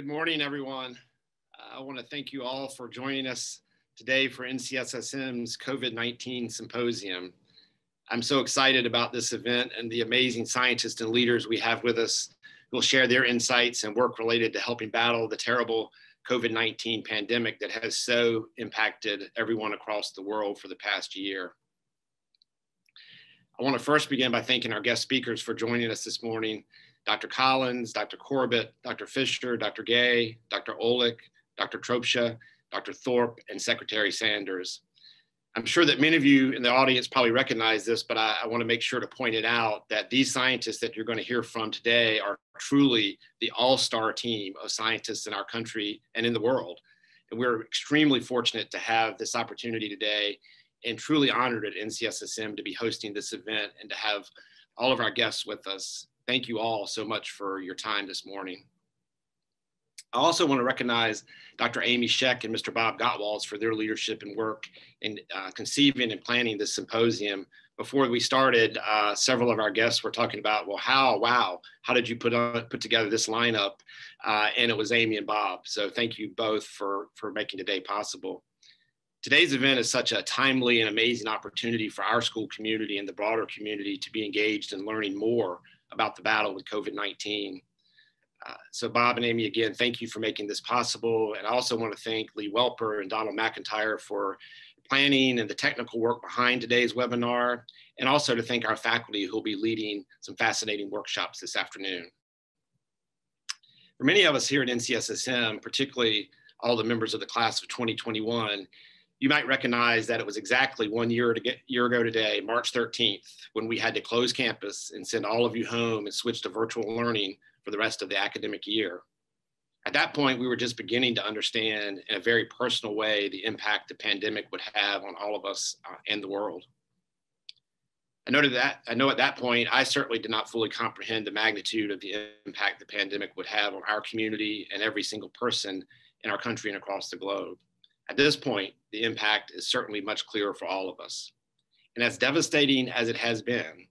Good morning, everyone. I want to thank you all for joining us today for NCSSM's COVID-19 Symposium. I'm so excited about this event and the amazing scientists and leaders we have with us who will share their insights and work related to helping battle the terrible COVID-19 pandemic that has so impacted everyone across the world for the past year. I want to first begin by thanking our guest speakers for joining us this morning. Dr. Collins, Dr. Corbett, Dr. Fischer, Dr. Gay, Dr. Olick, Dr. Tropsha, Dr. Thorp, and Secretary Sanders. I'm sure that many of you in the audience probably recognize this, but I want to make sure to point it out that these scientists that you're going to hear from today are truly the all-star team of scientists in our country and in the world. And we're extremely fortunate to have this opportunity today and truly honored at NCSSM to be hosting this event and to have all of our guests with us. Thank you all so much for your time this morning. I also want to recognize Dr. Amy Sheck and Mr. Bob Gottwald for their leadership and work in conceiving and planning this symposium. Before we started, several of our guests were talking about, well, how did you put together this lineup? And it was Amy and Bob. So thank you both for making today possible. Today's event is such a timely and amazing opportunity for our school community and the broader community to be engaged in learning more about the battle with COVID-19. So Bob and Amy, again, thank you for making this possible. And I also want to thank Lee Welper and Donald McIntyre for planning and the technical work behind today's webinar, and also to thank our faculty who'll be leading some fascinating workshops this afternoon. For many of us here at NCSSM, particularly all the members of the class of 2021, you might recognize that it was exactly one year ago today, March 13th, when we had to close campus and send all of you home and switch to virtual learning for the rest of the academic year. At that point, we were just beginning to understand in a very personal way the impact the pandemic would have on all of us and the world. I know at that point, I certainly did not fully comprehend the magnitude of the impact the pandemic would have on our community and every single person in our country and across the globe. At this point, the impact is certainly much clearer for all of us. And as devastating as it has been,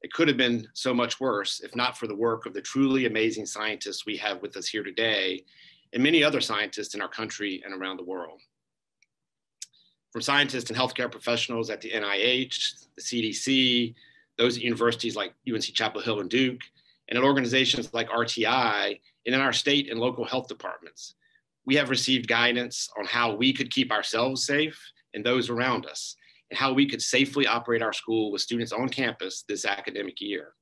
it could have been so much worse if not for the work of the truly amazing scientists we have with us here today and many other scientists in our country and around the world. From scientists and healthcare professionals at the NIH, the CDC, those at universities like UNC Chapel Hill and Duke, and at organizations like RTI, and in our state and local health departments, we have received guidance on how we could keep ourselves safe and those around us, and how we could safely operate our school with students on campus this academic year.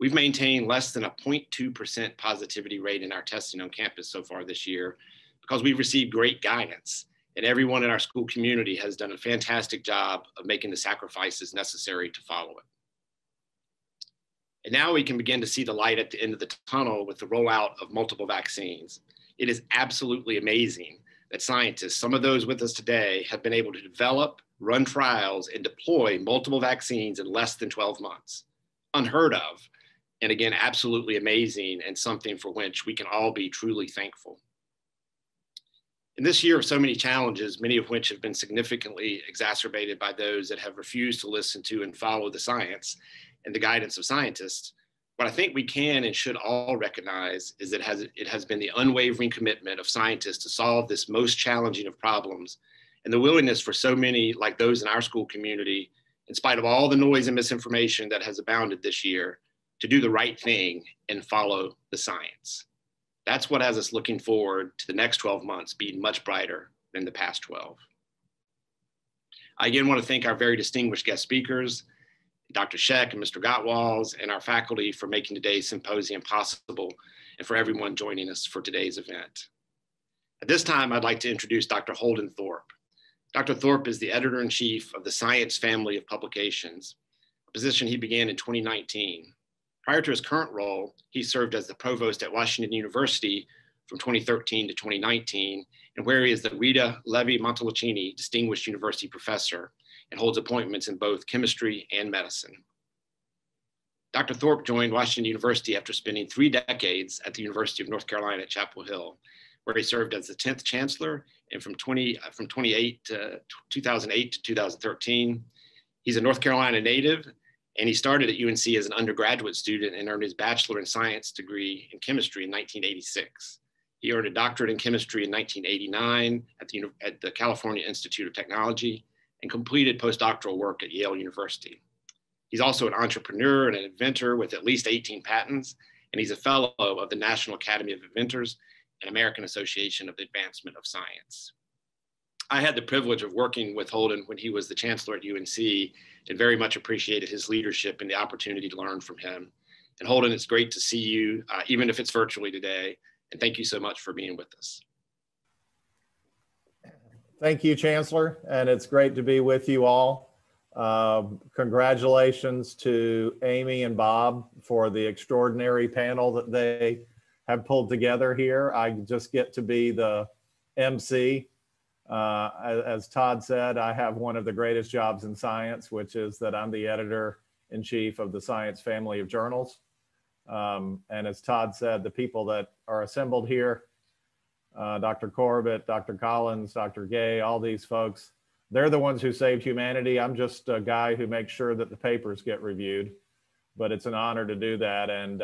We've maintained less than a 0.2% positivity rate in our testing on campus so far this year because we've received great guidance, and everyone in our school community has done a fantastic job of making the sacrifices necessary to follow it. And now we can begin to see the light at the end of the tunnel with the rollout of multiple vaccines. It is absolutely amazing that scientists, some of those with us today, have been able to develop, run trials, and deploy multiple vaccines in less than 12 months. Unheard of, and again, absolutely amazing, and something for which we can all be truly thankful. In this year of so many challenges, many of which have been significantly exacerbated by those that have refused to listen to and follow the science and the guidance of scientists, what I think we can and should all recognize is that it has been the unwavering commitment of scientists to solve this most challenging of problems, and the willingness for so many, like those in our school community, in spite of all the noise and misinformation that has abounded this year, to do the right thing and follow the science. That's what has us looking forward to the next 12 months being much brighter than the past 12. I again want to thank our very distinguished guest speakers, Dr. Sheck and Mr. Gottwald, and our faculty for making today's symposium possible, and for everyone joining us for today's event. At this time, I'd like to introduce Dr. Holden Thorp. Dr. Thorp is the editor-in-chief of the Science Family of Publications, a position he began in 2019. Prior to his current role, he served as the provost at Washington University from 2013 to 2019, and where he is the Rita Levi Montalcini Distinguished University Professor, and holds appointments in both chemistry and medicine. Dr. Thorp joined Washington University after spending 3 decades at the University of North Carolina at Chapel Hill, where he served as the 10th chancellor, and from 2008 to 2013. He's a North Carolina native, and he started at UNC as an undergraduate student and earned his bachelor in science degree in chemistry in 1986. He earned a doctorate in chemistry in 1989 at the California Institute of Technology and completed postdoctoral work at Yale University. He's also an entrepreneur and an inventor with at least 18 patents, and he's a fellow of the National Academy of Inventors and American Association of the Advancement of Science. I had the privilege of working with Holden when he was the chancellor at UNC and very much appreciated his leadership and the opportunity to learn from him. And Holden, it's great to see you, even if it's virtually today. And thank you so much for being with us. Thank you, Chancellor. And it's great to be with you all. Congratulations to Amy and Bob for the extraordinary panel that they have pulled together here. I just get to be the MC. As Todd said, I have one of the greatest jobs in science, which is that I'm the editor-in-chief of the Science family of journals. And as Todd said, the people that are assembled here, Dr. Corbett, Dr. Collins, Dr. Gay, all these folks, they're the ones who saved humanity. I'm just a guy who makes sure that the papers get reviewed, but it's an honor to do that. And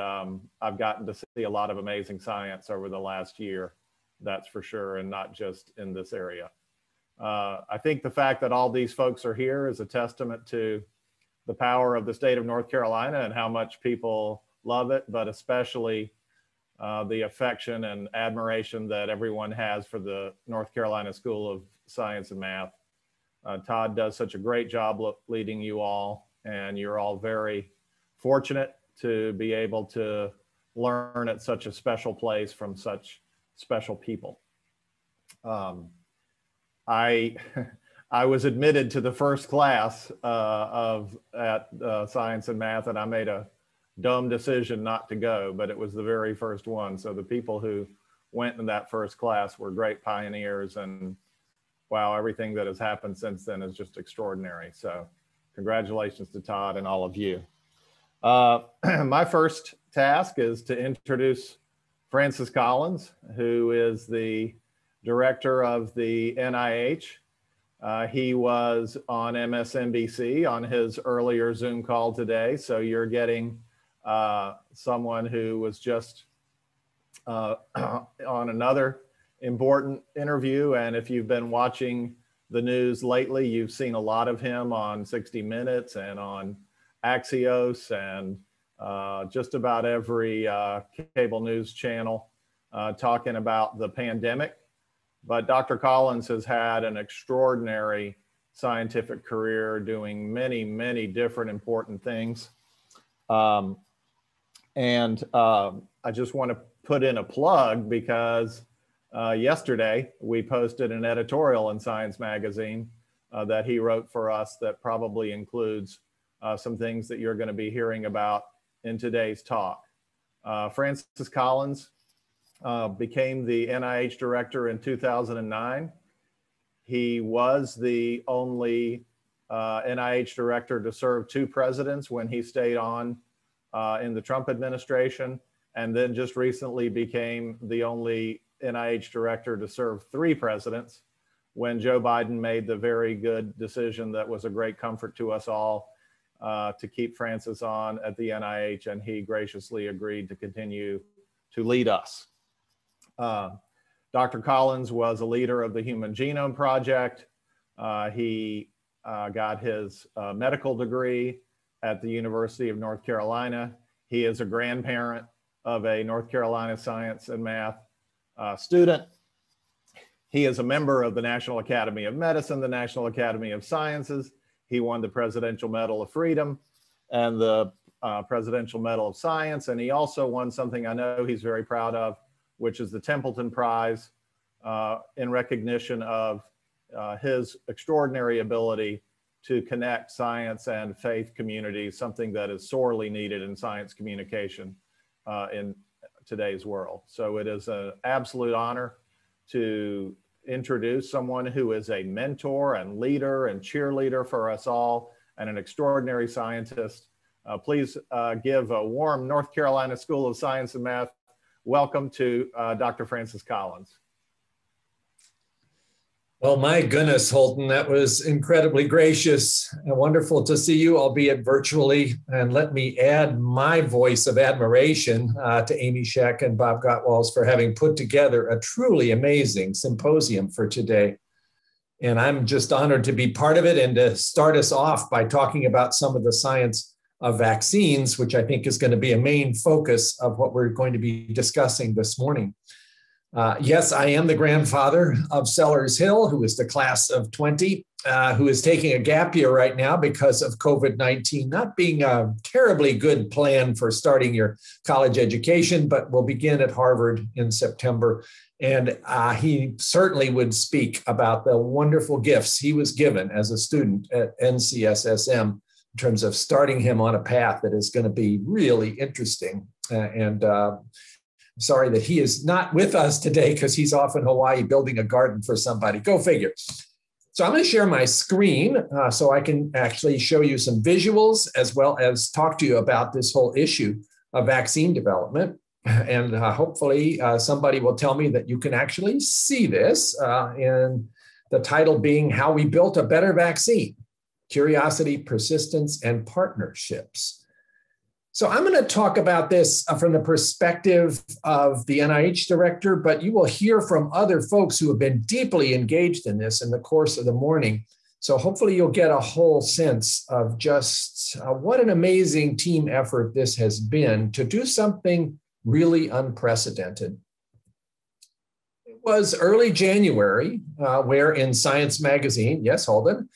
I've gotten to see a lot of amazing science over the last year, that's for sure, and not just in this area. I think the fact that all these folks are here is a testament to the power of the state of North Carolina and how much people love it, but especially the affection and admiration that everyone has for the North Carolina School of Science and Math. Todd does such a great job leading you all, and you're all very fortunate to be able to learn at such a special place from such special people. I was admitted to the first class at Science and Math, and I made a dumb decision not to go, but it was the very first one. So the people who went in that first class were great pioneers, and wow, everything that has happened since then is just extraordinary. So congratulations to Todd and all of you. My first task is to introduce Francis Collins, who is the director of the NIH. He was on MSNBC on his earlier Zoom call today. So you're getting someone who was just on another important interview. And if you've been watching the news lately, you've seen a lot of him on 60 Minutes and on Axios and just about every cable news channel talking about the pandemic. But Dr. Collins has had an extraordinary scientific career doing many, many different important things. I just want to put in a plug because yesterday we posted an editorial in Science Magazine that he wrote for us that probably includes some things that you're going to be hearing about in today's talk. Francis Collins became the NIH director in 2009. He was the only NIH director to serve two presidents when he stayed on in the Trump administration, and then just recently became the only NIH director to serve three presidents when Joe Biden made the very good decision that was a great comfort to us all to keep Francis on at the NIH, and he graciously agreed to continue to lead us. Dr. Collins was a leader of the Human Genome Project. He got his medical degree at the University of North Carolina. He is a grandparent of a North Carolina Science and Math student. He is a member of the National Academy of Medicine, the National Academy of Sciences. He won the Presidential Medal of Freedom and the Presidential Medal of Science. And he also won something I know he's very proud of, which is the Templeton Prize in recognition of his extraordinary ability to connect science and faith communities, something that is sorely needed in science communication in today's world. So it is an absolute honor to introduce someone who is a mentor and leader and cheerleader for us all and an extraordinary scientist. Please give a warm North Carolina School of Science and Math welcome to Dr. Francis Collins. Well, my goodness, Holden, that was incredibly gracious and wonderful to see you, albeit virtually. And let me add my voice of admiration to Amy Sheck and Bob Gottwald for having put together a truly amazing symposium for today. And I'm just honored to be part of it and to start us off by talking about some of the science of vaccines, which I think is going to be a main focus of what we're going to be discussing this morning. Yes, I am the grandfather of Siler Hill, who is the class of 20, who is taking a gap year right now because of COVID-19, not being a terribly good plan for starting your college education, but will begin at Harvard in September. And he certainly would speak about the wonderful gifts he was given as a student at NCSSM in terms of starting him on a path that is going to be really interesting. Sorry that he is not with us today because he's off in Hawaii building a garden for somebody. Go figure. So I'm going to share my screen so I can actually show you some visuals as well as talk to you about this whole issue of vaccine development. And hopefully somebody will tell me that you can actually see this, and the title being How We Built a Better Vaccine, Curiosity, Persistence, and Partnerships. So I'm going to talk about this from the perspective of the NIH director, but you will hear from other folks who have been deeply engaged in this in the course of the morning. So hopefully you'll get a whole sense of just what an amazing team effort this has been to do something really unprecedented. It was early January where in Science magazine, yes, Holden,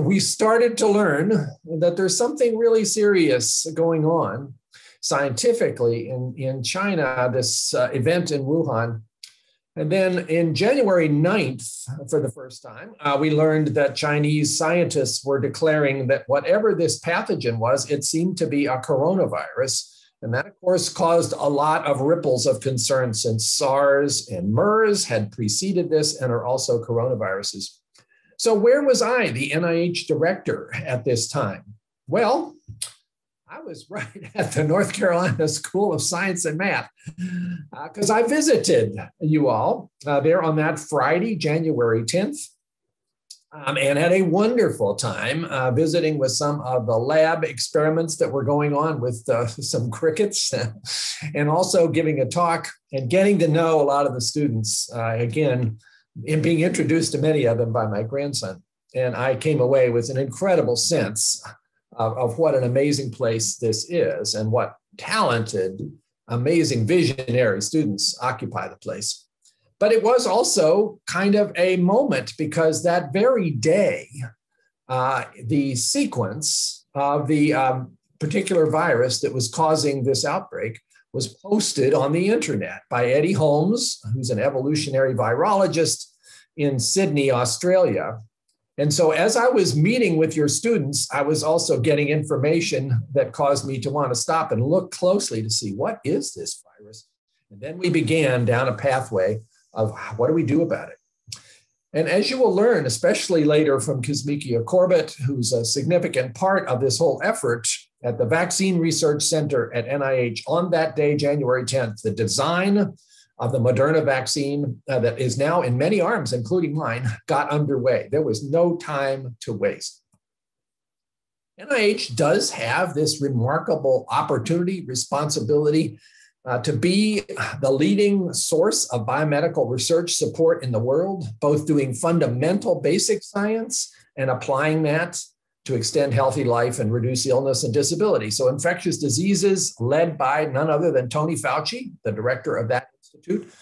we started to learn that there's something really serious going on scientifically in China, this event in Wuhan. And then in January 9th, for the first time, we learned that Chinese scientists were declaring that whatever this pathogen was, it seemed to be a coronavirus. And that, of course, caused a lot of ripples of concern since SARS and MERS had preceded this and are also coronaviruses. So where was I, the NIH director, at this time? Well, I was right at the North Carolina School of Science and Math because I visited you all there on that Friday, January 10th, and had a wonderful time visiting with some of the lab experiments that were going on with some crickets and also giving a talk and getting to know a lot of the students again, and being introduced to many of them by my grandson. And I came away with an incredible sense of what an amazing place this is and what talented, amazing, visionary students occupy the place. But it was also kind of a moment because that very day, the sequence of the particular virus that was causing this outbreak was posted on the internet by Eddie Holmes, who's an evolutionary virologist in Sydney, Australia. And so as I was meeting with your students, I was also getting information that caused me to want to stop and look closely to see what is this virus. And then we began down a pathway of what do we do about it? And as you will learn, especially later from Kizzmekia Corbett, who's a significant part of this whole effort, at the Vaccine Research Center at NIH on that day, January 10th, the design of the Moderna vaccine that is now in many arms, including mine, got underway. There was no time to waste. NIH does have this remarkable opportunity, responsibility to be the leading source of biomedical research support in the world, both doing fundamental basic science and applying that to extend healthy life and reduce illness and disability. So infectious diseases, led by none other than Tony Fauci, the director of that institute,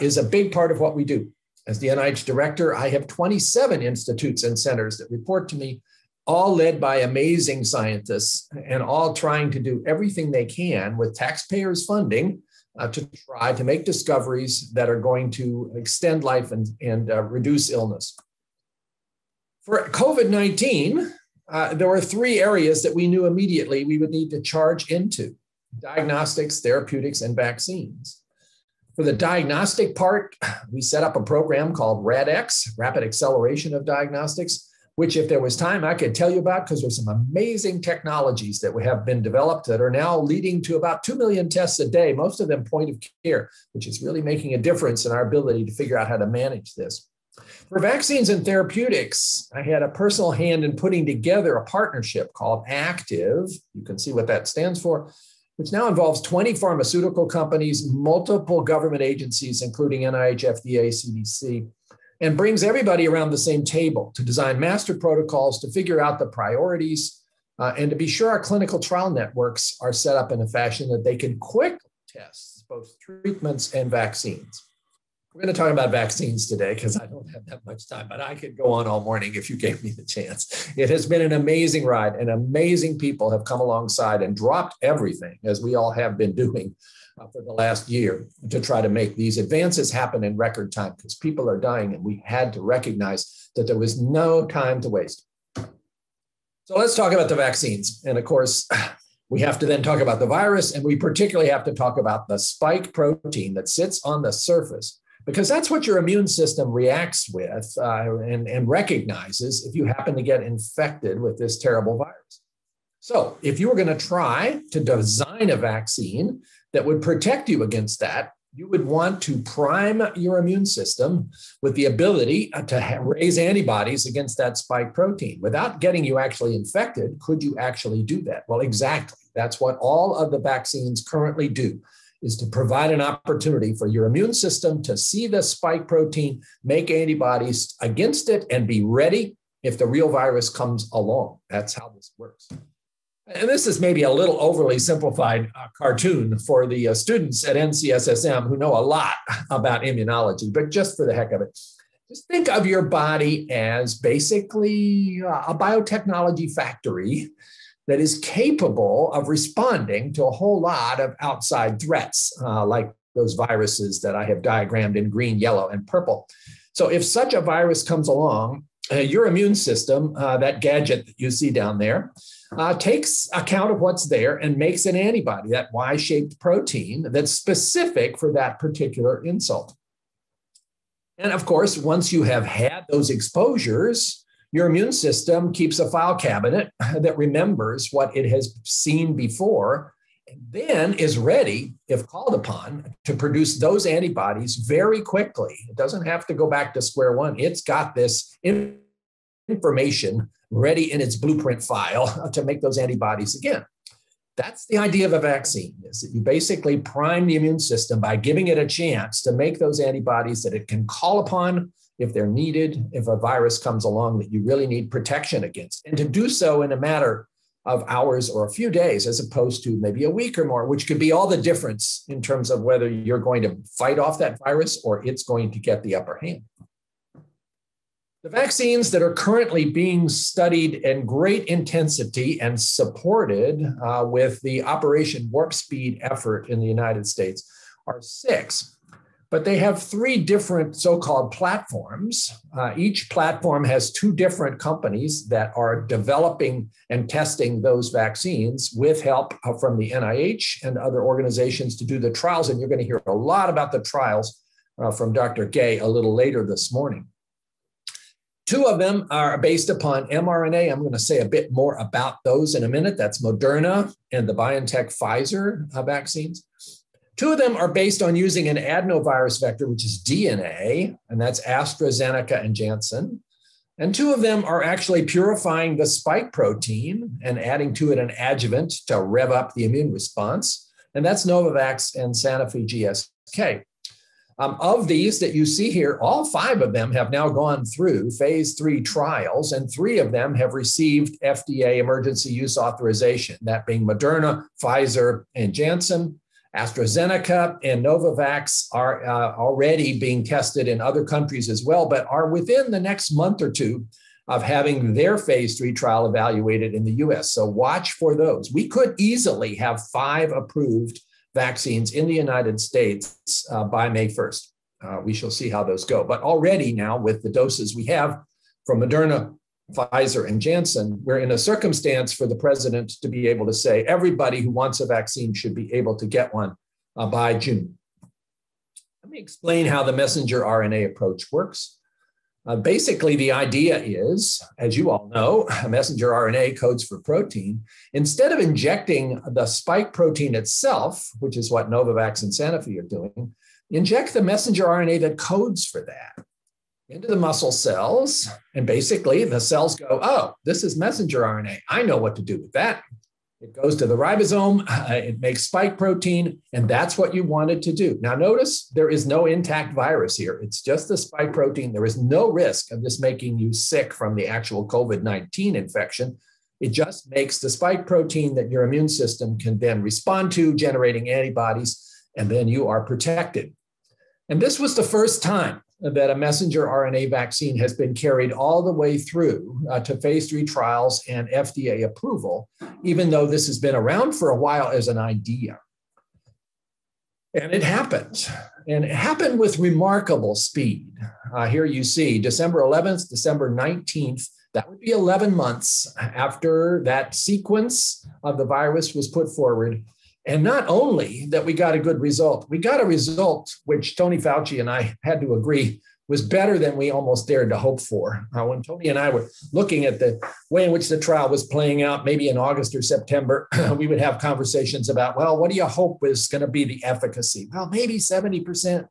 is a big part of what we do. As the NIH director, I have 27 institutes and centers that report to me, all led by amazing scientists and all trying to do everything they can with taxpayers' funding to try to make discoveries that are going to extend life and reduce illness. For COVID-19, there were three areas that we knew immediately we would need to charge into: diagnostics, therapeutics, and vaccines. For the diagnostic part, we set up a program called RADx, Rapid Acceleration of Diagnostics, which if there was time, I could tell you about because there's some amazing technologies that have been developed that are now leading to about 2 million tests a day, most of them point of care, which is really making a difference in our ability to figure out how to manage this. For vaccines and therapeutics, I had a personal hand in putting together a partnership called ACTIVE. You can see what that stands for, which now involves 20 pharmaceutical companies, multiple government agencies, including NIH, FDA, CDC, and brings everybody around the same table to design master protocols, to figure out the priorities, and to be sure our clinical trial networks are set up in a fashion that they can quickly test both treatments and vaccines. We're going to talk about vaccines today because I don't have that much time, but I could go on all morning if you gave me the chance. It has been an amazing ride, and amazing people have come alongside and dropped everything, as we all have been doing for the last year, to try to make these advances happen in record time, because people are dying and we had to recognize that there was no time to waste. So let's talk about the vaccines. And of course, we have to then talk about the virus, and we particularly have to talk about the spike protein that sits on the surface, because that's what your immune system reacts with and recognizes if you happen to get infected with this terrible virus. So if you were going to try to design a vaccine that would protect you against that, you would want to prime your immune system with the ability to raise antibodies against that spike protein. Without getting you actually infected, could you actually do that? Well, exactly. That's what all of the vaccines currently do, is to provide an opportunity for your immune system to see the spike protein, make antibodies against it, and be ready if the real virus comes along. That's how this works. And this is maybe a little overly simplified cartoon for the students at NCSSM who know a lot about immunology, but just for the heck of it, just think of your body as basically a biotechnology factory that is capable of responding to a whole lot of outside threats, like those viruses that I have diagrammed in green, yellow, and purple. So if such a virus comes along, your immune system, that gadget that you see down there, takes account of what's there and makes an antibody, that Y-shaped protein that's specific for that particular insult. And of course, once you have had those exposures, your immune system keeps a file cabinet that remembers what it has seen before, and then is ready, if called upon, to produce those antibodies very quickly. It doesn't have to go back to square one. It's got this information ready in its blueprint file to make those antibodies again. That's the idea of a vaccine, is that you basically prime the immune system by giving it a chance to make those antibodies that it can call upon if they're needed, if a virus comes along that you really need protection against, and to do so in a matter of hours or a few days, as opposed to maybe a week or more, which could be all the difference in terms of whether you're going to fight off that virus or it's going to get the upper hand. The vaccines that are currently being studied in great intensity and supported with the Operation Warp Speed effort in the United States are six. But they have three different so-called platforms. Each platform has two different companies that are developing and testing those vaccines with help from the NIH and other organizations to do the trials. And you're going to hear a lot about the trials from Dr. Gay a little later this morning. Two of them are based upon mRNA. I'm going to say a bit more about those in a minute. That's Moderna and the BioNTech-Pfizer vaccines. Two of them are based on using an adenovirus vector, which is DNA, and that's AstraZeneca and Janssen. And two of them are actually purifying the spike protein and adding to it an adjuvant to rev up the immune response. And that's Novavax and Sanofi GSK. Of these that you see here, all five of them have now gone through phase 3 trials, and three of them have received FDA emergency use authorization, that being Moderna, Pfizer, and Janssen. AstraZeneca and Novavax are already being tested in other countries as well, but are within the next month or two of having their phase 3 trial evaluated in the US. So watch for those. We could easily have 5 approved vaccines in the United States by May 1st. We shall see how those go. But already now, with the doses we have from Moderna, Pfizer, and Janssen, we're in a circumstance for the president to be able to say everybody who wants a vaccine should be able to get one by June. Let me explain how the messenger RNA approach works. Basically, the idea is, as you all know, messenger RNA codes for protein. Instead of injecting the spike protein itself, which is what Novavax and Sanofi are doing, inject the messenger RNA that codes for that. into the muscle cells, and basically the cells go, oh, this is messenger RNA. I know what to do with that. It goes to the ribosome, it makes spike protein, and that's what you wanted to do. Now notice there is no intact virus here. It's just the spike protein. There is no risk of this making you sick from the actual COVID-19 infection. It just makes the spike protein that your immune system can then respond to, generating antibodies, and then you are protected. And this was the first time that a messenger RNA vaccine has been carried all the way through to phase 3 trials and FDA approval, even though this has been around for a while as an idea. And it happened. And it happened with remarkable speed. Here you see December 11th, December 19th. That would be 11 months after that sequence of the virus was put forward. And not only that we got a good result, we got a result which Tony Fauci and I had to agree was better than we almost dared to hope for. When Tony and I were looking at the way in which the trial was playing out, maybe in August or September, we would have conversations about, well, what do you hope is going to be the efficacy? Well, maybe 70%,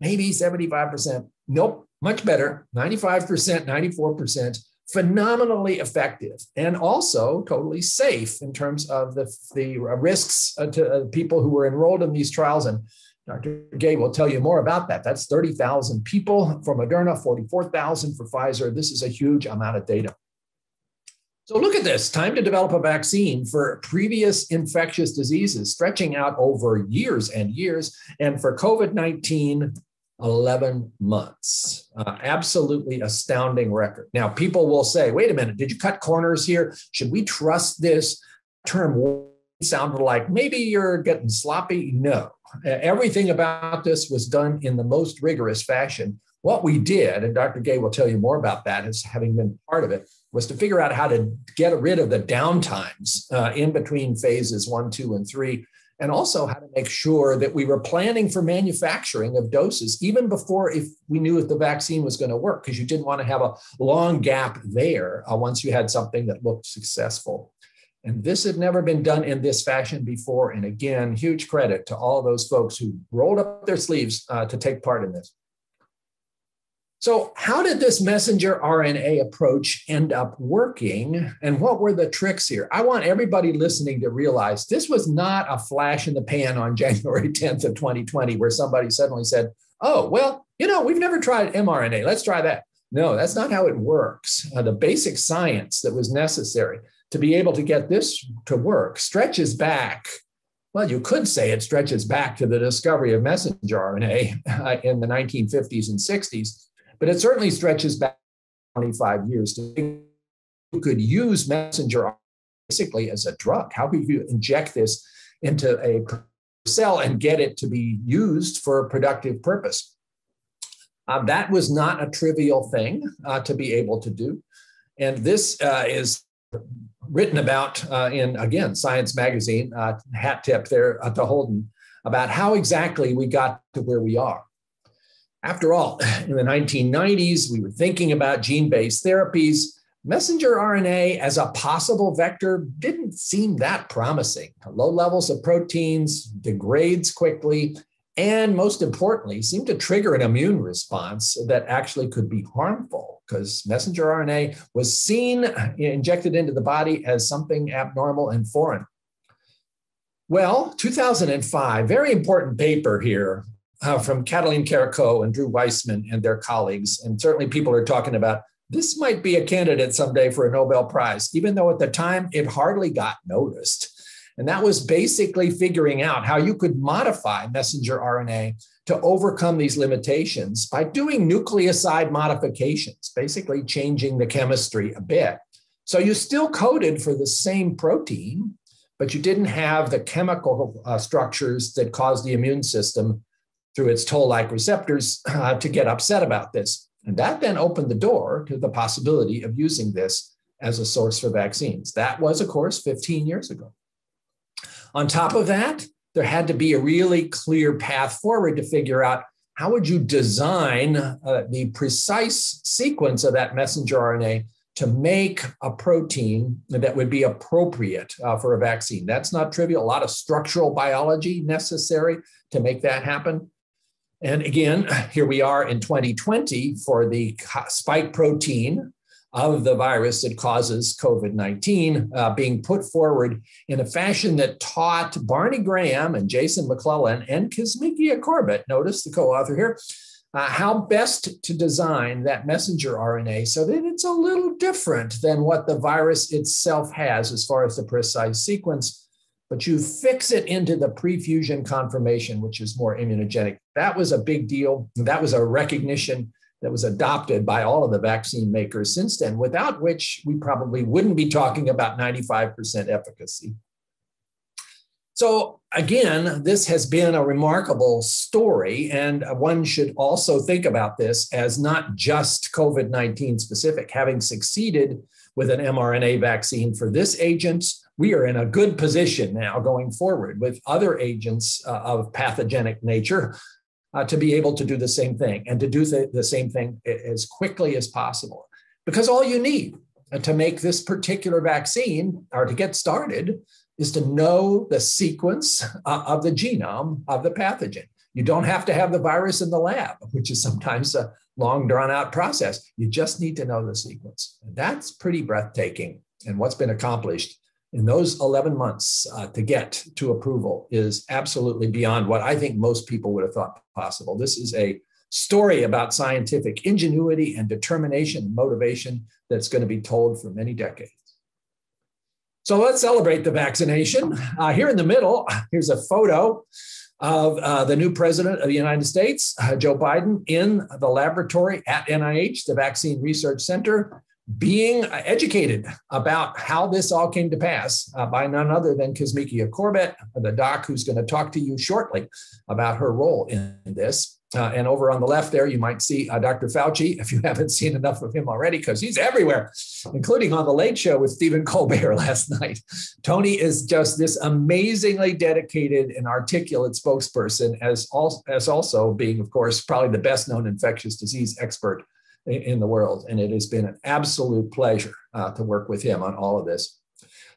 maybe 75%. Nope, much better, 95%, 94%. Phenomenally effective and also totally safe in terms of the risks to people who were enrolled in these trials. And Dr. Gay will tell you more about that. That's 30,000 people for Moderna, 44,000 for Pfizer. This is a huge amount of data. So look at this, time to develop a vaccine for previous infectious diseases stretching out over years and years. And for COVID-19, 11 months, absolutely astounding record. Now, people will say, wait a minute, did you cut corners here? Should we trust this term? It sounded like maybe you're getting sloppy. No, everything about this was done in the most rigorous fashion. What we did, and Dr. Gay will tell you more about that as having been part of it, was to figure out how to get rid of the downtimes in between phases 1, 2, and 3, and also how to make sure that we were planning for manufacturing of doses even before if we knew if the vaccine was going to work, because you didn't want to have a long gap there once you had something that looked successful. And this had never been done in this fashion before. And again, huge credit to all those folks who rolled up their sleeves to take part in this. So how did this messenger RNA approach end up working? And what were the tricks here? I want everybody listening to realize this was not a flash in the pan on January 10th of 2020, where somebody suddenly said, oh, well, you know, we've never tried mRNA. Let's try that. No, that's not how it works. The basic science that was necessary to be able to get this to work stretches back. Well, you could say it stretches back to the discovery of messenger RNA in the 1950s and 60s. But it certainly stretches back 25 years. You could use messenger RNA basically as a drug. How could you inject this into a cell and get it to be used for a productive purpose? That was not a trivial thing to be able to do. And this is written about in, again, Science Magazine, hat tip there to Holden, about how exactly we got to where we are. After all, in the 1990s, we were thinking about gene-based therapies. Messenger RNA as a possible vector didn't seem that promising. Low levels of proteins, degrades quickly, and most importantly, seemed to trigger an immune response that actually could be harmful, because messenger RNA was seen injected into the body as something abnormal and foreign. Well, 2005, very important paper here, from Katalin Karikó and Drew Weissman and their colleagues. And certainly people are talking about, this might be a candidate someday for a Nobel Prize, even though at the time it hardly got noticed. And that was basically figuring out how you could modify messenger RNA to overcome these limitations by doing nucleoside modifications, basically changing the chemistry a bit. So you still coded for the same protein, but you didn't have the chemical structures that caused the immune system through its toll-like receptors to get upset about this. And that then opened the door to the possibility of using this as a source for vaccines. That was, of course, 15 years ago. On top of that, there had to be a really clear path forward to figure out how would you design the precise sequence of that messenger RNA to make a protein that would be appropriate for a vaccine. That's not trivial, a lot of structural biology necessary to make that happen. And again, here we are in 2020 for the spike protein of the virus that causes COVID-19 being put forward in a fashion that taught Barney Graham and Jason McClellan and Kizzmekia Corbett, notice the co-author here, how best to design that messenger RNA so that it's a little different than what the virus itself has as far as the precise sequence, but you fix it into the pre-fusion conformation, which is more immunogenic. That was a big deal. That was a recognition that was adopted by all of the vaccine makers since then, without which we probably wouldn't be talking about 95% efficacy. So again, this has been a remarkable story, and one should also think about this as not just COVID-19 specific. Having succeeded with an mRNA vaccine for this agent, we are in a good position now going forward with other agents of pathogenic nature to be able to do the same thing, and to do the same thing as quickly as possible. Because all you need to make this particular vaccine, or to get started, is to know the sequence of the genome of the pathogen. You don't have to have the virus in the lab, which is sometimes a long drawn out process. You just need to know the sequence. That's pretty breathtaking. And what's been accomplished in those 11 months to get to approval is absolutely beyond what I think most people would have thought possible. This is a story about scientific ingenuity and determination and motivation that's going to be told for many decades. So let's celebrate the vaccination. Here in the middle, here's a photo of the new president of the United States, Joe Biden, in the laboratory at NIH, the Vaccine Research Center, being educated about how this all came to pass by none other than Kizzmekia Corbett, the doc who's going to talk to you shortly about her role in this. And over on the left there, you might see Dr. Fauci, if you haven't seen enough of him already, because he's everywhere, including on The Late Show with Stephen Colbert last night. Tony is just this amazingly dedicated and articulate spokesperson, as also being, of course, probably the best known infectious disease expert in the world. And it has been an absolute pleasure to work with him on all of this.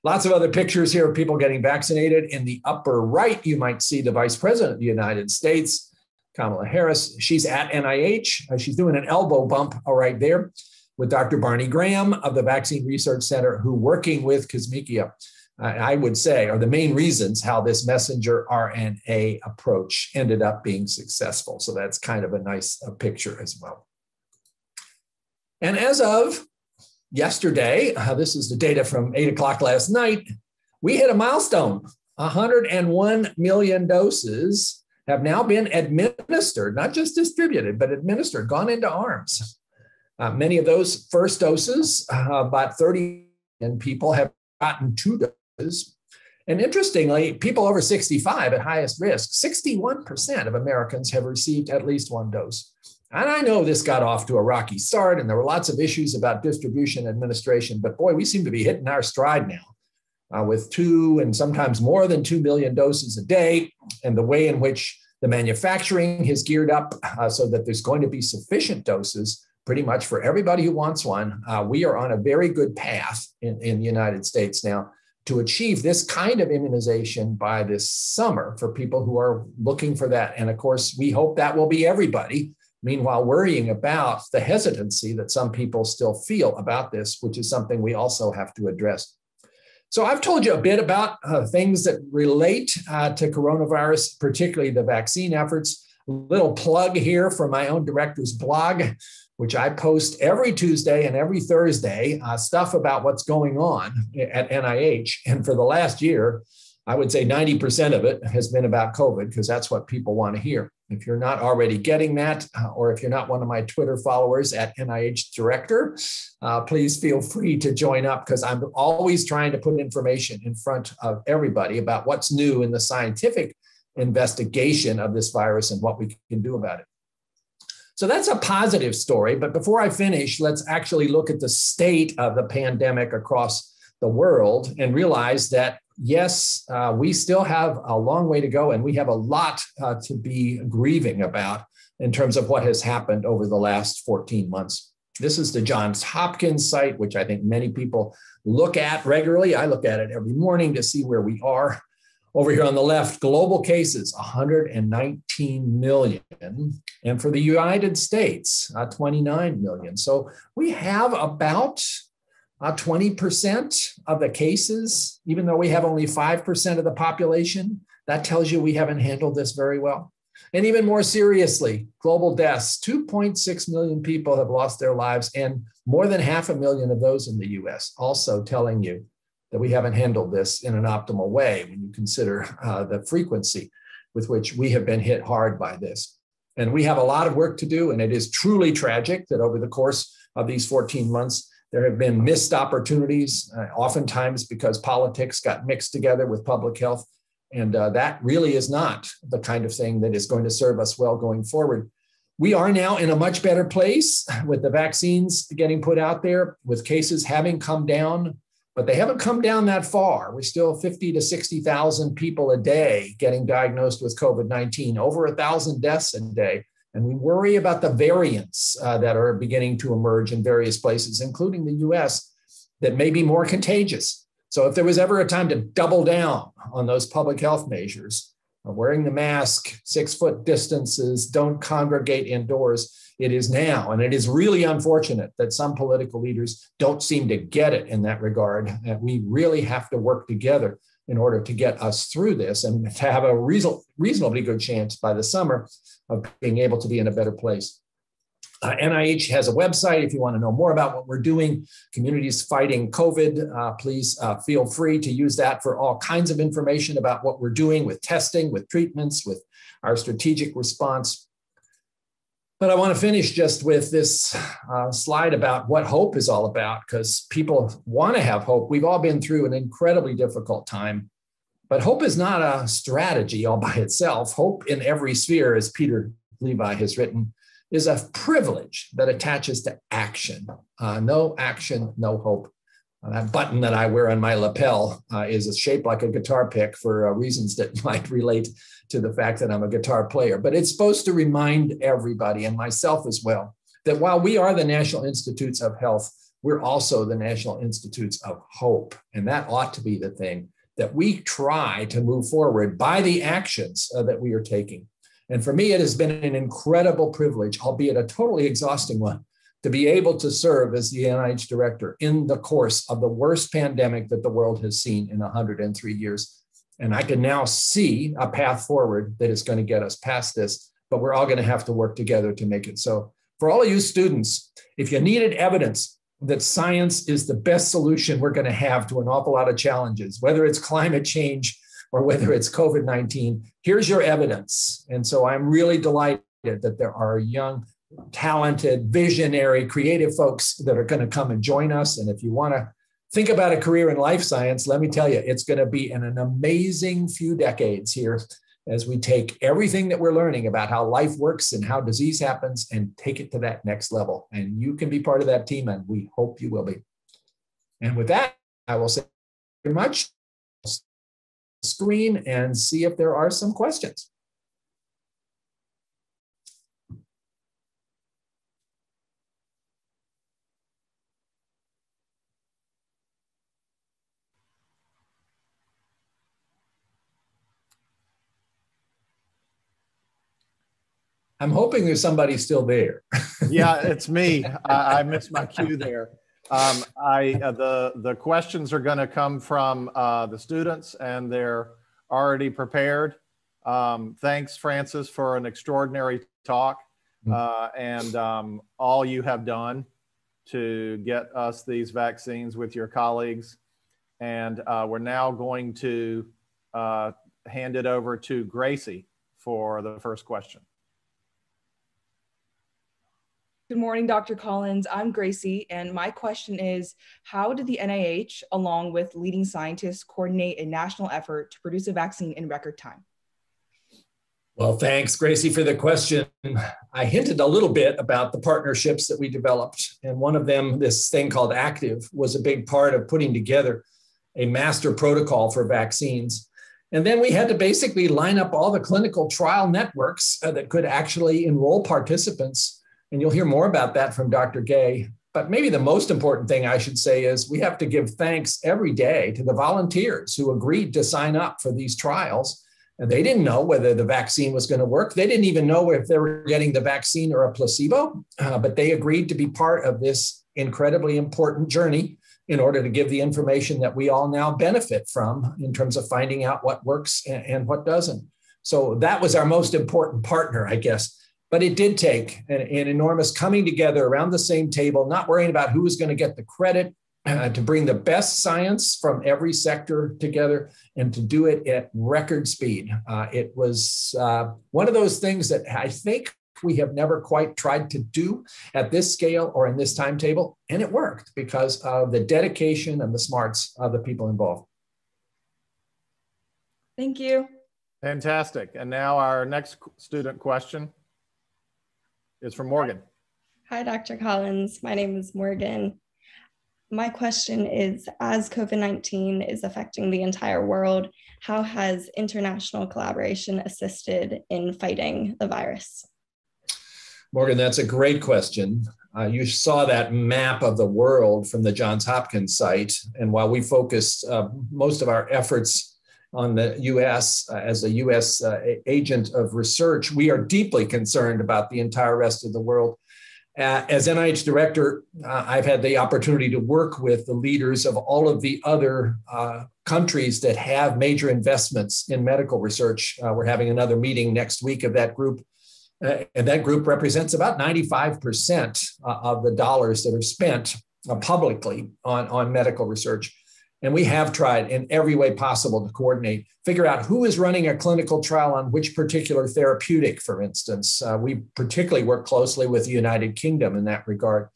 Lots of other pictures here of people getting vaccinated. In the upper right, you might see the Vice President of the United States, Kamala Harris. She's at NIH. She's doing an elbow bump right there with Dr. Barney Graham of the Vaccine Research Center, who, working with Kizzmekia, I would say, are the main reasons how this messenger RNA approach ended up being successful. So that's kind of a nice picture as well. And as of yesterday, this is the data from 8 o'clock last night, we hit a milestone. 101 million doses have now been administered, not just distributed, but administered, gone into arms. Many of those first doses, about 30 million people have gotten 2 doses. And interestingly, people over 65 at highest risk, 61% of Americans have received at least 1 dose. And I know this got off to a rocky start, and there were lots of issues about distribution administration, but boy, we seem to be hitting our stride now. With 2 and sometimes more than 2 million doses a day, and the way in which the manufacturing has geared up so that there's going to be sufficient doses pretty much for everybody who wants one, we are on a very good path in the United States now to achieve this kind of immunization by this summer for people who are looking for that. And of course, we hope that will be everybody. Meanwhile, worrying about the hesitancy that some people still feel about this, which is something we also have to address. So I've told you a bit about things that relate to coronavirus, particularly the vaccine efforts. A little plug here for my own director's blog, which I post every Tuesday and every Thursday, stuff about what's going on at NIH. And for the last year, I would say 90% of it has been about COVID, because that's what people want to hear. If you're not already getting that, or if you're not one of my Twitter followers at NIH Director, please feel free to join up, because I'm always trying to put information in front of everybody about what's new in the scientific investigation of this virus and what we can do about it. So that's a positive story. But before I finish, let's actually look at the state of the pandemic across the world and realize that yes, we still have a long way to go, and we have a lot to be grieving about in terms of what has happened over the last 14 months. This is the Johns Hopkins site, which I think many people look at regularly. I look at it every morning to see where we are. Over here on the left, global cases, 119 million. And for the United States, 29 million. So we have about 20% of the cases, even though we have only 5% of the population. That tells you we haven't handled this very well. And even more seriously, global deaths, 2.6 million people have lost their lives, and more than 500,000 of those in the US, also telling you that we haven't handled this in an optimal way when you consider the frequency with which we have been hit hard by this. And we have a lot of work to do, and it is truly tragic that over the course of these 14 months, there have been missed opportunities, oftentimes because politics got mixed together with public health. And that really is not the kind of thing that is going to serve us well going forward. We are now in a much better place with the vaccines getting put out there, with cases having come down, but they haven't come down that far. We're still 50 to 60,000 people a day getting diagnosed with COVID-19, over 1,000 deaths a day. And we worry about the variants that are beginning to emerge in various places, including the US, that may be more contagious. So if there was ever a time to double down on those public health measures, wearing the mask, 6-foot distances, don't congregate indoors, it is now. And it is really unfortunate that some political leaders don't seem to get it in that regard. We really have to work together in order to get us through this and to have a reasonably good chance by the summer of being able to be in a better place. NIH has a website. If you want to know more about what we're doing, communities fighting COVID, please feel free to use that for all kinds of information about what we're doing with testing, with treatments, with our strategic response. But I want to finish just with this slide about what hope is all about, because people want to have hope. We've all been through an incredibly difficult time, but hope is not a strategy all by itself. Hope in every sphere, as Peter Levi has written, is a privilege that attaches to action. No action, no hope. That button that I wear on my lapel is shaped like a guitar pick for reasons that might relate to the fact that I'm a guitar player. But it's supposed to remind everybody, and myself as well, that while we are the National Institutes of Health, we're also the National Institutes of Hope. And that ought to be the thing that we try to move forward by the actions that we are taking. And for me, it has been an incredible privilege, albeit a totally exhausting one, to be able to serve as the NIH director in the course of the worst pandemic that the world has seen in 103 years. And I can now see a path forward that is going to get us past this, but we're all going to have to work together to make it so. For all of you students, if you needed evidence that science is the best solution we're going to have to an awful lot of challenges, whether it's climate change or whether it's COVID-19, here's your evidence. And so I'm really delighted that there are young, talented, visionary, creative folks that are going to come and join us. And if you want to think about a career in life science, let me tell you, it's going to be an amazing few decades here as we take everything that we're learning about how life works and how disease happens and take it to that next level. And you can be part of that team, and we hope you will be. And with that, I will say very much. Screen and see if there are some questions. I'm hoping there's somebody still there. Yeah, it's me. I missed my cue there. The questions are going to come from the students, and they're already prepared. Thanks, Francis, for an extraordinary talk and all you have done to get us these vaccines with your colleagues. And we're now going to hand it over to Gracie for the first question. Good morning, Dr. Collins. I'm Gracie, and my question is, how did the NIH, along with leading scientists, coordinate a national effort to produce a vaccine in record time? Well, thanks, Gracie, for the question. I hinted a little bit about the partnerships that we developed, and one of them, this thing called ACTIVE, was a big part of putting together a master protocol for vaccines. And then we had to basically line up all the clinical trial networks that could actually enroll participants. And you'll hear more about that from Dr. Gay. But maybe the most important thing I should say is we have to give thanks every day to the volunteers who agreed to sign up for these trials. And they didn't know whether the vaccine was going to work. They didn't even know if they were getting the vaccine or a placebo, but they agreed to be part of this incredibly important journey in order to give the information that we all now benefit from in terms of finding out what works and what doesn't. So that was our most important partner, I guess. But it did take an enormous coming together around the same table, not worrying about who was going to get the credit, to bring the best science from every sector together and to do it at record speed. It was one of those things that I think we have never quite tried to do at this scale or in this timetable. And it worked because of the dedication and the smarts of the people involved. Thank you. Fantastic. And now our next student question. It's from Morgan. Hi, Dr. Collins. My name is Morgan. My question is, as COVID-19 is affecting the entire world, how has international collaboration assisted in fighting the virus? Morgan, that's a great question. You saw that map of the world from the Johns Hopkins site. And while we focused most of our efforts on the U.S. As a U.S. Agent of research, we are deeply concerned about the entire rest of the world. As NIH director, I've had the opportunity to work with the leaders of all of the other countries that have major investments in medical research. We're having another meeting next week of that group. And that group represents about 95% of the dollars that are spent publicly on medical research. And we have tried in every way possible to coordinate, figure out who is running a clinical trial on which particular therapeutic, for instance. We particularly work closely with the United Kingdom in that regard.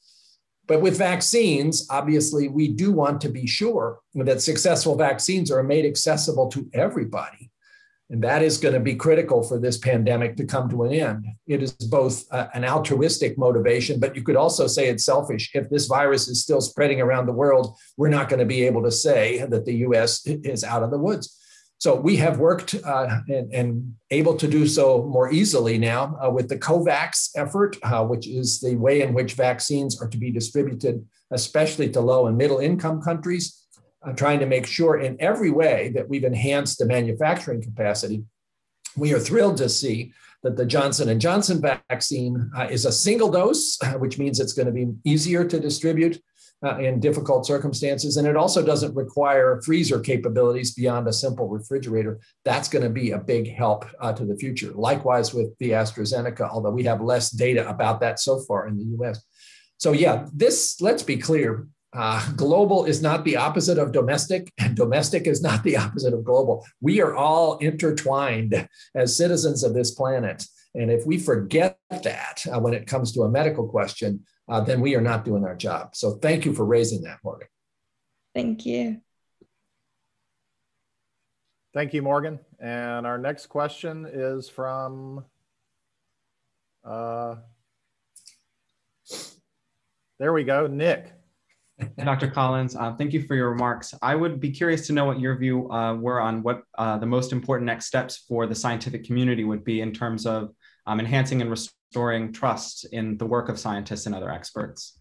But with vaccines, obviously, we do want to be sure that successful vaccines are made accessible to everybody. And that is going to be critical for this pandemic to come to an end. It is both an altruistic motivation, but you could also say it's selfish. If this virus is still spreading around the world, we're not going to be able to say that the US is out of the woods. So we have worked and able to do so more easily now with the COVAX effort, which is the way in which vaccines are to be distributed, especially to low and middle income countries. Trying to make sure in every way that we've enhanced the manufacturing capacity. We are thrilled to see that the Johnson & Johnson vaccine is a single dose, which means it's going to be easier to distribute in difficult circumstances. And it also doesn't require freezer capabilities beyond a simple refrigerator. That's going to be a big help to the future. Likewise with the AstraZeneca, although we have less data about that so far in the US. So yeah, this, let's be clear, global is not the opposite of domestic, and domestic is not the opposite of global. We are all intertwined as citizens of this planet. And if we forget that when it comes to a medical question, then we are not doing our job. So thank you for raising that, Morgan. Thank you. Thank you, Morgan. And our next question is from, there we go, Nick. Dr. Collins, thank you for your remarks. I would be curious to know what your view were on what the most important next steps for the scientific community would be in terms of enhancing and restoring trust in the work of scientists and other experts.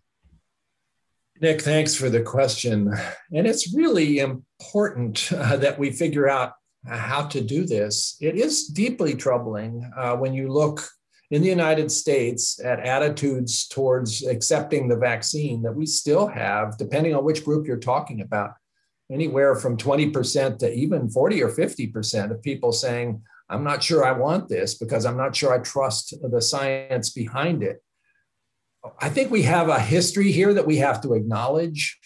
Nick, thanks for the question. And it's really important that we figure out how to do this. It is deeply troubling when you look in the United States at attitudes towards accepting the vaccine that we still have, depending on which group you're talking about, anywhere from 20% to even 40 or 50% of people saying, I'm not sure I want this because I'm not sure I trust the science behind it. I think we have a history here that we have to acknowledge.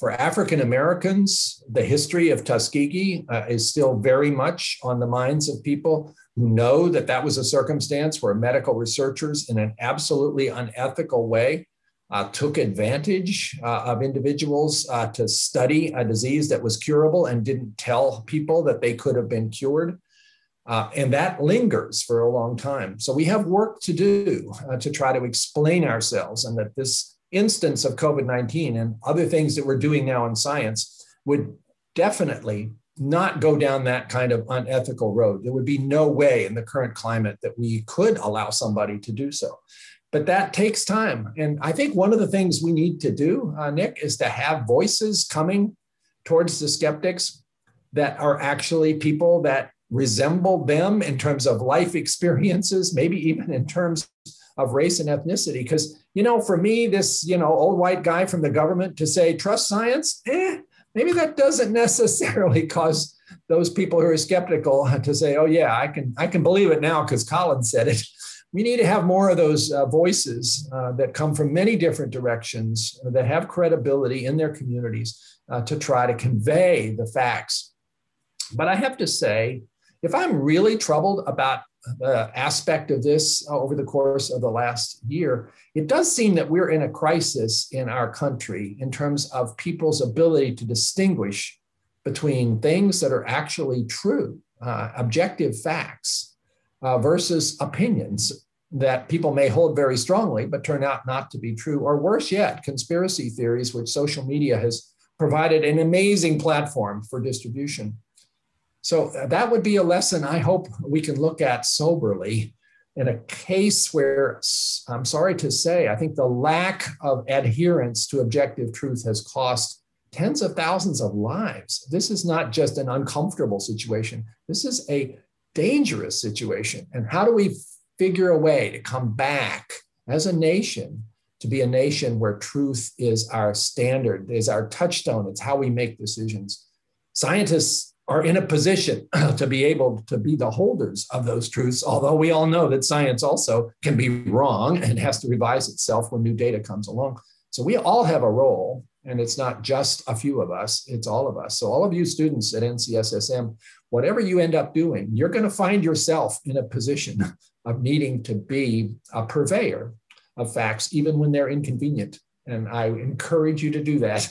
For African Americans, the history of Tuskegee is still very much on the minds of people who know that that was a circumstance where medical researchers in an absolutely unethical way took advantage of individuals to study a disease that was curable and didn't tell people that they could have been cured. And that lingers for a long time. So we have work to do to try to explain ourselves, and that this instance of COVID-19 and other things that we're doing now in science would definitely not go down that kind of unethical road. There would be no way in the current climate that we could allow somebody to do so. But that takes time. And I think one of the things we need to do, Nick, is to have voices coming towards the skeptics that are actually people that resemble them in terms of life experiences, maybe even in terms of race and ethnicity. Because, you know, for me, this, you know, old white guy from the government to say, trust science, maybe that doesn't necessarily cause those people who are skeptical to say, oh, yeah, I can believe it now because Collins said it. We need to have more of those voices that come from many different directions that have credibility in their communities to try to convey the facts. But I have to say, if I'm really troubled about the aspect of this over the course of the last year, it does seem that we're in a crisis in our country in terms of people's ability to distinguish between things that are actually true, objective facts, versus opinions that people may hold very strongly but turn out not to be true, or worse yet, conspiracy theories, which social media has provided an amazing platform for distribution. So that would be a lesson I hope we can look at soberly in a case where, I'm sorry to say, I think the lack of adherence to objective truth has cost tens of thousands of lives. This is not just an uncomfortable situation. This is a dangerous situation. And how do we figure a way to come back as a nation to be a nation where truth is our standard, is our touchstone, it's how we make decisions? Scientists are in a position to be able to be the holders of those truths, although we all know that science also can be wrong and has to revise itself when new data comes along. So we all have a role, and it's not just a few of us, it's all of us. So all of you students at NCSSM, whatever you end up doing, you're going to find yourself in a position of needing to be a purveyor of facts, even when they're inconvenient. And I encourage you to do that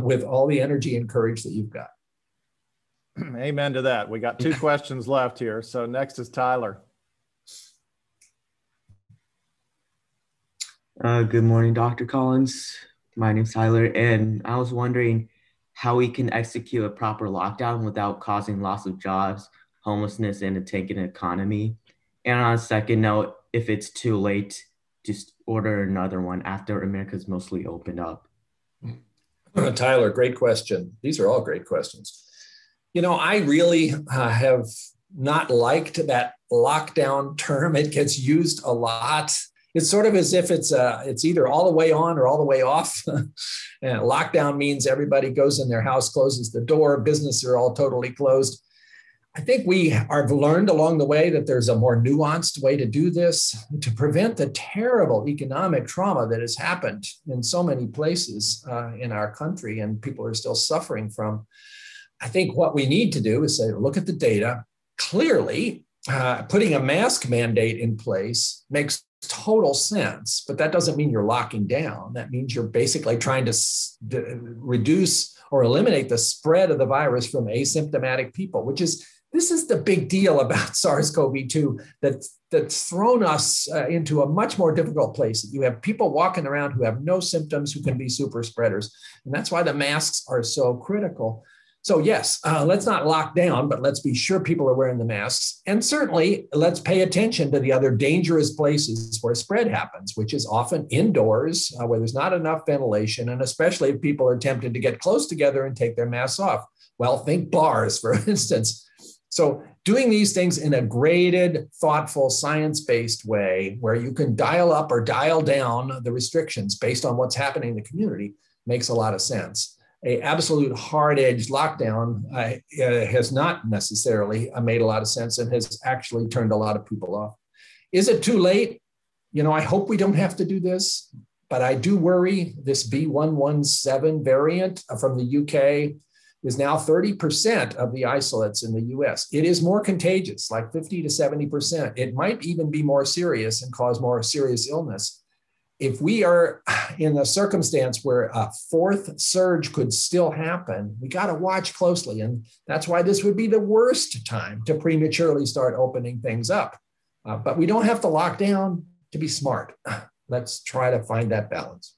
with all the energy and courage that you've got. Amen to that. We got two questions left here. So next is Tyler. Good morning, Dr. Collins. My name's Tyler, and I was wondering how we can execute a proper lockdown without causing loss of jobs, homelessness, and a tanking economy. And on a second note, if it's too late, just order another one after America's mostly opened up. Tyler, great question. These are all great questions. You know, I really have not liked that lockdown term. It gets used a lot. It's sort of as if it's either all the way on or all the way off. And lockdown means everybody goes in their house, closes the door, businesses are all totally closed. I think we have learned along the way that there's a more nuanced way to do this, to prevent the terrible economic trauma that has happened in so many places in our country and people are still suffering from. I think what we need to do is say, look at the data. Clearly, putting a mask mandate in place makes total sense, but that doesn't mean you're locking down. That means you're basically trying to reduce or eliminate the spread of the virus from asymptomatic people, which is, this is the big deal about SARS-CoV-2 that's thrown us into a much more difficult place. You have people walking around who have no symptoms, who can be super spreaders. And that's why the masks are so critical. So yes, let's not lock down, but let's be sure people are wearing the masks. And certainly let's pay attention to the other dangerous places where spread happens, which is often indoors, where there's not enough ventilation, and especially if people are tempted to get close together and take their masks off. Well, think bars, for instance. So doing these things in a graded, thoughtful, science-based way, where you can dial up or dial down the restrictions based on what's happening in the community, makes a lot of sense. An absolute hard-edged lockdown has not necessarily made a lot of sense and has actually turned a lot of people off. Is it too late? You know, I hope we don't have to do this, but I do worry this B.1.1.7 variant from the UK is now 30% of the isolates in the US. It is more contagious, like 50 to 70%. It might even be more serious and cause more serious illness. If we are in a circumstance where a fourth surge could still happen, we got to watch closely. And that's why this would be the worst time to prematurely start opening things up. But we don't have to lock down to be smart. Let's try to find that balance.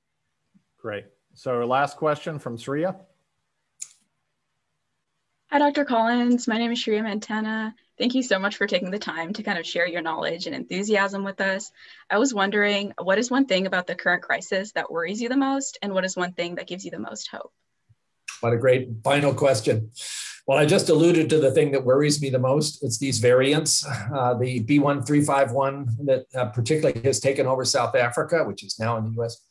Great. So our last question from Shreya. Hi, Dr. Collins. My name is Shreya Mantana. Thank you so much for taking the time to kind of share your knowledge and enthusiasm with us. I was wondering, what is one thing about the current crisis that worries you the most, and what is one thing that gives you the most hope? What a great final question. Well, I just alluded to the thing that worries me the most. It's these variants. The B.1.351 that particularly has taken over South Africa, which is now in the U.S.,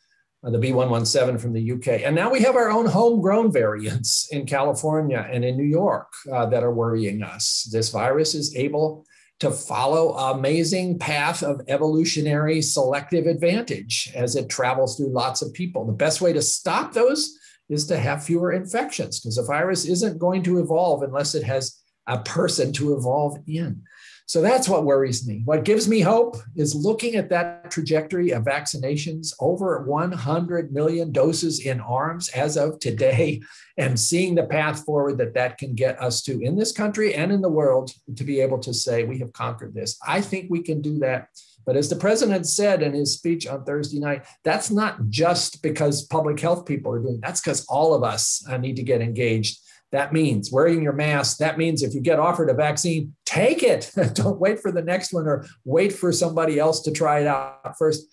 the B.1.1.7 from the UK. And now we have our own homegrown variants in California and in New York that are worrying us. This virus is able to follow an amazing path of evolutionary selective advantage as it travels through lots of people. The best way to stop those is to have fewer infections, because a virus isn't going to evolve unless it has a person to evolve in. So that's what worries me. What gives me hope is looking at that trajectory of vaccinations, over 100 million doses in arms as of today, and seeing the path forward that that can get us to in this country and in the world to be able to say, we have conquered this. I think we can do that. But as the president said in his speech on Thursday night, that's not just because public health people are doing it. That's because all of us need to get engaged. That means wearing your mask. That means if you get offered a vaccine, take it. Don't wait for the next one or wait for somebody else to try it out first.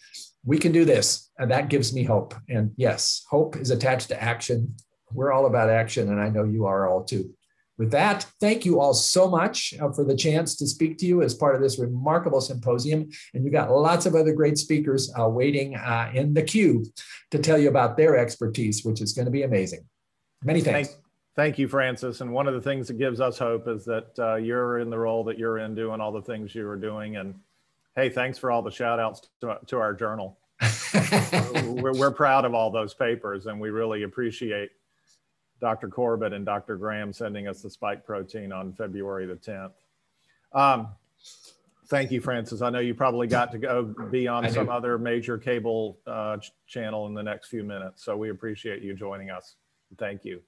We can do this. And that gives me hope. And yes, hope is attached to action. We're all about action. And I know you are all too. With that, thank you all so much for the chance to speak to you as part of this remarkable symposium. And you've got lots of other great speakers waiting in the queue to tell you about their expertise, which is going to be amazing. Many thanks. Thank you, Francis. And one of the things that gives us hope is that you're in the role that you're in, doing all the things you were doing. And hey, thanks for all the shout outs to our journal. We're proud of all those papers, and we really appreciate Dr. Corbett and Dr. Graham sending us the spike protein on February the 10th. Thank you, Francis. I know you probably got to go be on some other major cable channel in the next few minutes. So we appreciate you joining us. Thank you.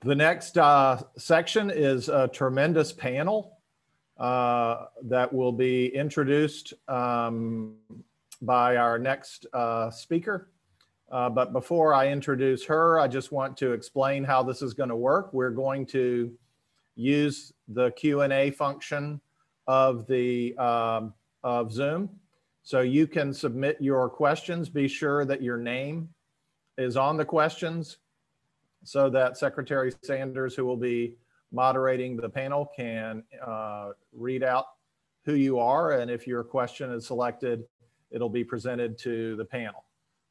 The next section is a tremendous panel that will be introduced by our next speaker. But before I introduce her, I just want to explain how this is going to work. We're going to use the Q&A function of the of Zoom. So you can submit your questions. Be sure that your name is on the questions so that Secretary Sanders, who will be moderating the panel, can read out who you are. And if your question is selected, it'll be presented to the panel.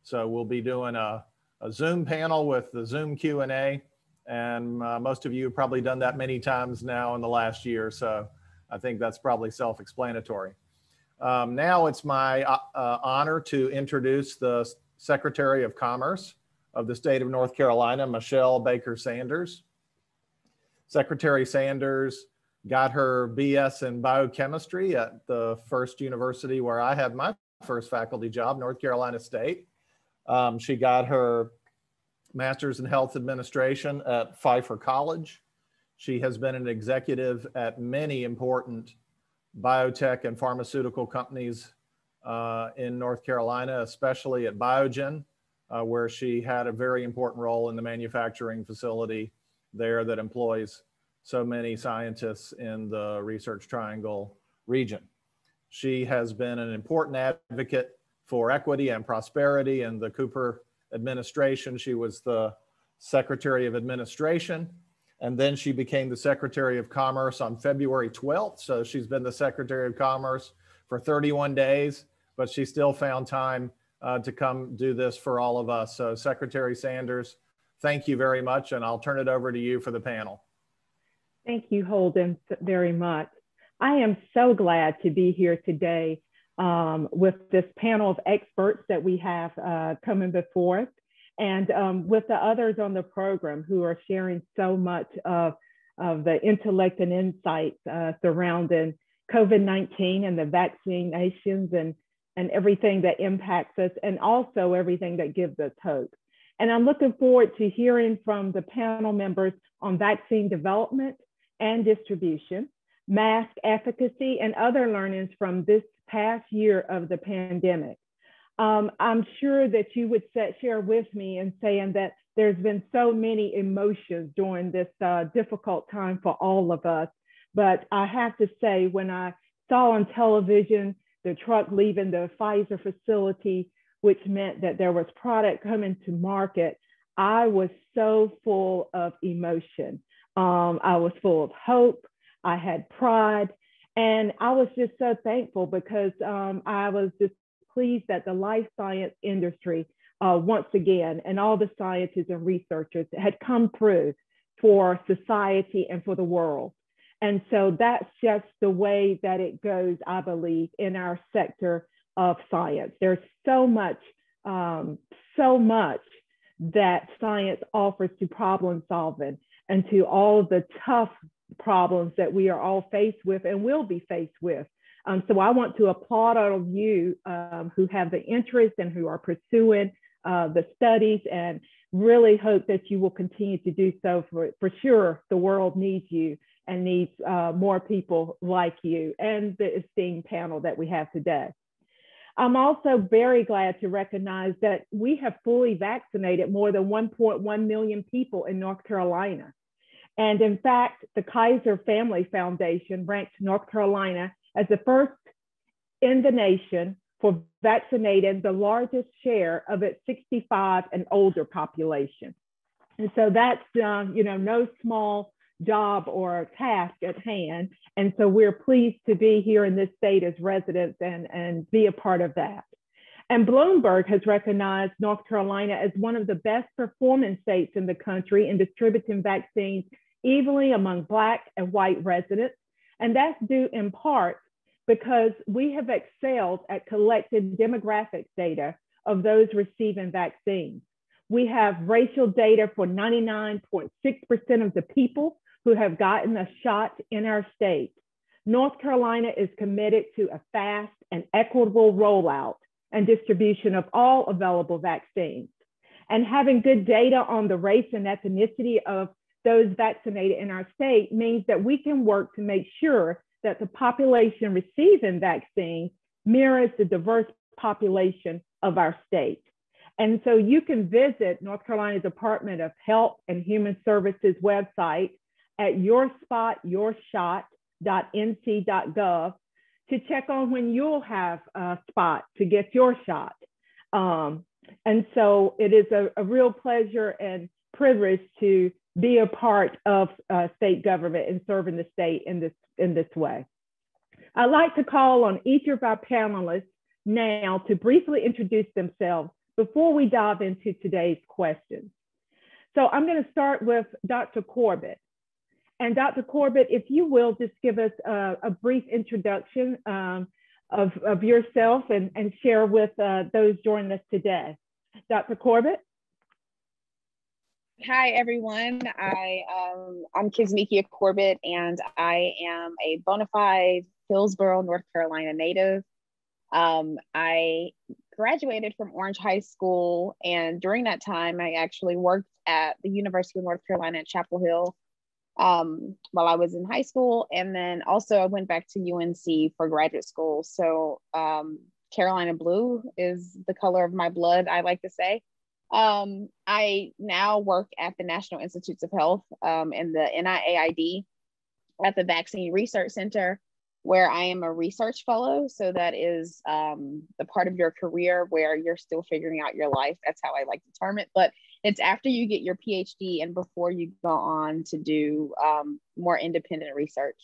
So we'll be doing a Zoom panel with the Zoom Q&A, and most of you have probably done that many times now in the last year, so I think that's probably self-explanatory. Now it's my honor to introduce the Secretary of Commerce of the state of North Carolina, Machelle Baker Sanders. Secretary Sanders got her BS in biochemistry at the first university where I had my first faculty job, North Carolina State. She got her master's in health administration at Pfeiffer College. She has been an executive at many important biotech and pharmaceutical companies in North Carolina, especially at Biogen, where she had a very important role in the manufacturing facility there that employs so many scientists in the Research Triangle region. She has been an important advocate for equity and prosperity in the Cooper administration. She was the Secretary of Administration, and then she became the Secretary of Commerce on February 12th. So she's been the Secretary of Commerce for 31 days, but she still found time to come do this for all of us. So Secretary Sanders, thank you very much, and I'll turn it over to you for the panel. Thank you, Holden, very much. I am so glad to be here today with this panel of experts that we have coming before us, and with the others on the program who are sharing so much of the intellect and insights surrounding COVID-19 and the vaccinations and everything that impacts us, and also everything that gives us hope. And I'm looking forward to hearing from the panel members on vaccine development and distribution, mask efficacy, and other learnings from this past year of the pandemic. I'm sure that you would share with me in saying that there's been so many emotions during this difficult time for all of us But I have to say, when I saw on television the truck leaving the Pfizer facility, which meant that there was product coming to market, I was so full of emotion. I was full of hope. I had pride. And I was just so thankful because I was just pleased that the life science industry, once again, and all the scientists and researchers had come through for society and for the world. And so that's just the way that it goes, I believe, in our sector of science. There's so much that science offers to problem solving and to all the tough problems that we are all faced with and will be faced with. So I want to applaud all of you who have the interest and who are pursuing the studies, and really hope that you will continue to do so. For sure, the world needs you and needs more people like you and the esteemed panel that we have today. I'm also very glad to recognize that we have fully vaccinated more than 1.1 million people in North Carolina. And in fact, the Kaiser Family Foundation ranked North Carolina as the first in the nation for vaccinating the largest share of its 65 and older population. And so that's no small job or task at hand. And so we're pleased to be here in this state as residents and be a part of that. And Bloomberg has recognized North Carolina as one of the best performing states in the country in distributing vaccines evenly among Black and white residents. And that's due in part because we have excelled at collecting demographic data of those receiving vaccines. We have racial data for 99.6% of the people who have gotten a shot in our state. North Carolina is committed to a fast and equitable rollout and distribution of all available vaccines. And having good data on the race and ethnicity of those vaccinated in our state means that we can work to make sure that the population receiving vaccines mirrors the diverse population of our state. And so you can visit North Carolina Department of Health and Human Services website at yourspotyourshot.nc.gov to check on when you'll have a spot to get your shot. And so it is a real pleasure and privilege to be a part of state government and serving the state in this way. I'd like to call on each of our panelists now to briefly introduce themselves before we dive into today's questions. So I'm going to start with Dr. Corbett. And Dr. Corbett, if you will, just give us a brief introduction of yourself and share with those joining us today. Dr. Corbett? Hi, everyone. I'm Kizzmekia Corbett, and I am a bona fide Hillsborough, North Carolina native. I graduated from Orange High School, and during that time, I actually worked at the University of North Carolina at Chapel Hill while I was in high school. And then also I went back to UNC for graduate school. So Carolina blue is the color of my blood, I like to say. I now work at the National Institutes of Health in the NIAID at the Vaccine Research Center, where I am a research fellow. So that is the part of your career where you're still figuring out your life. That's how I like to term it. But it's after you get your PhD and before you go on to do more independent research.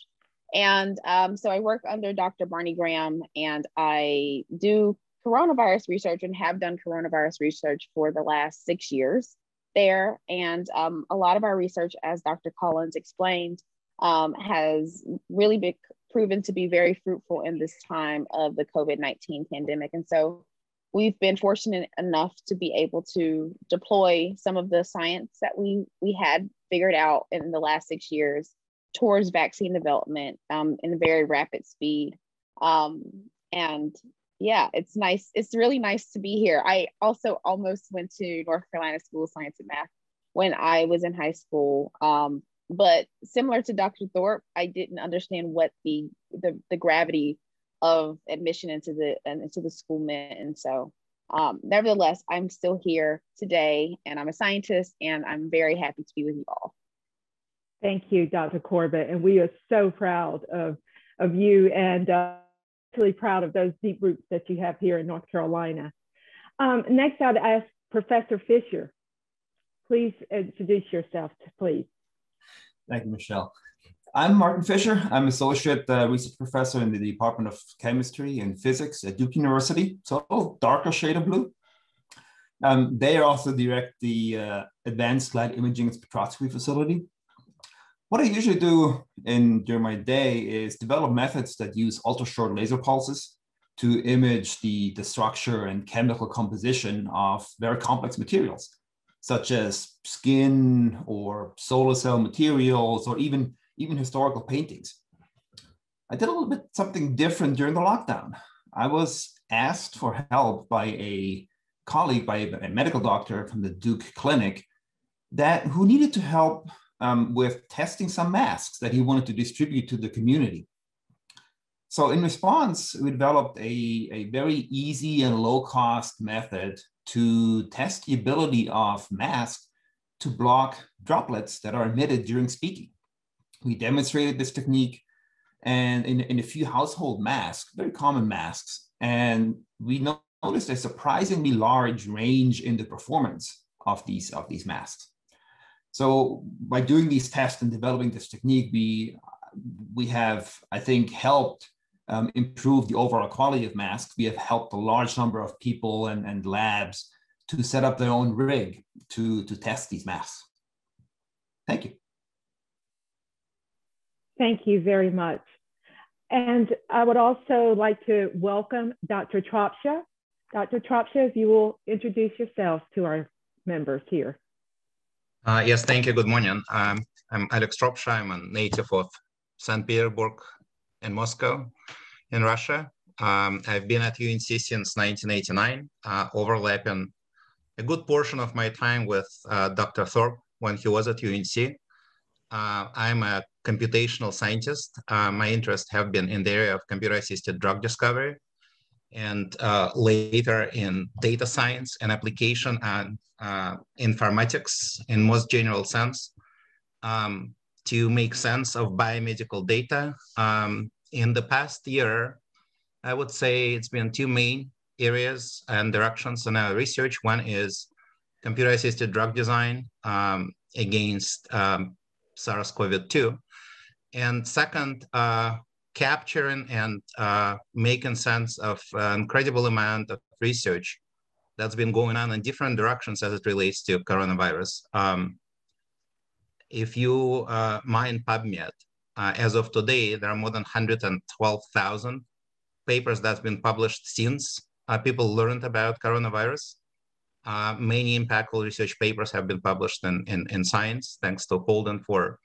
And so I work under Dr. Barney Graham, and I do coronavirus research and have done coronavirus research for the last 6 years there. And a lot of our research, as Dr. Collins explained, has really been proven to be very fruitful in this time of the COVID-19 pandemic. And so we've been fortunate enough to be able to deploy some of the science that we had figured out in the last 6 years towards vaccine development in a very rapid speed. And yeah, it's nice. It's really nice to be here. I also almost went to North Carolina School of Science and Math when I was in high school. But similar to Dr. Thorp, I didn't understand what the gravity of admission into the school meant. And so nevertheless, I'm still here today, and I'm a scientist, and I'm very happy to be with you all. Thank you, Dr. Corbett. And we are so proud of you and really proud of those deep roots that you have here in North Carolina. Next, I'd ask Professor Fischer. Please introduce yourself, please. Thank you, Machelle. I'm Martin Fischer. I'm associate research professor in the Department of Chemistry and Physics at Duke University, so darker shade of blue. They also direct the Advanced Light Imaging and Spectroscopy Facility. What I usually do during my day is develop methods that use ultra-short laser pulses to image the structure and chemical composition of very complex materials, such as skin or solar cell materials, or even historical paintings. I did a little bit something different during the lockdown. I was asked for help by a colleague, by a medical doctor from the Duke Clinic who needed to help with testing some masks that he wanted to distribute to the community. So in response, we developed a very easy and low cost method to test the ability of masks to block droplets that are emitted during speaking. We demonstrated this technique and in a few household masks, very common masks, and we noticed a surprisingly large range in the performance of these masks. So by doing these tests and developing this technique, we have, I think, helped improve the overall quality of masks. We have helped a large number of people and labs to set up their own rig to test these masks. Thank you. Thank you very much. And I would also like to welcome Dr. Tropsha. Dr. Tropsha, if you will introduce yourself to our members here. Yes, thank you. Good morning. I'm Alex Tropsha. I'm a native of St. Petersburg and Moscow in Russia. I've been at UNC since 1989, overlapping a good portion of my time with Dr. Thorp when he was at UNC. I'm a computational scientist. My interests have been in the area of computer-assisted drug discovery and later in data science and application and informatics in most general sense to make sense of biomedical data. In the past year, I would say it's been two main areas and directions in our research. One is computer-assisted drug design against SARS-CoV-2. And second, capturing and making sense of an incredible amount of research that's been going on in different directions as it relates to coronavirus. If you mine PubMed, as of today, there are more than 112,000 papers that's been published since people learned about coronavirus. Many impactful research papers have been published in Science, thanks to Holden for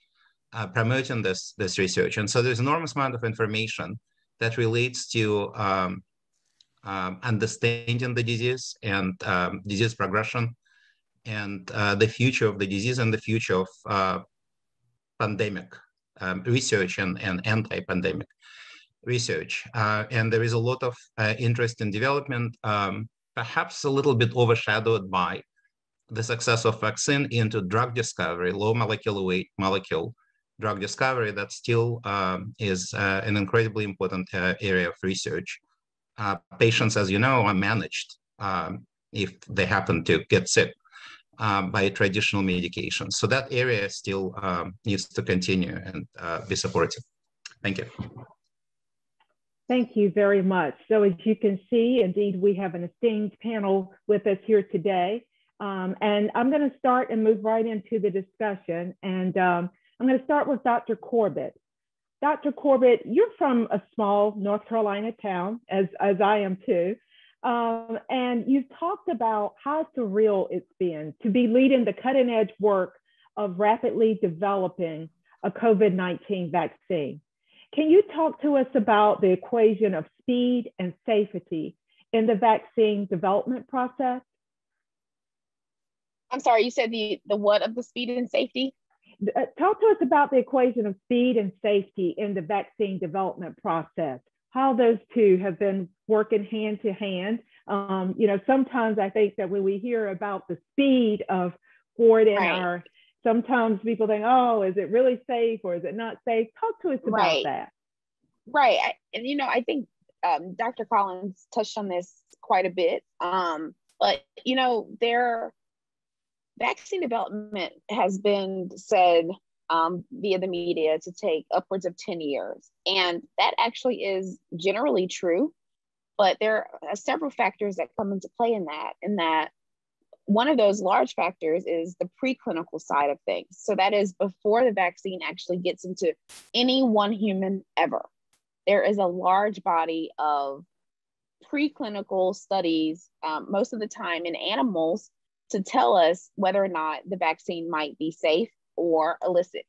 promoting this research. And so there's an enormous amount of information that relates to understanding the disease and disease progression and the future of the disease and the future of pandemic research and anti-pandemic research. And there is a lot of interest in development. Perhaps a little bit overshadowed by the success of vaccine into drug discovery, low molecular weight molecule drug discovery that still is an incredibly important area of research. Patients, as you know, are managed if they happen to get sick by traditional medications. So that area still needs to continue and be supported. Thank you. Thank you very much. So as you can see, indeed, we have an esteemed panel with us here today. And I'm going to start and move right into the discussion. And I'm going to start with Dr. Corbett. Dr. Corbett, you're from a small North Carolina town, as I am too. And you've talked about how surreal it's been to be leading the cutting edge work of rapidly developing a COVID-19 vaccine. Can you talk to us about the equation of speed and safety in the vaccine development process? I'm sorry, you said the what of the speed and safety? Talk to us about the equation of speed and safety in the vaccine development process, how those two have been working hand to hand. You know, sometimes I think that when we hear about the speed of forwarding our sometimes people think, oh, is it really safe or is it not safe? Talk to us about that. Right. And, you know, I think Dr. Collins touched on this quite a bit. But, you know, their vaccine development has been said via the media to take upwards of 10 years. And that actually is generally true. But there are several factors that come into play in that one of those large factors is the preclinical side of things. So that is before the vaccine actually gets into any one human ever. There is a large body of preclinical studies, most of the time in animals, to tell us whether or not the vaccine might be safe or elicit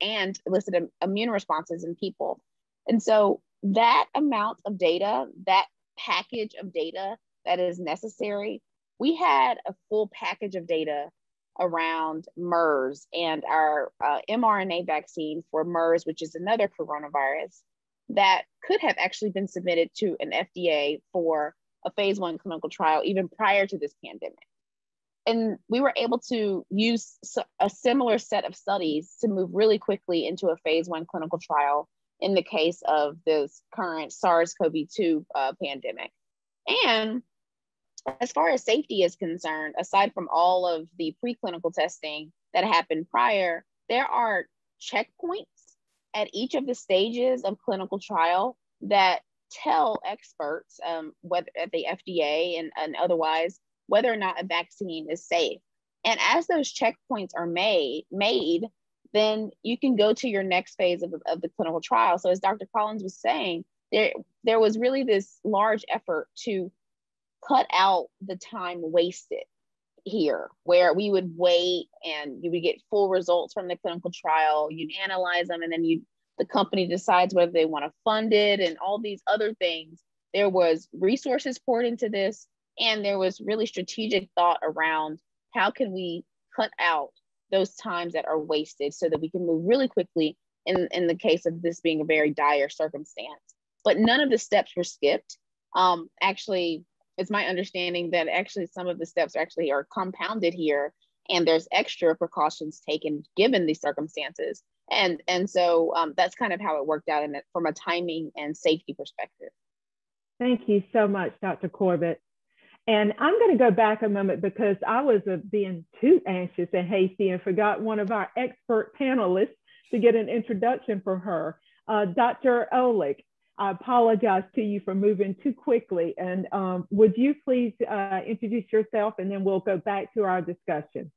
immune responses in people. And so that amount of data, that package of data that is necessary. We had a full package of data around MERS and our mRNA vaccine for MERS, which is another coronavirus, that could have actually been submitted to an FDA for a phase 1 clinical trial even prior to this pandemic. And we were able to use a similar set of studies to move really quickly into a phase 1 clinical trial in the case of this current SARS-CoV-2 pandemic. And as far as safety is concerned, aside from all of the preclinical testing that happened prior, there are checkpoints at each of the stages of clinical trial that tell experts, whether at the FDA and otherwise, whether or not a vaccine is safe. And as those checkpoints are made, then you can go to your next phase of the clinical trial. So as Dr. Collins was saying, there was really this large effort to cut out the time wasted here, where we would wait and you would get full results from the clinical trial, you'd analyze them, and then the company decides whether they want to fund it and all these other things. There was resources poured into this, and there was really strategic thought around how can we cut out those times that are wasted so that we can move really quickly in the case of this being a very dire circumstance. But none of the steps were skipped. Actually, it's my understanding that actually some of the steps actually are compounded here, and there's extra precautions taken given these circumstances. And so that's kind of how it worked out from a timing and safety perspective. Thank you so much, Dr. Corbett. And I'm going to go back a moment because I was being too anxious and hasty and forgot one of our expert panelists to get an introduction from her. Dr. Olick, I apologize to you for moving too quickly. And would you please introduce yourself, and then we'll go back to our discussion.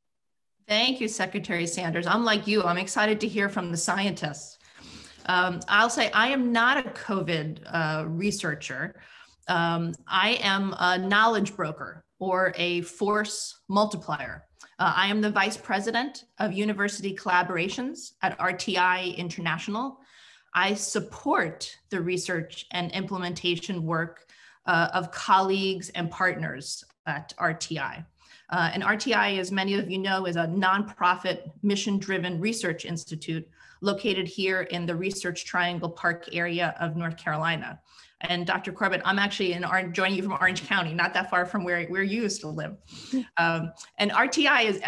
Thank you, Secretary Sanders. I'm like you, I'm excited to hear from the scientists. I'll say I am not a COVID researcher. I am a knowledge broker or a force multiplier. I am the Vice President of University Collaborations at RTI International. I support the research and implementation work of colleagues and partners at RTI. And RTI, as many of you know, is a nonprofit, mission-driven research institute located here in the Research Triangle Park area of North Carolina. And Dr. Corbett, I'm actually joining you from Orange County, not that far from where you used to live. And RTI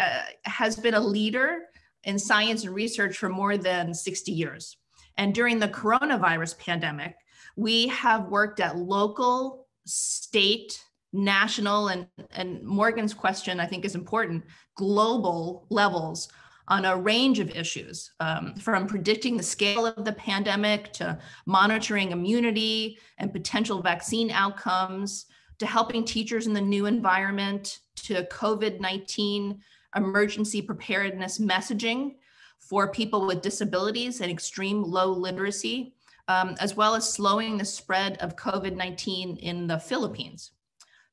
has been a leader in science and research for more than 60 years. And during the coronavirus pandemic, we have worked at local, state, national, and Morgan's question, I think, is important, global levels on a range of issues, from predicting the scale of the pandemic to monitoring immunity and potential vaccine outcomes, to helping teachers in the new environment, to COVID-19 emergency preparedness messaging for people with disabilities and extreme low literacy, as well as slowing the spread of COVID-19 in the Philippines.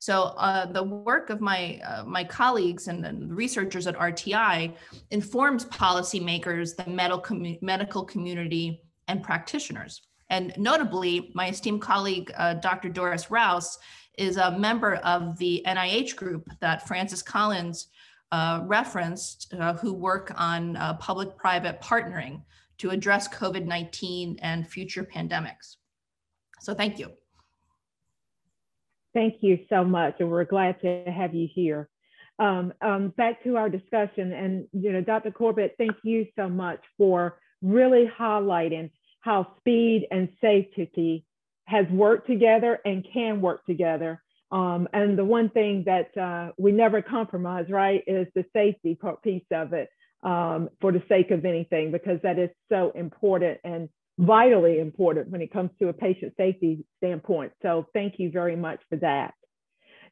So the work of my colleagues and researchers at RTI informs policymakers, the medical community, and practitioners. And notably, my esteemed colleague, Dr. Doris Rouse, is a member of the NIH group that Francis Collins referenced, who work on public-private partnering to address COVID-19 and future pandemics. So thank you. Thank you so much, and we're glad to have you here. Back to our discussion, and Dr. Corbett, thank you so much for really highlighting how speed and safety has worked together and can work together. And the one thing that we never compromise, right, is the safety piece of it for the sake of anything, because that is so important and vitally important when it comes to a patient safety standpoint. So thank you very much for that.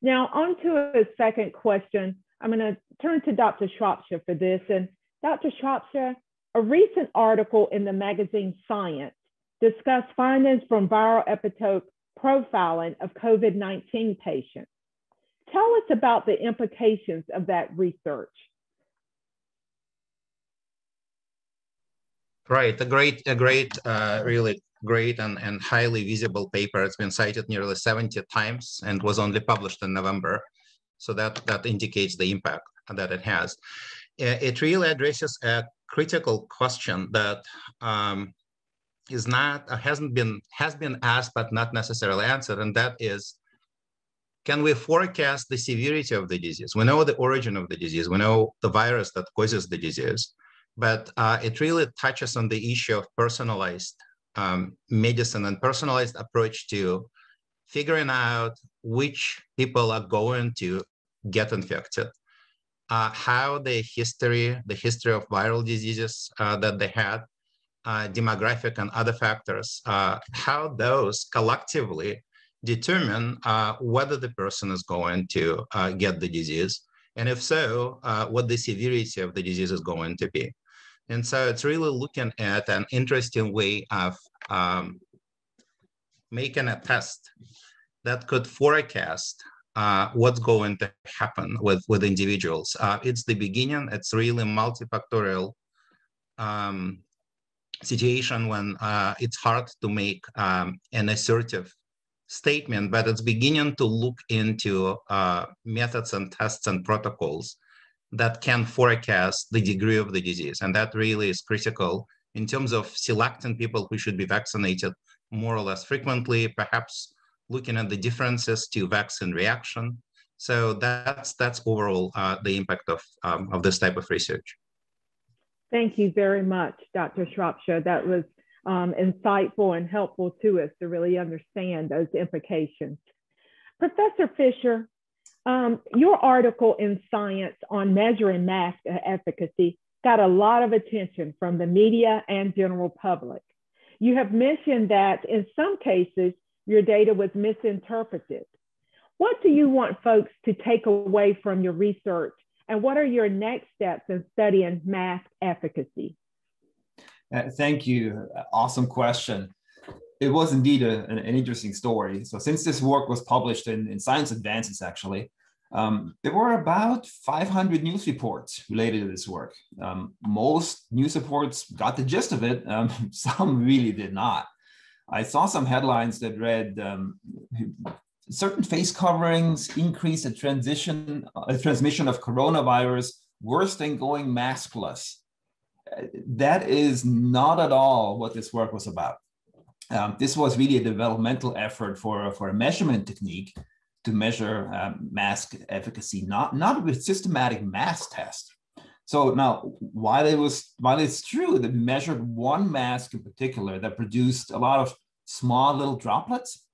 Now, on to a second question. I'm going to turn to Dr. Tropsha for this. And Dr. Tropsha, a recent article in the magazine Science discussed findings from viral epitope profiling of COVID-19 patients. Tell us about the implications of that research. Right, a really great and highly visible paper. It's been cited nearly 70 times and was only published in November. So that indicates the impact that it has. It really addresses a critical question that has been asked, but not necessarily answered. And that is, can we forecast the severity of the disease? We know the origin of the disease. We know the virus that causes the disease, but it really touches on the issue of personalized medicine and personalized approach to figuring out which people are going to get infected, how the history of viral diseases that they had, demographic and other factors, how those collectively determine whether the person is going to get the disease, and if so, what the severity of the disease is going to be. And so it's really looking at an interesting way of making a test that could forecast what's going to happen with individuals. It's the beginning. It's really multifactorial situation when it's hard to make an assertive statement, but it's beginning to look into methods and tests and protocols that can forecast the degree of the disease. And that really is critical in terms of selecting people who should be vaccinated more or less frequently, perhaps looking at the differences to vaccine reaction. So that's overall the impact of this type of research. Thank you very much, Dr. Tropsha. That was insightful and helpful to us to really understand those implications. Professor Fischer, your article in Science on measuring mask efficacy got a lot of attention from the media and general public. You have mentioned that in some cases, your data was misinterpreted. What do you want folks to take away from your research, and what are your next steps in studying mask efficacy? Thank you. Awesome question. It was indeed an interesting story. So since this work was published in Science Advances, actually, there were about 500 news reports related to this work. Most news reports got the gist of it. Some really did not. I saw some headlines that read, certain face coverings increase the transmission of coronavirus worse than going maskless. That is not at all what this work was about. This was really a developmental effort for a measurement technique to measure mask efficacy, not with systematic mask tests. So now, while it's true that measured one mask in particular that produced a lot of small little droplets,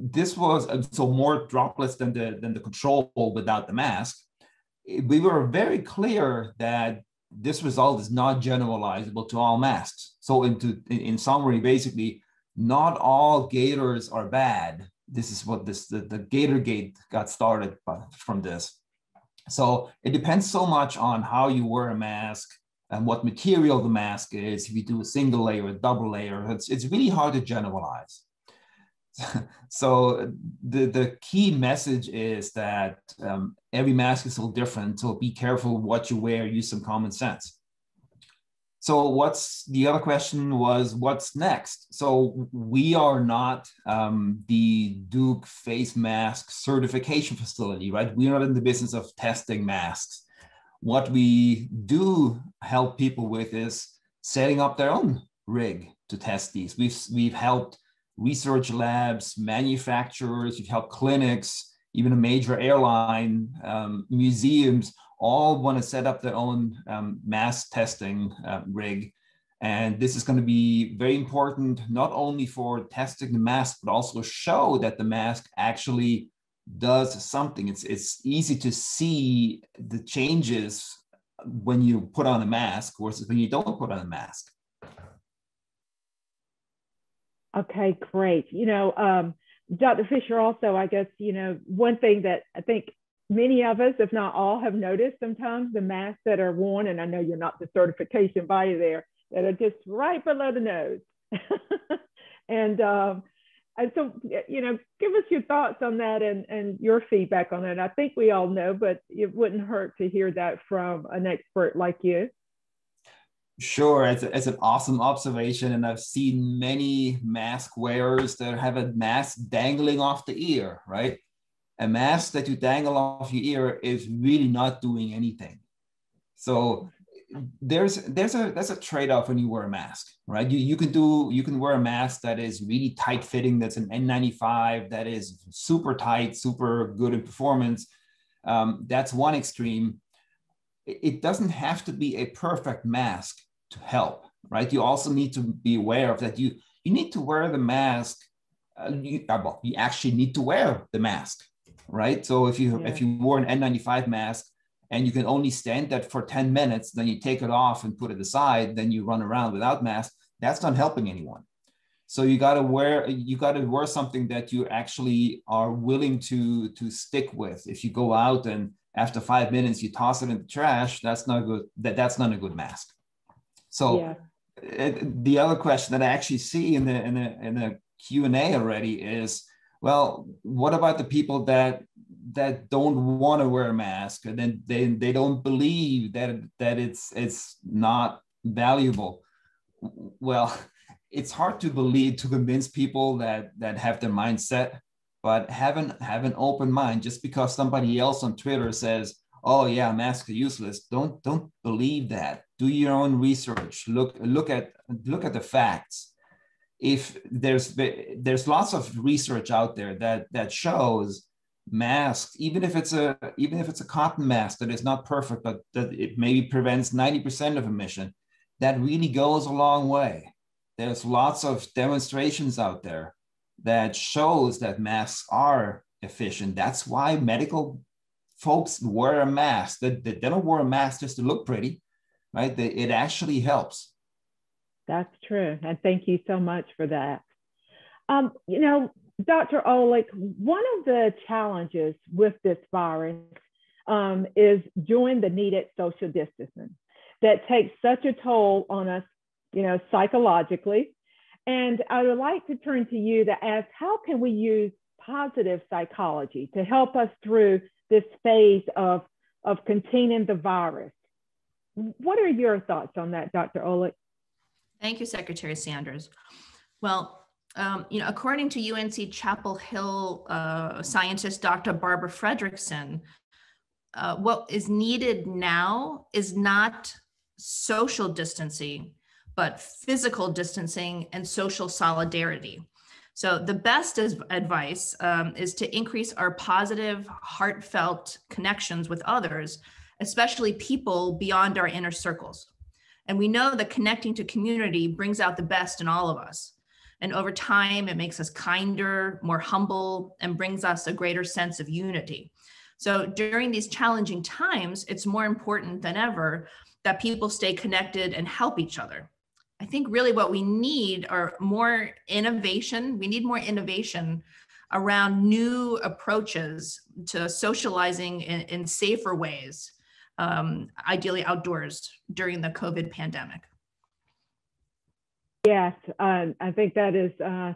this was so more droplets than the control without the mask. We were very clear that this result is not generalizable to all masks. So in summary, basically, not all gators are bad. This is what the Gatorgate got started from this. So it depends so much on how you wear a mask and what material the mask is. If you do a single layer, a double layer, it's really hard to generalize. So the key message is that every mask is a little different, so be careful what you wear, use some common sense. So the other question was, what's next? So we are not the Duke face mask certification facility, right? We're not in the business of testing masks. What we do help people with is setting up their own rig to test these. We've helped research labs, manufacturers, we've helped clinics, even a major airline, museums, all want to set up their own mass testing rig. And this is going to be very important, not only for testing the mask, but also show that the mask actually does something. It's easy to see the changes when you put on a mask versus when you don't put on a mask. Okay, great. You know, Dr. Fischer, also, I guess, you know, one thing that I think many of us, if not all, have noticed sometimes the masks that are worn, and I know you're not the certification body there, that are just right below the nose. And so, you know, give us your thoughts on that and your feedback on it. I think we all know, but it wouldn't hurt to hear that from an expert like you. Sure, it's an awesome observation. And I've seen many mask wearers that have a mask dangling off the ear, right? A mask that you dangle off your ear is really not doing anything. So that's a trade-off when you wear a mask, right? You can wear a mask that is really tight fitting, that's an N95, that is super tight, super good in performance. That's one extreme. It doesn't have to be a perfect mask to help, right? You also need to be aware of that. You need to wear the mask. You actually need to wear the mask, right? So if you wore an N95 mask and you can only stand that for 10 minutes, then you take it off and put it aside, then you run around without mask, that's not helping anyone. So you got to wear something that you actually are willing to stick with. If you go out and after 5 minutes, you toss it in the trash, that's not good. That's not a good mask. So The other question that I actually see in the Q&A already is, well, what about the people that don't want to wear a mask, and then they don't believe that it's not valuable? Well, it's hard to convince people that have their mindset. But have an open mind. Just because somebody else on Twitter says, "Oh yeah, masks are useless," don't believe that. Do your own research. Look at the facts. If there's lots of research out there that shows masks, even if it's a cotton mask that is not perfect, but that it maybe prevents 90% of emission, that really goes a long way. There's lots of demonstrations out there that shows that masks are efficient. That's why medical folks wear a mask. They don't wear a mask just to look pretty, right? It actually helps. That's true. And thank you so much for that. You know, Dr. Olick, one of the challenges with this virus is doing the needed social distancing that takes such a toll on us, you know, psychologically. And I would like to turn to you to ask, how can we use positive psychology to help us through this phase of containing the virus? What are your thoughts on that, Dr. Olick? Thank you, Secretary Sanders. Well, you know, according to UNC Chapel Hill scientist, Dr. Barbara Fredrickson, what is needed now is not social distancing, but physical distancing and social solidarity. So the best advice is to increase our positive, heartfelt connections with others, especially people beyond our inner circles. And we know that connecting to community brings out the best in all of us. And over time, it makes us kinder, more humble, and brings us a greater sense of unity. So during these challenging times, it's more important than ever that people stay connected and help each other. I think really what we need are more innovation. We need more innovation around new approaches to socializing in safer ways, ideally outdoors during the COVID pandemic. Yes, I think that is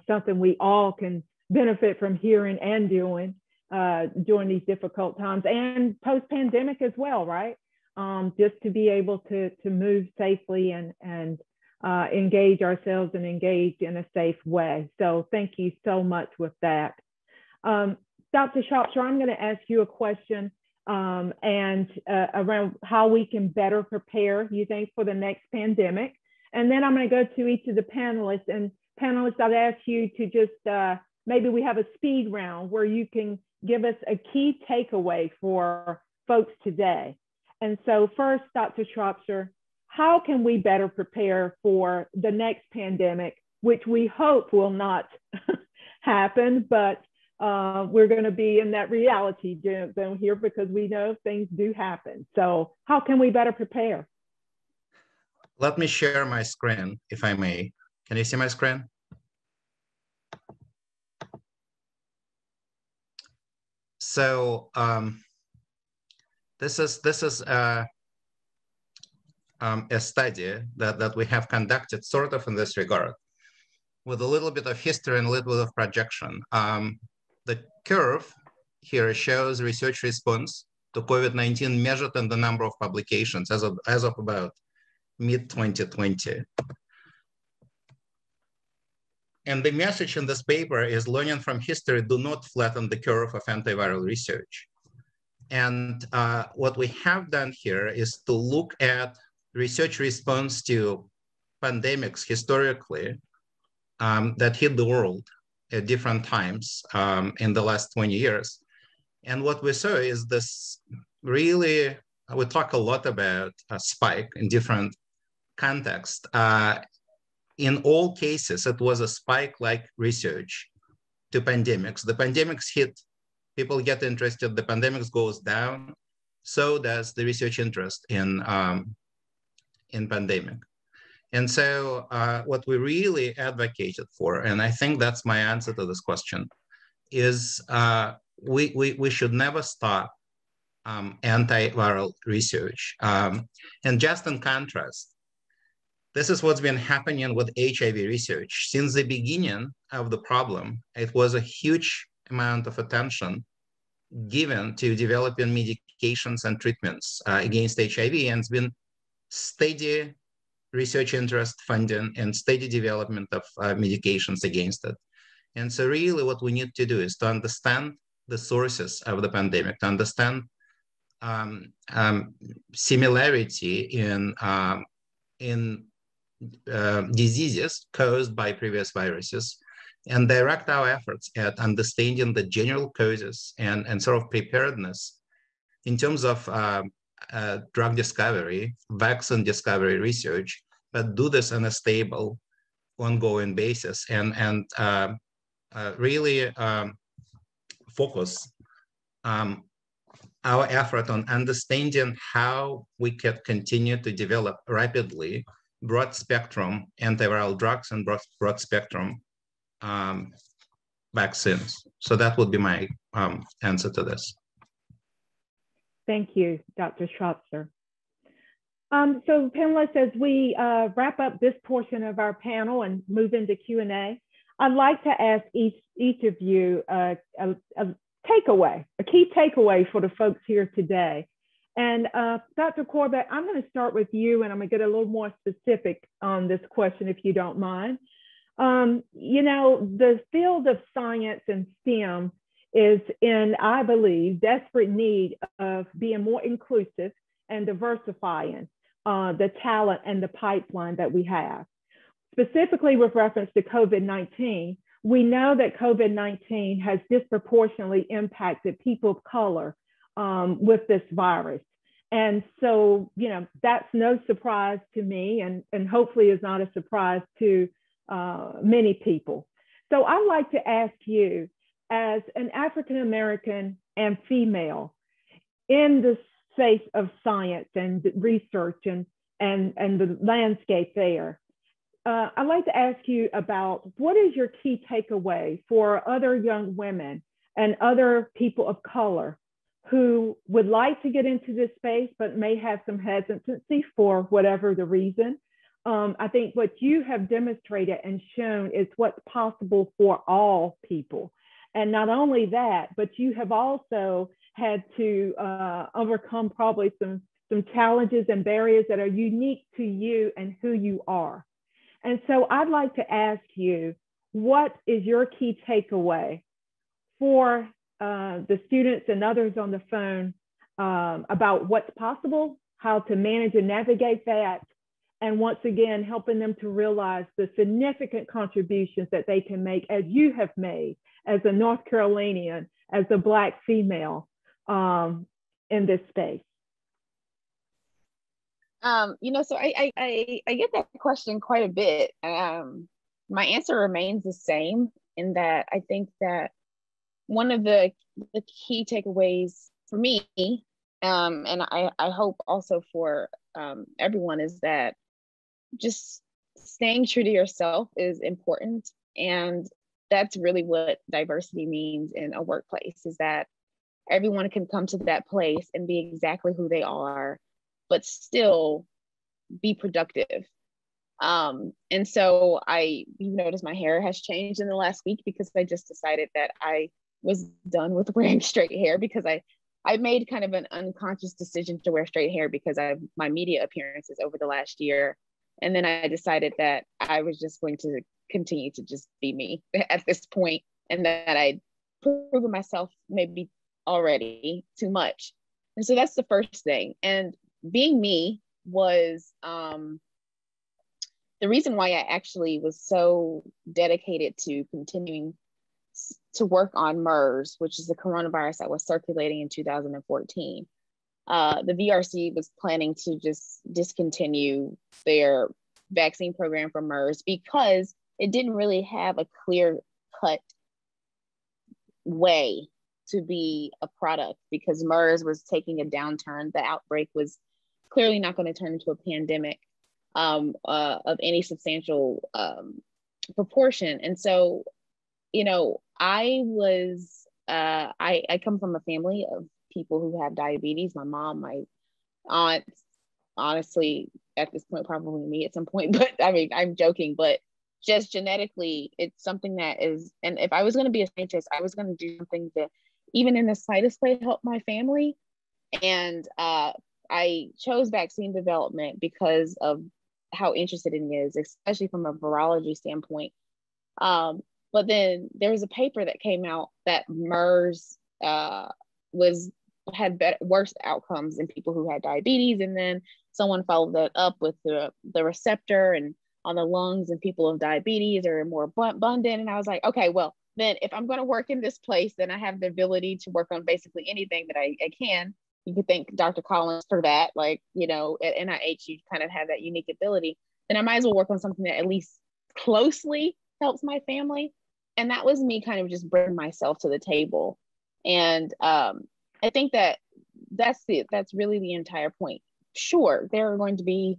something we all can benefit from hearing and doing during these difficult times and post-pandemic as well, right? Just to be able to move safely and engage ourselves and engage in a safe way. So thank you so much with that. Dr. Tropsha, I'm going to ask you a question around how we can better prepare, you think, for the next pandemic. And then I'm going to go to each of the panelists. And panelists, I'd ask you to just maybe we have a speed round where you can give us a key takeaway for folks today. And so first, Dr. Tropsha, how can we better prepare for the next pandemic, which we hope will not happen, but we're going to be in that reality zone here because we know things do happen. So how can we better prepare? Let me share my screen, if I may. Can you see my screen? So this is a study that we have conducted sort of in this regard, with a little bit of history and a little bit of projection. The curve here shows research response to COVID-19 measured in the number of publications as of about mid-2020. And the message in this paper is learning from history, do not flatten the curve of antiviral research. And what we have done here is to look at research response to pandemics historically that hit the world at different times in the last 20 years. And what we saw is this really, we talk a lot about a spike in different contexts. In all cases, it was a spike-like research to pandemics. The pandemics hit, people get interested, the pandemics goes down, so does the research interest in pandemic. And so what we really advocated for, and I think that's my answer to this question, is we should never stop antiviral research. And just in contrast, this is what's been happening with HIV research. Since the beginning of the problem, it was a huge amount of attention given to developing medications and treatments against HIV, and it's been steady research interest funding and steady development of medications against it. And so really what we need to do is to understand the sources of the pandemic, to understand similarity in diseases caused by previous viruses, and direct our efforts at understanding the general causes and sort of preparedness in terms of drug discovery, vaccine discovery research, but do this on a stable, ongoing basis and really focus our effort on understanding how we can continue to develop rapidly broad spectrum antiviral drugs and broad spectrum vaccines. So that would be my answer to this. Thank you, Dr. Tropsha. So Pamela, as we wrap up this portion of our panel and move into Q&A, I'd like to ask each of you a key takeaway for the folks here today. And Dr. Corbett, I'm going to start with you, and I'm going to get a little more specific on this question, if you don't mind. You know, the field of science and STEM is in, I believe, desperate need of being more inclusive and diversifying the talent and the pipeline that we have. Specifically with reference to COVID-19, we know that COVID-19 has disproportionately impacted people of color with this virus. And so, you know, that's no surprise to me, and hopefully is not a surprise to many people. So I'd like to ask you, as an African-American and female in the space of science and research and the landscape there, I'd like to ask you about what is your key takeaway for other young women and other people of color who would like to get into this space but may have some hesitancy for whatever the reason. I think what you have demonstrated and shown is what's possible for all people. And not only that, but you have also had to overcome probably some challenges and barriers that are unique to you and who you are. And so I'd like to ask you, what is your key takeaway for the students and others on the phone about what's possible, how to manage and navigate that, and once again, helping them to realize the significant contributions that they can make, as you have made as a North Carolinian, as a Black female in this space. You know, so I get that question quite a bit. My answer remains the same in that I think that one of the key takeaways for me, and I hope also for everyone, is that just staying true to yourself is important. And that's really what diversity means in a workplace, is that everyone can come to that place and be exactly who they are, but still be productive. And so you notice my hair has changed in the last week because I just decided that I was done with wearing straight hair, because I made kind of an unconscious decision to wear straight hair because my media appearances over the last year. And then I decided that I was just going to continue to just be me at this point, and that I'd proven myself maybe already too much. And so that's the first thing. And being me was the reason why I actually was so dedicated to continuing to work on MERS, which is the coronavirus that was circulating in 2014. The VRC was planning to just discontinue their vaccine program for MERS because it didn't really have a clear-cut way to be a product, because MERS was taking a downturn. The outbreak was clearly not going to turn into a pandemic of any substantial proportion. And so, you know, I come from a family of people who have diabetes. My mom, my aunt, honestly, at this point, probably me at some point, but I mean, I'm joking, but just genetically, it's something that is, and if I was going to be a scientist, I was going to do something that even in the slightest way help my family. And I chose vaccine development because of how interested it is, especially from a virology standpoint. But then there was a paper that came out that MERS had worse outcomes in people who had diabetes. And then someone followed that up with the receptor and on the lungs, and people of diabetes are more abundant. And I was like, okay, well, then if I'm going to work in this place, then I have the ability to work on basically anything that I can. You could thank Dr. Collins for that. Like, you know, at NIH, you kind of have that unique ability. Then I might as well work on something that at least closely helps my family. And that was me kind of just bringing myself to the table. And I think that that's really the entire point. Sure, there are going to be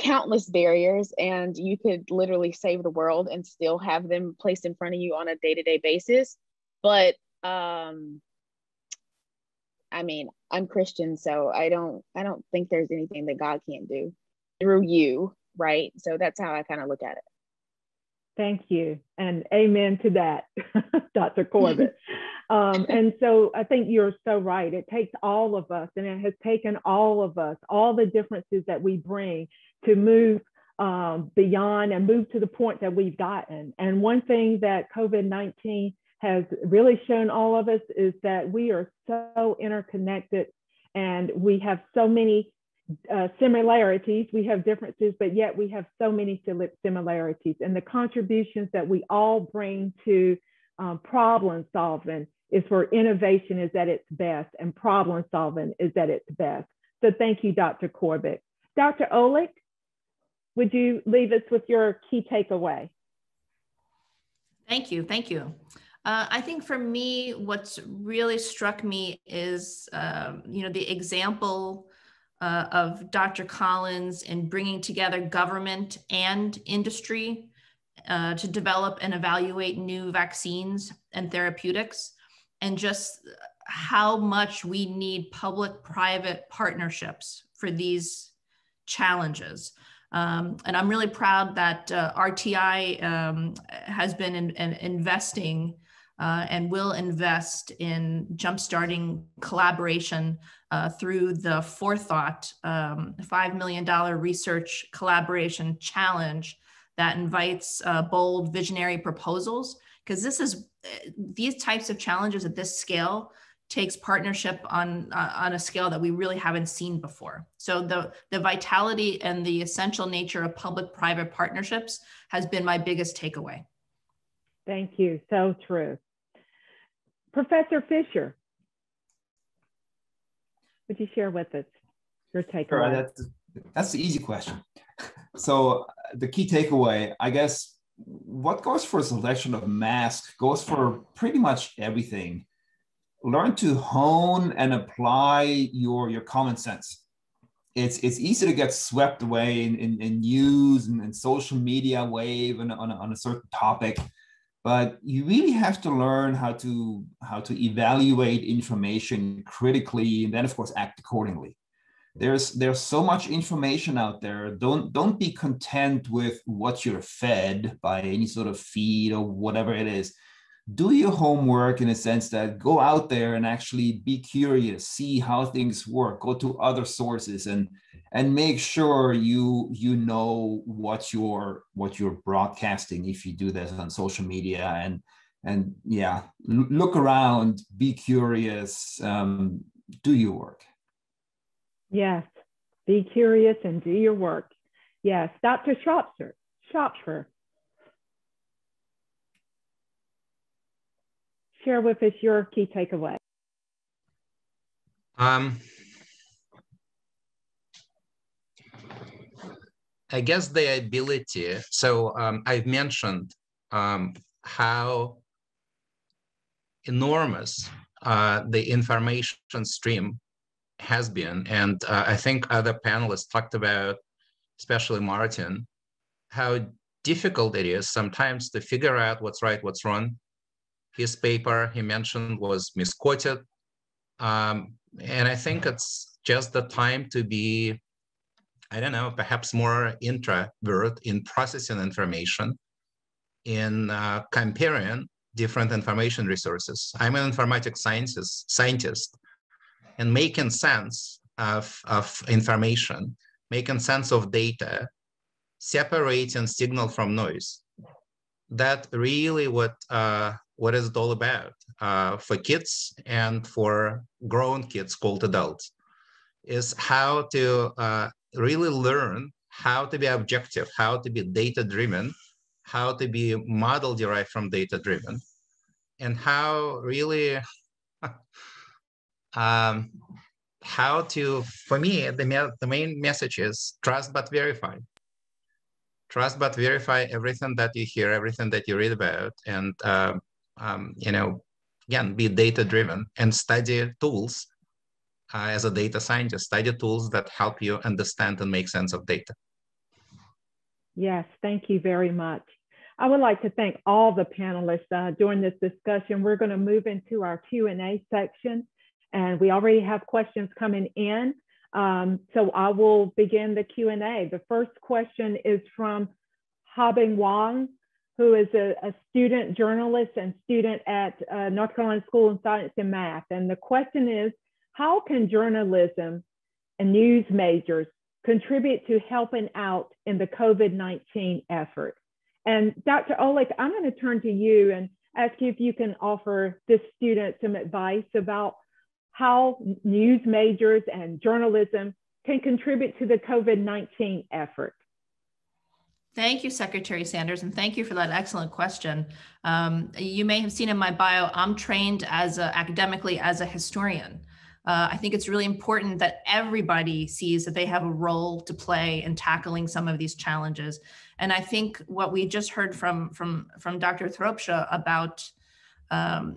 countless barriers, and you could literally save the world and still have them placed in front of you on a day-to-day basis. But I mean, I'm Christian, so I don't think there's anything that God can't do through you, right? So that's how I kind of look at it. Thank you, and amen to that, Dr. Corbett. And so I think you're so right. It takes all of us, and it has taken all of us, all the differences that we bring, to move beyond and move to the point that we've gotten. And one thing that COVID-19 has really shown all of us is that we are so interconnected, and we have so many similarities. We have differences, but yet we have so many similarities, and the contributions that we all bring to problem solving is where innovation is at its best and problem solving is at its best. So thank you, Dr. Corbett. Dr. Olick, would you leave us with your key takeaway? Thank you, thank you. I think for me, what's really struck me is, you know, the example of Dr. Collins in bringing together government and industry to develop and evaluate new vaccines and therapeutics, and just how much we need public-private partnerships for these challenges. And I'm really proud that RTI has been investing and will invest in jumpstarting collaboration through the Forethought $5 million research collaboration challenge that invites bold visionary proposals. Because these types of challenges at this scale takes partnership on a scale that we really haven't seen before. So the vitality and the essential nature of public-private partnerships has been my biggest takeaway. Thank you, so true. Professor Fischer, would you share with us your takeaway? Sure, that's the easy question. So the key takeaway, I guess, what goes for selection of masks goes for pretty much everything. Learn to hone and apply your common sense. It's easy to get swept away in news and social media wave and on a certain topic, but you really have to learn how to evaluate information critically and then of course act accordingly. There's so much information out there. Don't be content with what you're fed by any sort of feed or whatever it is. Do your homework in a sense that go out there and actually be curious, see how things work, go to other sources and make sure you know what you're broadcasting if you do this on social media and yeah, look around, be curious, do your work. Yes, be curious and do your work. Yes, Dr. Tropsha, share with us your key takeaway. I guess the ability, so I've mentioned how enormous the information stream has been. And I think other panelists talked about, especially Martin, how difficult it is sometimes to figure out what's right, what's wrong. His paper, he mentioned, was misquoted. And I think it's just the time to be, I don't know, perhaps more introvert in processing information, in comparing different information resources. I'm an informatics scientist. And making sense of information, making sense of data, separating signal from noise. That really what is it all about for kids and for grown kids called adults, is how to really learn how to be objective, how to be data-driven, how to be model derived from data-driven, and how really, how to, for me, the main message is trust but verify. Trust but verify everything that you hear, everything that you read about, and you know, again, be data-driven and study tools as a data scientist. Study tools that help you understand and make sense of data. Yes, thank you very much. I would like to thank all the panelists during this discussion. We're going to move into our Q&A section. And we already have questions coming in. So I will begin the Q&A. The first question is from Habing Wang, who is a student journalist and student at North Carolina School of Science and Math. And the question is, how can journalism and news majors contribute to helping out in the COVID-19 effort? And Dr. Olick, I'm going to turn to you and ask you if you can offer this student some advice about how news majors and journalism can contribute to the COVID-19 effort. Thank you, Secretary Sanders, and thank you for that excellent question. You may have seen in my bio, I'm trained as academically as a historian. I think it's really important that everybody sees that they have a role to play in tackling some of these challenges. And I think what we just heard from Dr. Tropsha about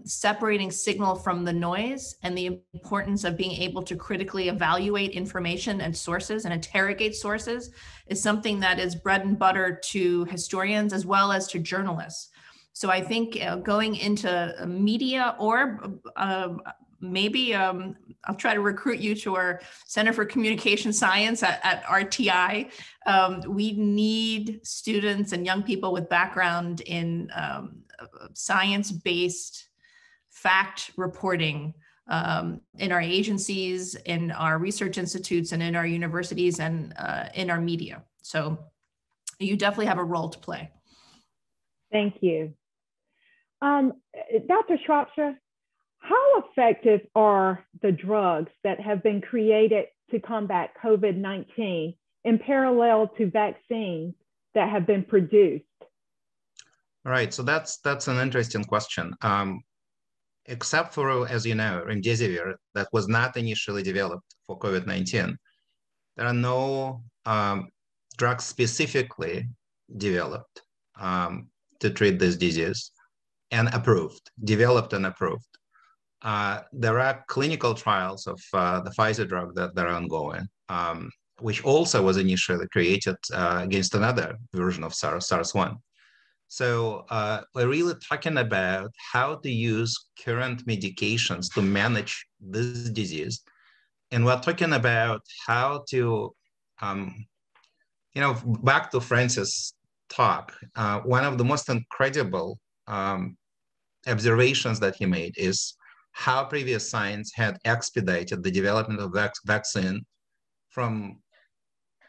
separating signal from the noise and the importance of being able to critically evaluate information and sources and interrogate sources is something that is bread and butter to historians as well as to journalists. So I think going into media or maybe I'll try to recruit you to our Center for Communication Science at RTI. We need students and young people with background in science-based fact reporting in our agencies, in our research institutes, and in our universities, and in our media. So you definitely have a role to play. Thank you. Dr. Tropsha, how effective are the drugs that have been created to combat COVID-19 in parallel to vaccines that have been produced? All right, so that's an interesting question. Except for, as you know, remdesivir, that was not initially developed for COVID-19, there are no drugs specifically developed to treat this disease and approved, developed and approved. There are clinical trials of the Pfizer drug that are ongoing, which also was initially created against another version of SARS, SARS-1. So we're really talking about how to use current medications to manage this disease. And we're talking about how to, back to Francis' talk, one of the most incredible observations that he made is how previous science had expedited the development of vaccine from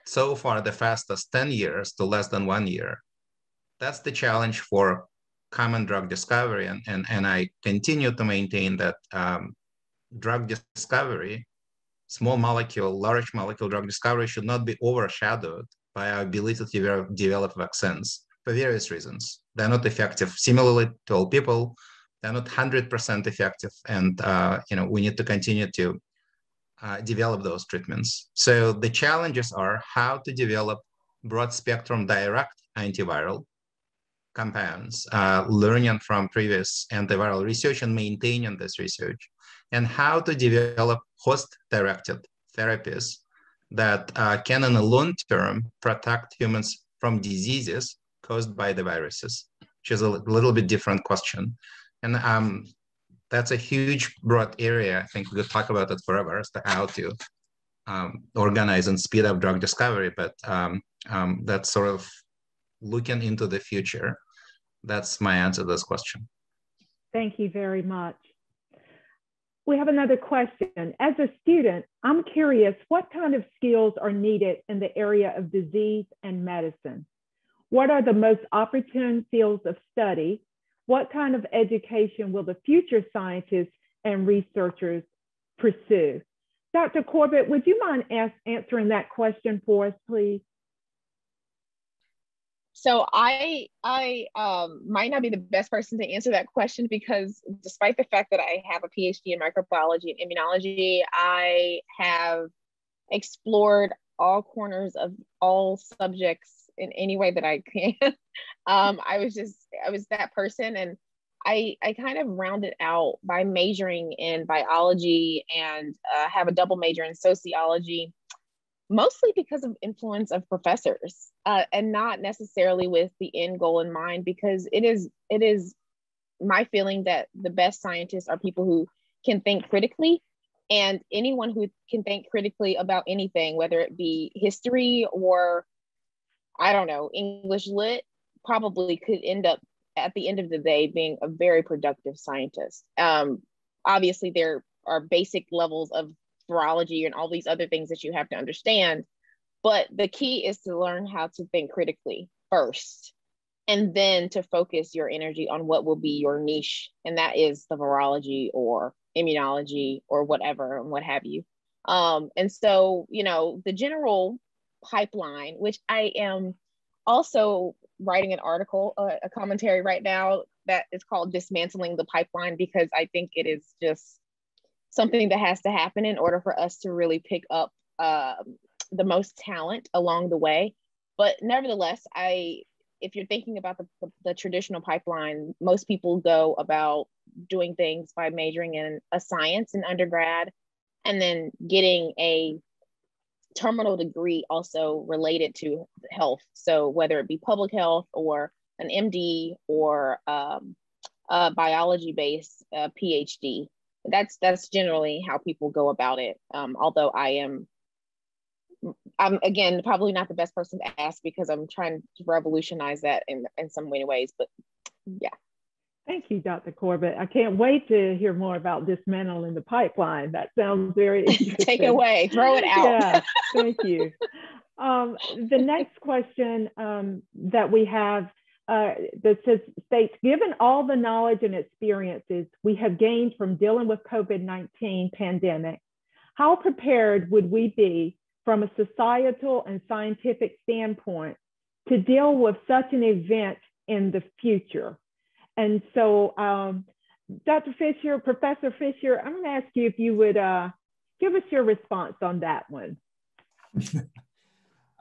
so far the fastest 10 years to less than 1 year. That's the challenge for common drug discovery. And I continue to maintain that drug discovery, small molecule, large molecule drug discovery should not be overshadowed by our ability to develop vaccines for various reasons. They're not effective. Similarly to all people, they're not 100% effective. And we need to continue to develop those treatments. So the challenges are how to develop broad spectrum direct antiviral compounds, learning from previous antiviral research and maintaining this research, and how to develop host-directed therapies that can in the long term protect humans from diseases caused by the viruses, which is a little bit different question. And that's a huge broad area. I think we could talk about it forever as to how to organize and speed up drug discovery, but that's sort of looking into the future. That's my answer to this question. Thank you very much. We have another question. As a student, I'm curious what kind of skills are needed in the area of disease and medicine? What are the most opportune fields of study? What kind of education will the future scientists and researchers pursue? Dr. Corbett, would you mind answering that question for us, please? So I might not be the best person to answer that question because despite the fact that I have a PhD in microbiology and immunology, I have explored all corners of all subjects in any way that I can. I was that person. And I kind of rounded out by majoring in biology and have a double major in sociology, mostly because of influence of professors and not necessarily with the end goal in mind, because it is my feeling that the best scientists are people who can think critically, and anyone who can think critically about anything, whether it be history or, I don't know, English lit, probably could end up at the end of the day being a very productive scientist. Obviously there are basic levels of virology and all these other things that you have to understand. But the key is to learn how to think critically first, and then to focus your energy on what will be your niche. And that is the virology or immunology or whatever and what have you. And so, the general pipeline, which I am also writing an article, a commentary right now that is called Dismantling the Pipeline, because I think it is just something that has to happen in order for us to really pick up the most talent along the way. But nevertheless, if you're thinking about the traditional pipeline, most people go about doing things by majoring in a science in undergrad, and then getting a terminal degree also related to health. So whether it be public health or an MD or a biology-based PhD. That's generally how people go about it. Although I'm again, probably not the best person to ask because I'm trying to revolutionize that in some many ways, but yeah. Thank you, Dr. Corbett. I can't wait to hear more about dismantling the pipeline. That sounds very interesting. Take it away, throw it out. Yeah, thank you. The next question that we have that states, given all the knowledge and experiences we have gained from dealing with COVID-19 pandemic, how prepared would we be from a societal and scientific standpoint to deal with such an event in the future? And so, Dr. Fischer, Professor Fischer, I'm gonna ask you if you would give us your response on that one.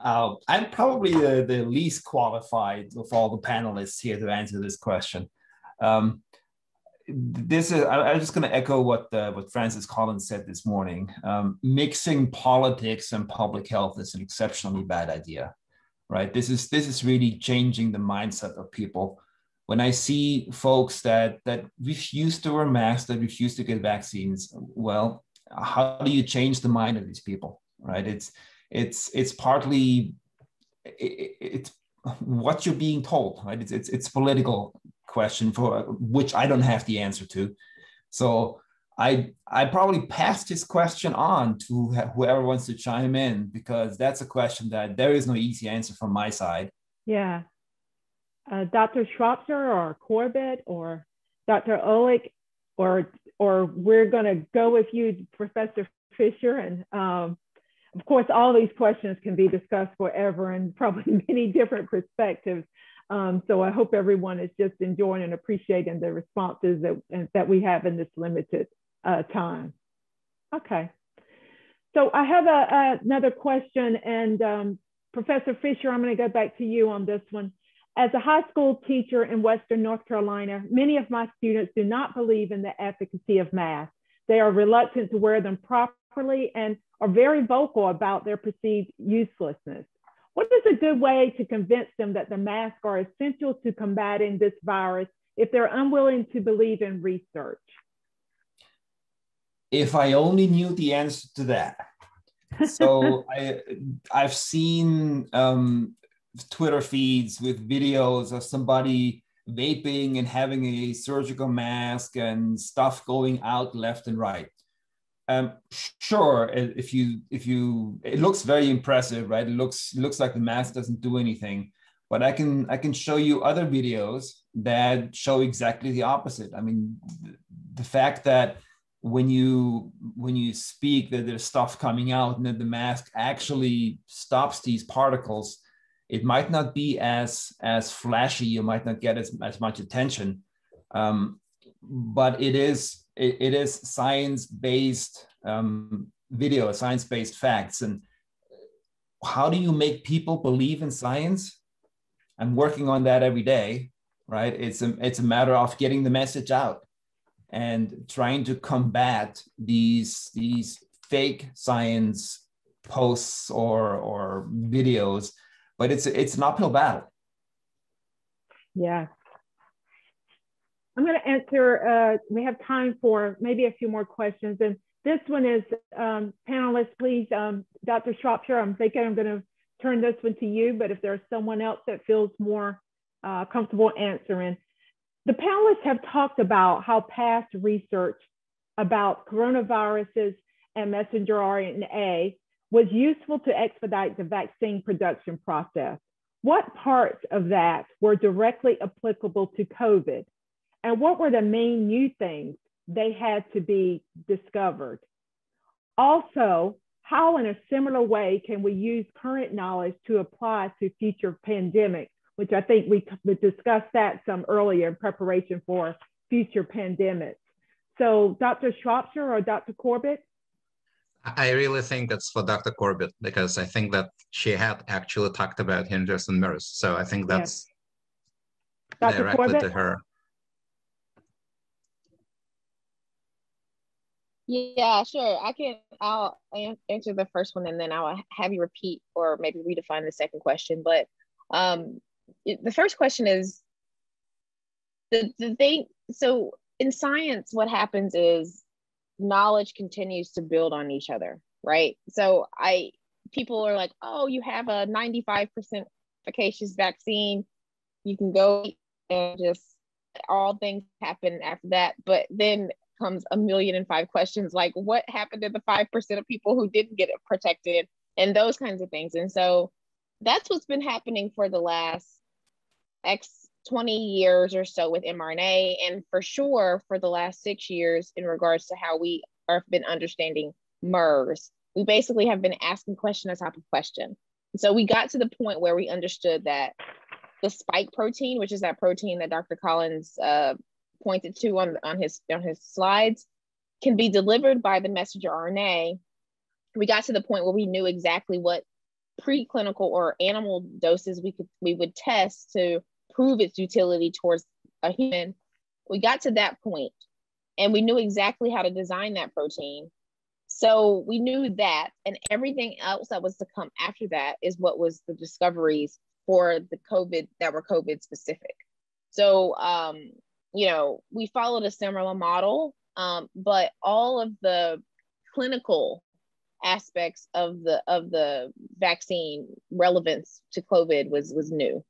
I'm probably the least qualified of all the panelists here to answer this question. I'm just going to echo what Francis Collins said this morning. Mixing politics and public health is an exceptionally bad idea, right? This is really changing the mindset of people. When I see folks that refuse to wear masks, that refuse to get vaccines, well, how do you change the mind of these people, right? It's partly what you're being told, right? It's political question for which I don't have the answer to. So I probably pass this question on to whoever wants to chime in, because that's a question that there is no easy answer from my side. Yeah. Dr. Tropsha or Corbett or Dr. Olick, or we're going to go with you, Professor Fischer. And of course, all these questions can be discussed forever and probably many different perspectives. So I hope everyone is just enjoying and appreciating the responses that we have in this limited time. Okay. So I have another question, and Professor Fischer, I'm going to go back to you on this one. As a high school teacher in Western North Carolina, many of my students do not believe in the efficacy of masks. They are reluctant to wear them properly and are very vocal about their perceived uselessness. What is a good way to convince them that the masks are essential to combating this virus if they're unwilling to believe in research? If I only knew the answer to that. So I've seen Twitter feeds with videos of somebody vaping and having a surgical mask and stuff going out left and right. Sure, if you, it looks very impressive, right? It looks like the mask doesn't do anything, but I can show you other videos that show exactly the opposite. I mean, the fact that when you speak, that there's stuff coming out and that the mask actually stops these particles, it might not be as flashy. You might not get as much attention, but it is science-based video, science-based facts. And how do you make people believe in science? I'm working on that every day, right? It's a matter of getting the message out and trying to combat these fake science posts or videos, but it's an uphill battle. Yeah. I'm going to answer, we have time for maybe a few more questions. And this one is, panelists, please, Dr. Shropshire, I'm thinking I'm going to turn this one to you, but if there's someone else that feels more comfortable answering. The panelists have talked about how past research about coronaviruses and messenger RNA was useful to expedite the vaccine production process. What parts of that were directly applicable to COVID? And what were the main new things they had to be discovered? Also, how in a similar way can we use current knowledge to apply to future pandemics, which I think we discussed that some earlier in preparation for future pandemics. So Dr. Shropshire or Dr. Corbett? I really think that's for Dr. Corbett, because I think that she had actually talked about hinders and MERS. So I think that's yes. Directly to her. Yeah, sure. I'll answer the first one, and then I'll have you repeat or maybe redefine the second question. But the first question is the thing. So in science, what happens is knowledge continues to build on each other, right? So people are like, oh, you have a 95% efficacious vaccine. You can go and just all things happen after that. But then comes 1,005,000 questions, like what happened to the 5% of people who didn't get it protected and those kinds of things. And so that's what's been happening for the last X 20 years or so with mRNA, and for sure for the last 6 years in regards to how we have been understanding MERS. We basically have been asking question on top of question. So we got to the point where we understood that the spike protein, which is that protein that Dr. Collins pointed to on his slides, can be delivered by the messenger RNA. We got to the point where we knew exactly what preclinical or animal doses we would test to prove its utility towards a human. We got to that point and we knew exactly how to design that protein. So we knew that, and everything else that was to come after that is what was the discoveries for the COVID that were COVID specific. So, you know, we followed a similar model, but all of the clinical aspects of the vaccine relevance to COVID was new.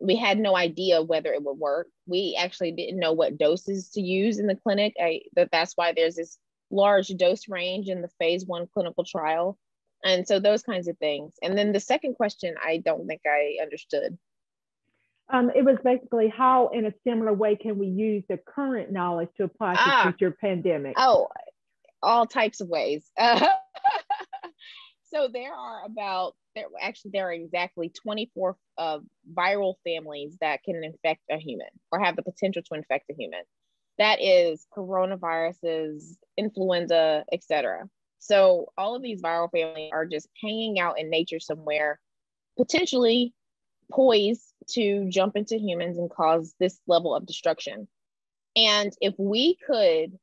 We had no idea whether it would work. We actually didn't know what doses to use in the clinic. That's why there's this large dose range in the phase 1 clinical trial. And so those kinds of things. And then the second question, I don't think I understood. It was basically how in a similar way can we use the current knowledge to apply to future pandemics? Oh, all types of ways. So there are exactly 24 viral families that can infect a human or have the potential to infect a human. That is coronaviruses, influenza, et cetera. So all of these viral families are just hanging out in nature somewhere, potentially poised to jump into humans and cause this level of destruction. And if we could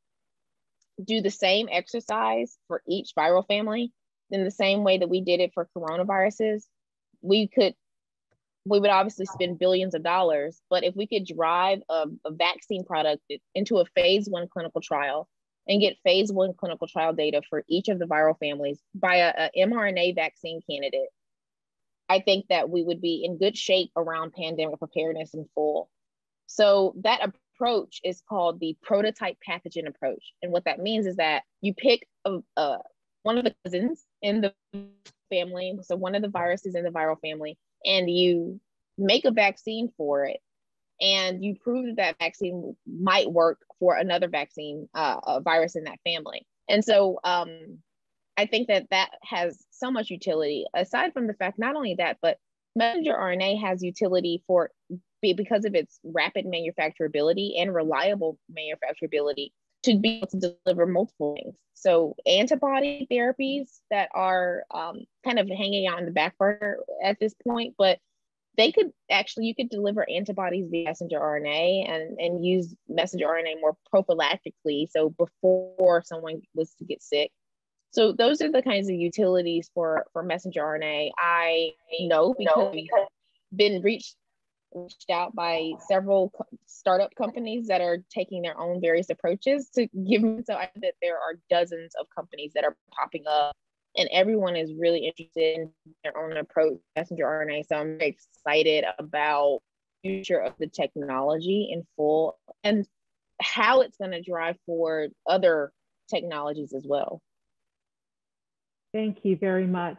do the same exercise for each viral family in the same way that we did it for coronaviruses, we would obviously spend billions of dollars, but if we could drive a vaccine product into a phase 1 clinical trial and get phase 1 clinical trial data for each of the viral families by a mRNA vaccine candidate, I think that we would be in good shape around pandemic preparedness in full. So that approach is called the prototype pathogen approach. And what that means is that you pick one of the cousins in the family, so one of the viruses in the viral family, and you make a vaccine for it, and you prove that vaccine might work for another vaccine, a virus in that family. And so I think that has so much utility, aside from the fact, not only that, but messenger RNA has utility because of its rapid manufacturability and reliable manufacturability to be able to deliver multiple things. So antibody therapies that are kind of hanging out in the back burner at this point, but you could deliver antibodies via messenger RNA and use messenger RNA more prophylactically. So before someone was to get sick. So those are the kinds of utilities for messenger RNA. I know because we've been reached out by several startup companies that are taking their own various approaches to give them. So I know that there are dozens of companies that are popping up, and everyone is really interested in their own approach to messenger RNA. So I'm very excited about the future of the technology in full and how it's going to drive forward other technologies as well. Thank you very much.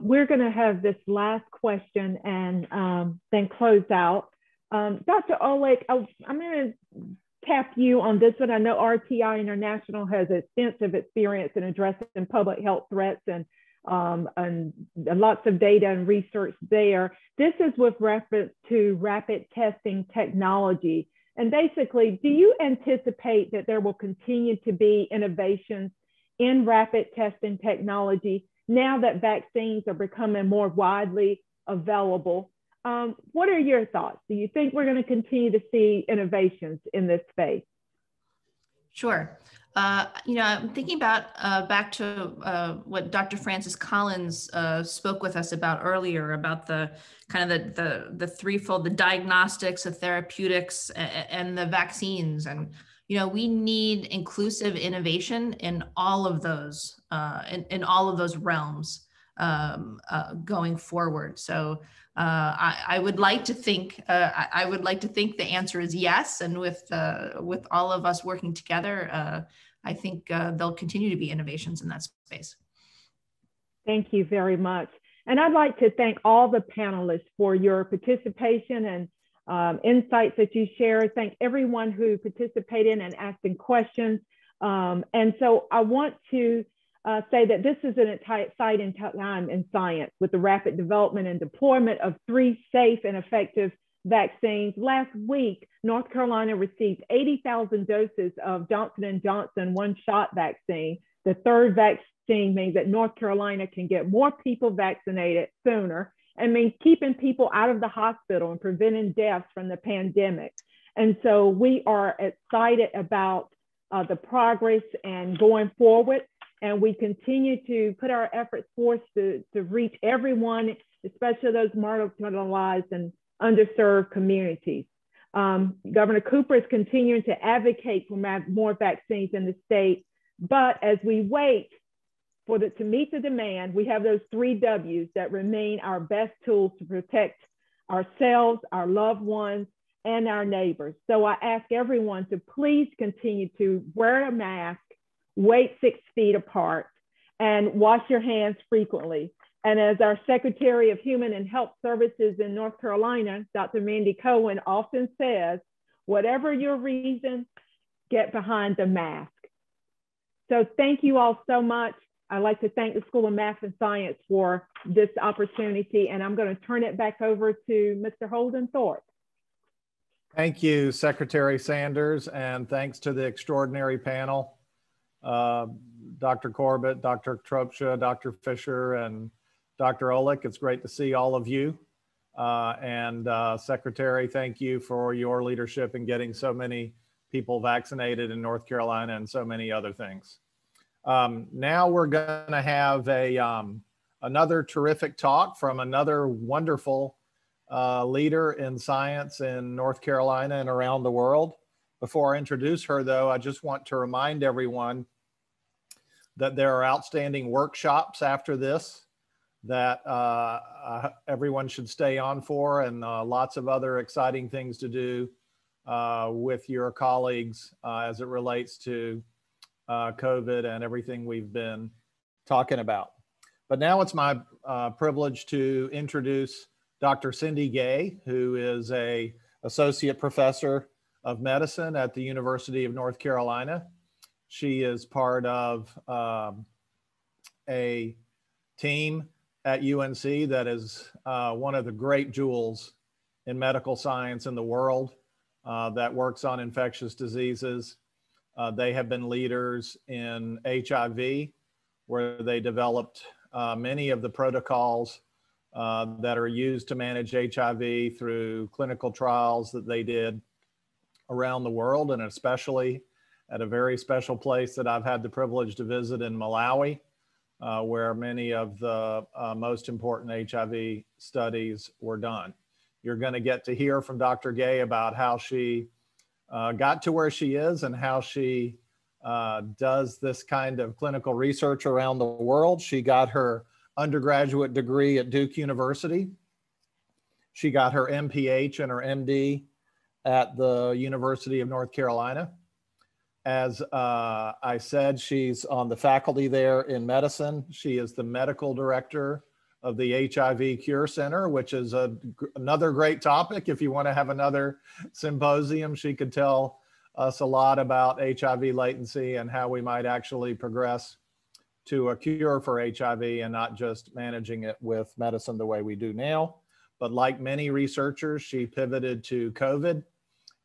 We're going to have this last question and then close out. Dr. Oelek, I'm going to tap you on this one. I know RTI International has extensive experience in addressing public health threats and lots of data and research there. This is with reference to rapid testing technology. And basically, do you anticipate that there will continue to be innovations in rapid testing technology now that vaccines are becoming more widely available? What are your thoughts? Do you think we're going to continue to see innovations in this space? Sure. You know, I'm thinking about back to what Dr. Francis Collins spoke with us about earlier, about the kind of the threefold, the diagnostics, the therapeutics, and the vaccines. And you know, we need inclusive innovation in all of those realms going forward. So I would like to think the answer is yes, and with all of us working together, I think there'll continue to be innovations in that space. Thank you very much, and I'd like to thank all the panelists for your participation and insights that you shared. Thank everyone who participated and asked in questions. And so I want to say that this is an exciting time in science with the rapid development and deployment of 3 safe and effective vaccines. Last week, North Carolina received 80,000 doses of Johnson & Johnson one-shot vaccine. The 3rd vaccine means that North Carolina can get more people vaccinated sooner and means keeping people out of the hospital and preventing deaths from the pandemic. And so we are excited about the progress and going forward. And we continue to put our efforts forth to reach everyone, especially those marginalized and underserved communities. Governor Cooper is continuing to advocate for more vaccines in the state. But as we wait for to meet the demand, we have those 3 W's that remain our best tools to protect ourselves, our loved ones, and our neighbors. So I ask everyone to please continue to wear a mask, wait 6 feet apart, and wash your hands frequently. And as our Secretary of Human and Health Services in North Carolina, Dr. Mandy Cohen, often says, whatever your reason, get behind the mask. So thank you all so much. I'd like to thank the School of Math and Science for this opportunity. And I'm going to turn it back over to Mr. Holden Thorp. Thank you, Secretary Sanders, and thanks to the extraordinary panel, Dr. Corbett, Dr. Tropsha, Dr. Fisher, and Dr. Olick. It's great to see all of you. Secretary, thank you for your leadership in getting so many people vaccinated in North Carolina and so many other things. Now we're going to have a, another terrific talk from another wonderful leader in science in North Carolina and around the world. Before I introduce her, though, I just want to remind everyone that there are outstanding workshops after this that everyone should stay on for, and lots of other exciting things to do with your colleagues as it relates to COVID and everything we've been talking about. But now it's my privilege to introduce Dr. Cindy Gay, who is an associate professor of medicine at the University of North Carolina. She is part of a team at UNC that is one of the great jewels in medical science in the world that works on infectious diseases. They have been leaders in HIV, where they developed many of the protocols that are used to manage HIV through clinical trials that they did around the world, and especially at a very special place that I've had the privilege to visit in Malawi, where many of the most important HIV studies were done. You're going to get to hear from Dr. Gay about how she got to where she is and how she does this kind of clinical research around the world. She got her undergraduate degree at Duke University. She got her MPH and her MD at the University of North Carolina. As I said, she's on the faculty there in medicine. She is the medical director of the HIV Cure Center, which is another great topic. If you want to have another symposium, she could tell us a lot about HIV latency and how we might actually progress to a cure for HIV and not just managing it with medicine the way we do now. But like many researchers, she pivoted to COVID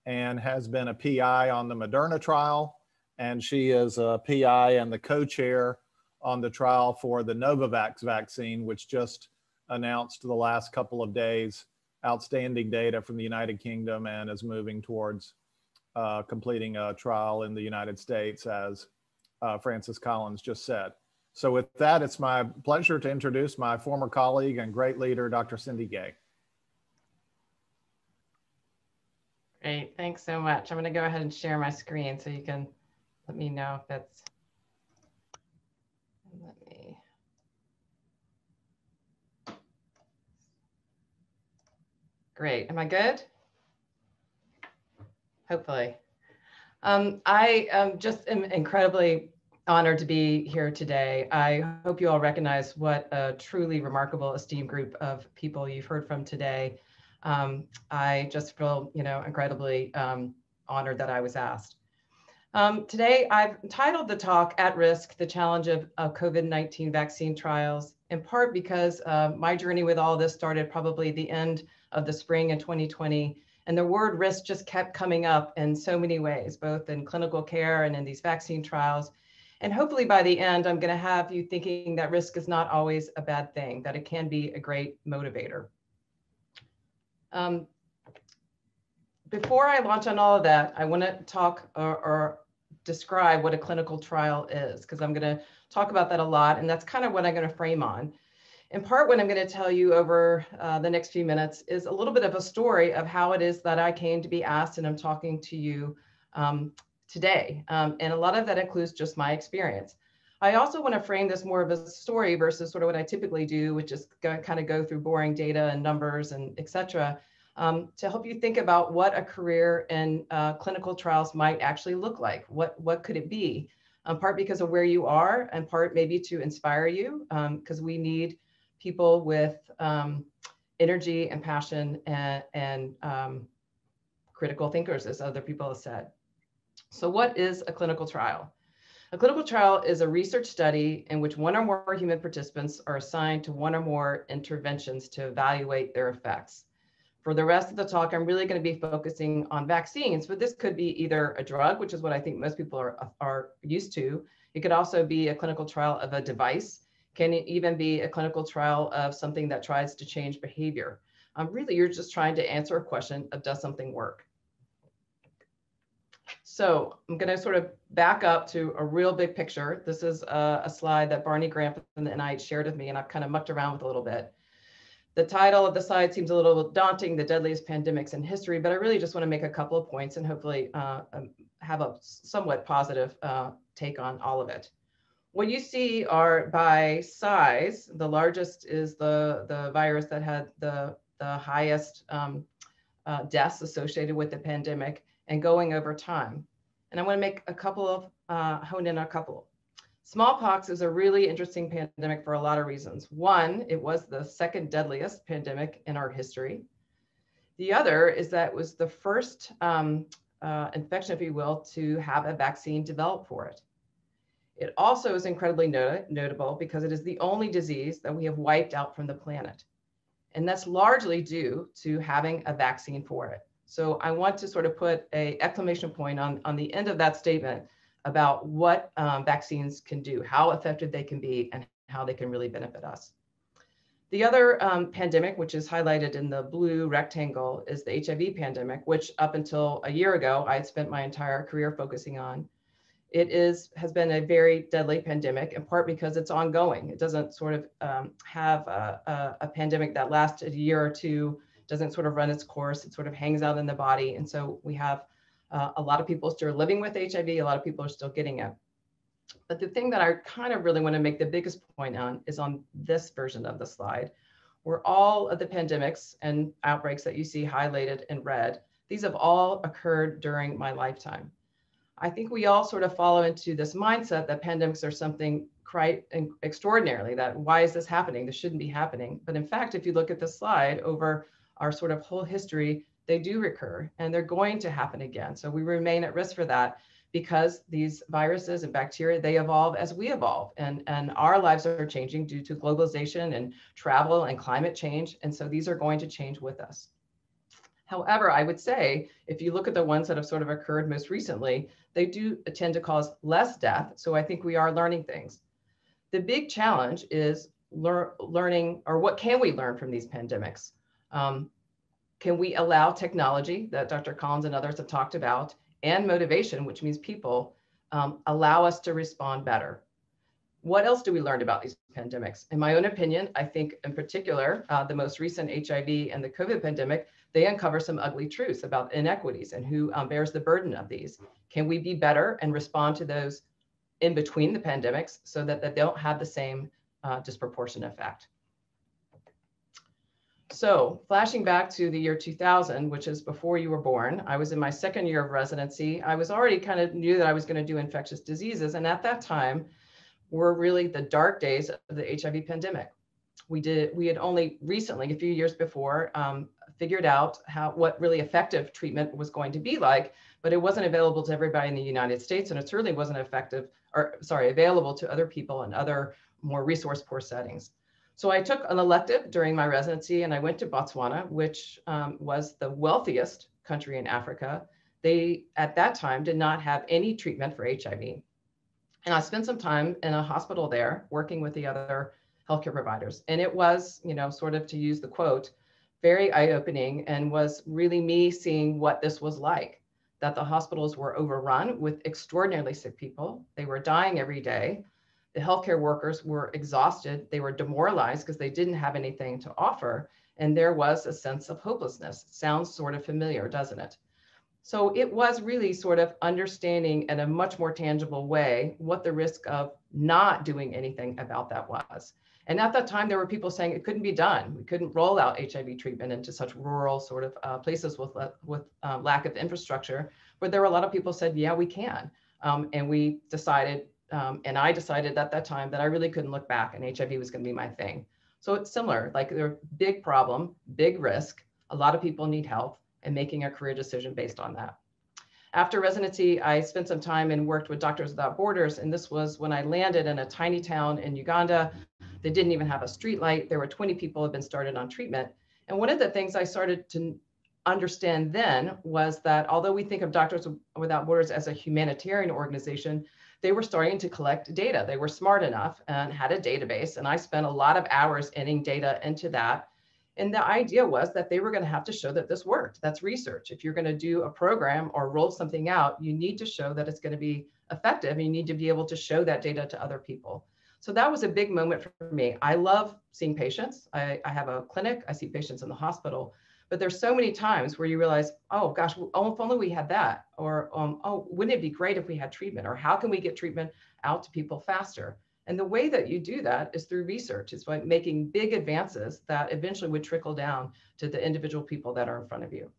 and has been a PI on the Moderna trial. And she is a PI and the co-chair on the trial for the Novavax vaccine, which just announced the last couple of days, outstanding data from the United Kingdom, and is moving towards completing a trial in the United States, as Francis Collins just said. So with that, it's my pleasure to introduce my former colleague and great leader, Dr. Cindy Gay. Great, thanks so much. I'm gonna go ahead and share my screen so you can let me know if that's, let me. Great, am I good? Hopefully. I just am incredibly honored to be here today. I hope you all recognize what a truly remarkable, esteemed group of people you've heard from today. I just feel, incredibly honored that I was asked. Today, I've titled the talk, At Risk, the Challenge of COVID-19 Vaccine Trials, in part because my journey with all this started probably the end of the spring in 2020. And the word risk just kept coming up in so many ways, both in clinical care and in these vaccine trials. And hopefully by the end, I'm going to have you thinking that risk is not always a bad thing, that it can be a great motivator. Before I launch on all of that, I want to talk or describe what a clinical trial is, because I'm going to talk about that a lot. And that's kind of what I'm going to frame on. In part, what I'm going to tell you over the next few minutes is a little bit of a story of how it is that I came to be asked and I'm talking to you today. And a lot of that includes just my experience. I also want to frame this more of a story versus sort of what I typically do, which is kind of go through boring data and numbers and et cetera, to help you think about what a career in clinical trials might actually look like. What could it be? In part because of where you are, in part maybe to inspire you, because we need people with energy and passion and critical thinkers, as other people have said. So what is a clinical trial? A clinical trial is a research study in which one or more human participants are assigned to one or more interventions to evaluate their effects. For the rest of the talk, I'm really going to be focusing on vaccines, but this could be either a drug, which is what I think most people are used to. It could also be a clinical trial of a device. Can it even be a clinical trial of something that tries to change behavior? Really, you're just trying to answer a question of, does something work? So I'm going to sort of back up to a real big picture. This is a slide that Barney Graham from the NIH shared with me, and I've kind of mucked around with a little bit. The title of the slide seems a little daunting, the deadliest pandemics in history, but I really just want to make a couple of points and hopefully have a somewhat positive take on all of it. What you see are by size, the largest is the virus that had the highest deaths associated with the pandemic and going over time. And I want to make a couple of, hone in on a couple. Smallpox is a really interesting pandemic for a lot of reasons. One, it was the second deadliest pandemic in our history. The other is that it was the first infection, if you will, to have a vaccine developed for it. It also is incredibly notable because it is the only disease that we have wiped out from the planet. And that's largely due to having a vaccine for it. So I want to sort of put an exclamation point on the end of that statement about what vaccines can do, how effective they can be, and how they can really benefit us. The other pandemic, which is highlighted in the blue rectangle, is the HIV pandemic, which up until a year ago, I had spent my entire career focusing on. It has been a very deadly pandemic, in part because it's ongoing. It doesn't sort of have a pandemic that lasts a year or two, doesn't sort of run its course, it sort of hangs out in the body. And so we have a lot of people still living with HIV, a lot of people are still getting it. But the thing that I kind of really want to make the biggest point on is on this version of the slide, where all of the pandemics and outbreaks that you see highlighted in red, these have all occurred during my lifetime. I think we all sort of follow into this mindset that pandemics are something quite extraordinarily, that why is this happening? This shouldn't be happening. But in fact, if you look at the slide over our sort of whole history, they do recur and they're going to happen again. So we remain at risk for that because these viruses and bacteria, they evolve as we evolve and our lives are changing due to globalization and travel and climate change. And so these are going to change with us. However, I would say, if you look at the ones that have sort of occurred most recently, they do tend to cause less death. So I think we are learning things. The big challenge is learning, or what can we learn from these pandemics? Can we allow technology that Dr. Collins and others have talked about and motivation, which means people, allow us to respond better? What else do we learn about these pandemics? In my own opinion, I think in particular, the most recent HIV and the COVID pandemic, they uncover some ugly truths about inequities and who bears the burden of these. Can we be better and respond to those in between the pandemics so that, they don't have the same disproportionate effect? So flashing back to the year 2000, which is before you were born, I was in my second year of residency. I was already kind of knew that I was going to do infectious diseases. And at that time were really the dark days of the HIV pandemic. We had only recently, a few years before, figured out what really effective treatment was going to be like, but it wasn't available to everybody in the United States, and it certainly wasn't available to other people in other more resource-poor settings. So I took an elective during my residency, and I went to Botswana, which was the wealthiest country in Africa. They, at that time, did not have any treatment for HIV. And I spent some time in a hospital there working with the other healthcare providers. And it was, you know, sort of, to use the quote, very eye-opening, and was really me seeing what this was like, that the hospitals were overrun with extraordinarily sick people. They were dying every day. The healthcare workers were exhausted. They were demoralized because they didn't have anything to offer. And there was a sense of hopelessness. Sounds sort of familiar, doesn't it? So it was really sort of understanding in a much more tangible way what the risk of not doing anything about that was. And at that time, there were people saying it couldn't be done. We couldn't roll out HIV treatment into such rural sort of places with lack of infrastructure. But there were a lot of people said, yeah, we can. And we decided, and I decided at that time that I really couldn't look back, and HIV was going to be my thing. So it's similar, like they're big problem, big risk. A lot of people need help, and making a career decision based on that. After residency, I spent some time and worked with Doctors Without Borders. And this was when I landed in a tiny town in Uganda. They didn't even have a street light. There were 20 people who had been started on treatment. And one of the things I started to understand then was that although we think of Doctors Without Borders as a humanitarian organization, they were starting to collect data. They were smart enough and had a database. And I spent a lot of hours entering data into that. And the idea was that they were going to have to show that this worked. That's research. If you're going to do a program or roll something out, you need to show that it's going to be effective, and you need to be able to show that data to other people. So that was a big moment for me. I love seeing patients. I have a clinic. I see patients in the hospital. But there's so many times where you realize, oh, gosh, oh, if only we had that. Or, oh, wouldn't it be great if we had treatment? Or how can we get treatment out to people faster? And the way that you do that is through research. It's by making big advances that eventually would trickle down to the individual people that are in front of you.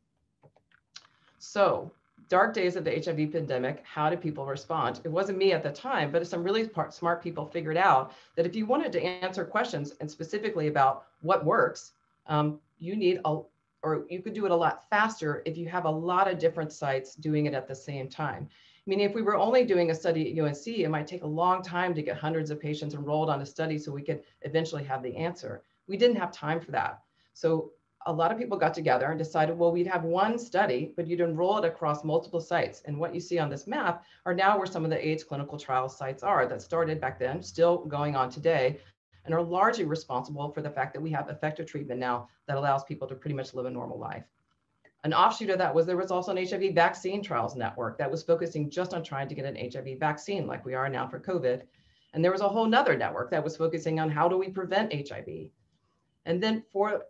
So, dark days of the HIV pandemic, how did people respond? It wasn't me at the time, but some really smart people figured out that if you wanted to answer questions, and specifically about what works, you could do it a lot faster if you have a lot of different sites doing it at the same time. I mean, if we were only doing a study at UNC, it might take a long time to get hundreds of patients enrolled on a study so we could eventually have the answer. We didn't have time for that. So a lot of people got together and decided, well, we'd have one study, but you'd enroll it across multiple sites. And what you see on this map are now where some of the AIDS clinical trial sites are that started back then, still going on today, and are largely responsible for the fact that we have effective treatment now that allows people to pretty much live a normal life. An offshoot of that was there was also an HIV vaccine trials network that was focusing just on trying to get an HIV vaccine like we are now for COVID. And there was a whole nother network that was focusing on how do we prevent HIV. And then for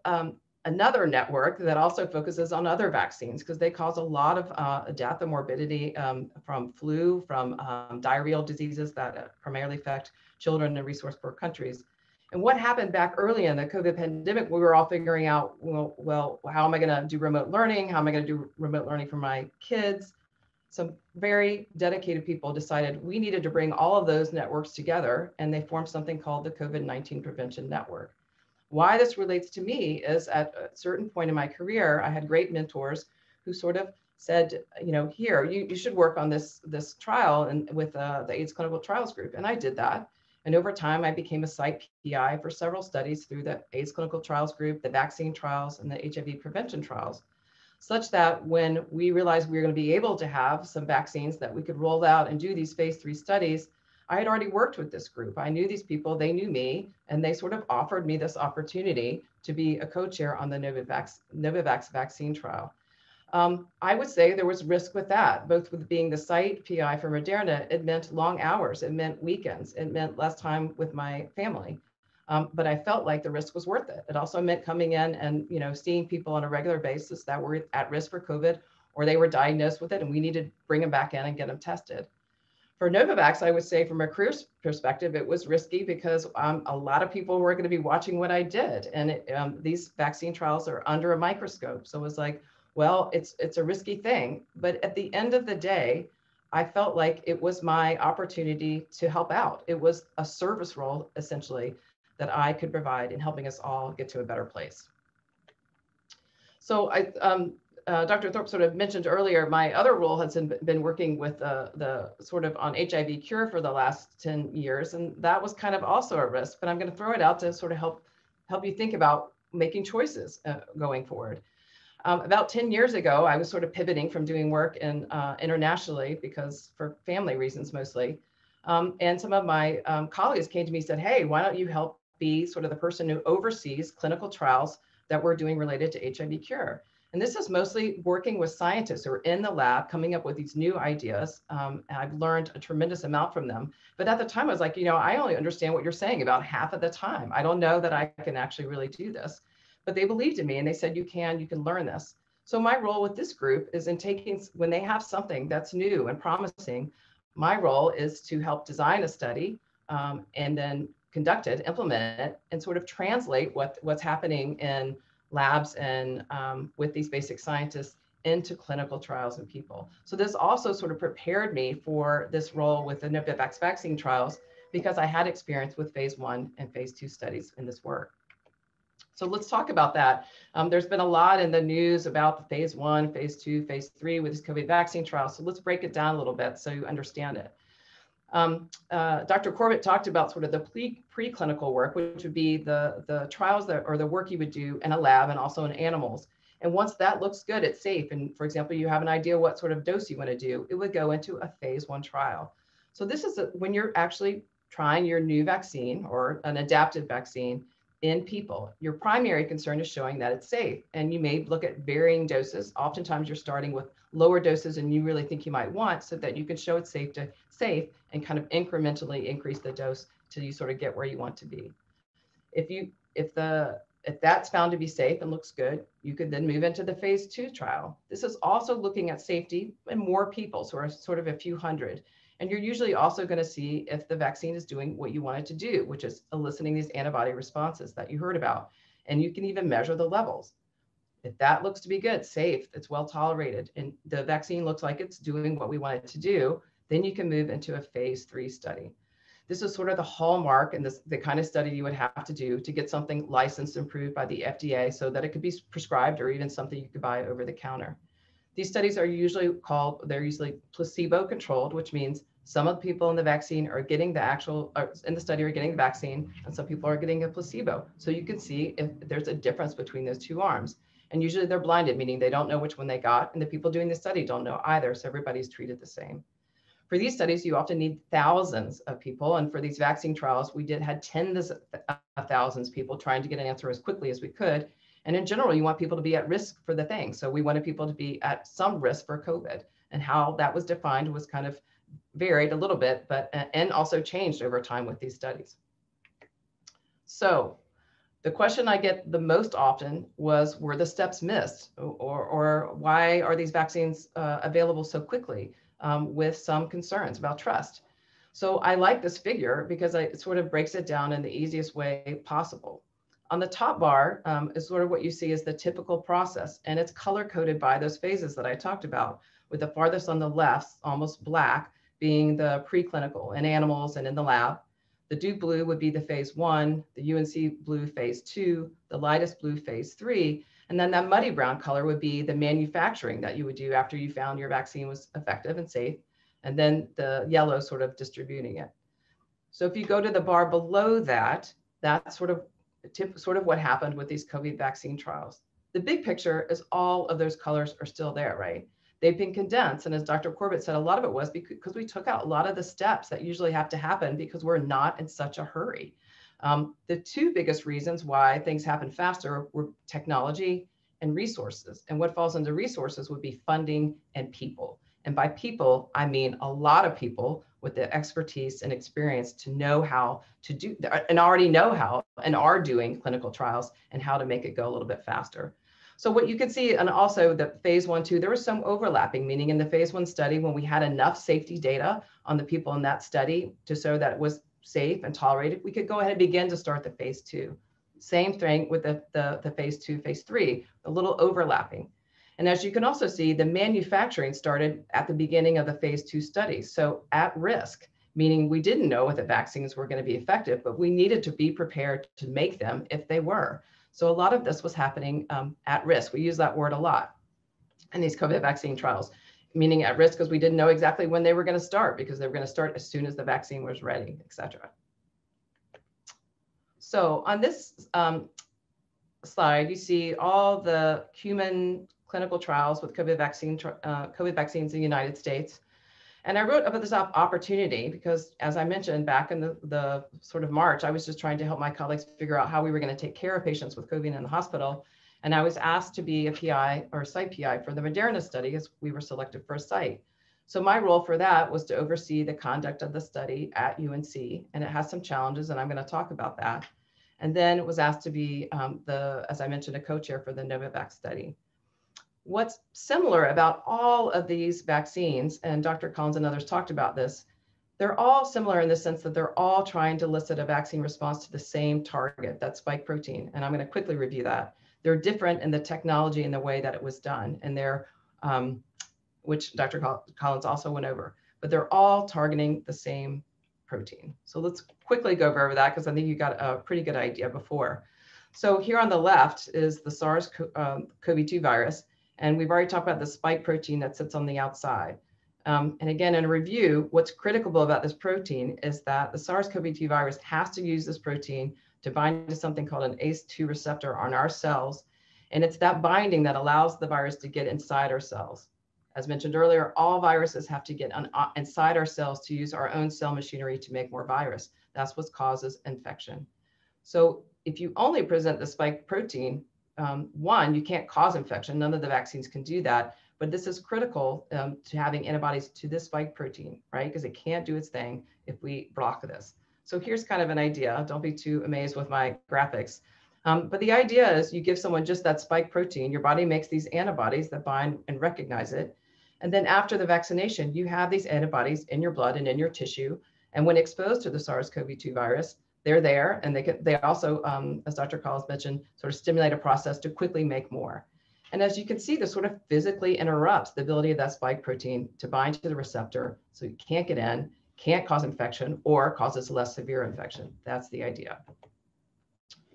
another network that also focuses on other vaccines because they cause a lot of death and morbidity from flu, from diarrheal diseases that primarily affect children in resource-poor countries. And what happened back early in the COVID pandemic, we were all figuring out, well, how am I going to do remote learning? How am I going to do remote learning for my kids? Some very dedicated people decided we needed to bring all of those networks together, and they formed something called the COVID-19 Prevention Network. Why this relates to me is at a certain point in my career, I had great mentors who sort of said, you know, here, you should work on this trial and with the AIDS Clinical Trials Group. And I did that. And over time, I became a site PI for several studies through the AIDS Clinical Trials Group, the vaccine trials, and the HIV prevention trials, such that when we realized we were going to be able to have some vaccines that we could roll out and do these phase 3 studies, I had already worked with this group. I knew these people, they knew me, and they sort of offered me this opportunity to be a co-chair on the Novavax vaccine trial. I would say there was risk with that, both with being the site PI for Moderna. It meant long hours, it meant weekends, it meant less time with my family. But I felt like the risk was worth it. It also meant coming in and, you know, seeing people on a regular basis that were at risk for COVID or they were diagnosed with it, and we needed to bring them back in and get them tested. For Novavax, I would say from a career perspective, it was risky because a lot of people were going to be watching what I did, and these vaccine trials are under a microscope. So it was like, well, it's a risky thing, but at the end of the day, I felt like it was my opportunity to help out. It was a service role, essentially, that I could provide in helping us all get to a better place. So I, Dr. Thorp sort of mentioned earlier, my other role has been working with the sort of on HIV cure for the last 10 years. And that was kind of also a risk, but I'm going to throw it out to sort of help you think about making choices going forward. About 10 years ago, I was sort of pivoting from doing work internationally because for family reasons mostly. And some of my colleagues came to me and said, hey, why don't you help be sort of the person who oversees clinical trials that we're doing related to HIV cure? And this is mostly working with scientists who are in the lab coming up with these new ideas. And I've learned a tremendous amount from them. But at the time I was like, you know, I only understand what you're saying about half of the time. I don't know that I can actually really do this. But they believed in me and they said, you can learn this. So my role with this group is in taking, when they have something that's new and promising, my role is to help design a study and then conduct it, implement it, and sort of translate what's happening in labs and with these basic scientists into clinical trials in people. So this also sort of prepared me for this role with the Novavax vaccine trials because I had experience with phase 1 and phase 2 studies in this work. So let's talk about that. There's been a lot in the news about the phase 1, phase 2, phase 3 with this COVID vaccine trial. So let's break it down a little bit so you understand it. Dr. Corbett talked about sort of the preclinical work, which would be the trials that or the work you would do in a lab and also in animals. And once that looks good, it's safe. And for example, you have an idea what sort of dose you want to do, it would go into a phase 1 trial. So this is when you're actually trying your new vaccine or an adaptive vaccine in people. Your primary concern is showing that it's safe. And you may look at varying doses. Oftentimes you're starting with lower doses than you really think you might want so that you can show it's safe and kind of incrementally increase the dose till you sort of get where you want to be. If that's found to be safe and looks good, you could then move into the phase 2 trial. This is also looking at safety in more people, so sort of a few hundred. And you're usually also going to see if the vaccine is doing what you want it to do, which is eliciting these antibody responses that you heard about. And you can even measure the levels. If that looks to be good, safe, it's well tolerated, and the vaccine looks like it's doing what we want it to do, then you can move into a phase 3 study. This is sort of the hallmark and the kind of study you would have to do to get something licensed and approved by the FDA so that it could be prescribed or even something you could buy over the counter. These studies are usually placebo controlled, which means some of the people in the vaccine are getting the vaccine and some people are getting a placebo. So you can see if there's a difference between those two arms. And usually they're blinded, meaning they don't know which one they got, and the people doing the study don't know either, so everybody's treated the same. For these studies, you often need thousands of people, and for these vaccine trials, we had tens of thousands of people trying to get an answer as quickly as we could, and in general, you want people to be at risk for the thing, so we wanted people to be at some risk for COVID, and how that was defined was kind of varied a little bit, but and also changed over time with these studies. So the question I get the most often was, were the steps missed? Or why are these vaccines available so quickly with some concerns about trust? So I like this figure because it sort of breaks it down in the easiest way possible. On the top bar is sort of what you see is the typical process, and it's color coded by those phases that I talked about, with the farthest on the left, almost black, being the preclinical in animals and in the lab. The Duke blue would be the phase 1, the UNC blue phase 2, the lightest blue phase 3, and then that muddy brown color would be the manufacturing that you would do after you found your vaccine was effective and safe, and then the yellow sort of distributing it. So if you go to the bar below that, that's sort of what happened with these COVID vaccine trials. The big picture is all of those colors are still there, right? They've been condensed, and as Dr. Corbett said, a lot of it was because we took out a lot of the steps that usually have to happen because we're not in such a hurry. The two biggest reasons why things happen faster were technology and resources, and what falls into resources would be funding and people. And by people, I mean a lot of people with the expertise and experience to know how to do, and already know how, and are doing clinical trials and how to make it go a little bit faster. So what you can see, and also the phase 1, 2, there was some overlapping, meaning in the phase 1 study, when we had enough safety data on the people in that study to show that it was safe and tolerated, we could go ahead and begin to start the phase 2. Same thing with the phase 2, phase 3, a little overlapping. And as you can also see, the manufacturing started at the beginning of the phase 2 study. So at risk, meaning we didn't know if the vaccines were going to be effective, but we needed to be prepared to make them if they were. So a lot of this was happening at risk. We use that word a lot in these COVID vaccine trials, meaning at risk because we didn't know exactly when they were going to start, because they were going to start as soon as the vaccine was ready, et cetera. So on this slide, you see all the human clinical trials with COVID vaccines in the United States. And I wrote about this opportunity because, as I mentioned, back in the sort of March, I was just trying to help my colleagues figure out how we were going to take care of patients with COVID in the hospital. And I was asked to be a PI or site PI for the Moderna study as we were selected for a site. So my role for that was to oversee the conduct of the study at UNC. And it has some challenges, and I'm going to talk about that. And then it was asked to be, as I mentioned, a co-chair for the Novavax study. What's similar about all of these vaccines, and Dr. Collins and others talked about this, they're all similar in the sense that they're all trying to elicit a vaccine response to the same target, that spike protein. And I'm going to quickly review that. They're different in the technology and the way that it was done, and they're, which Dr. Collins also went over, but they're all targeting the same protein. So let's quickly go over that because I think you got a pretty good idea before. So here on the left is the SARS-CoV-2 virus. And we've already talked about the spike protein that sits on the outside. And again, in a review, what's critical about this protein is that the SARS-CoV-2 virus has to use this protein to bind to something called an ACE2 receptor on our cells. And it's that binding that allows the virus to get inside our cells. As mentioned earlier, all viruses have to get inside our cells to use our own cell machinery to make more virus. That's what causes infection. So if you only present the spike protein, one, you can't cause infection. None of the vaccines can do that, but this is critical to having antibodies to this spike protein, right? Because it can't do its thing if we block this. So here's kind of an idea. Don't be too amazed with my graphics. But the idea is you give someone just that spike protein, your body makes these antibodies that bind and recognize it. And then after the vaccination, you have these antibodies in your blood and in your tissue. And when exposed to the SARS-CoV-2 virus, they're there, and they also, as Dr. Collins mentioned, sort of stimulate a process to quickly make more. And as you can see, this sort of physically interrupts the ability of that spike protein to bind to the receptor, so you can't get in, can't cause infection, or causes less severe infection. That's the idea.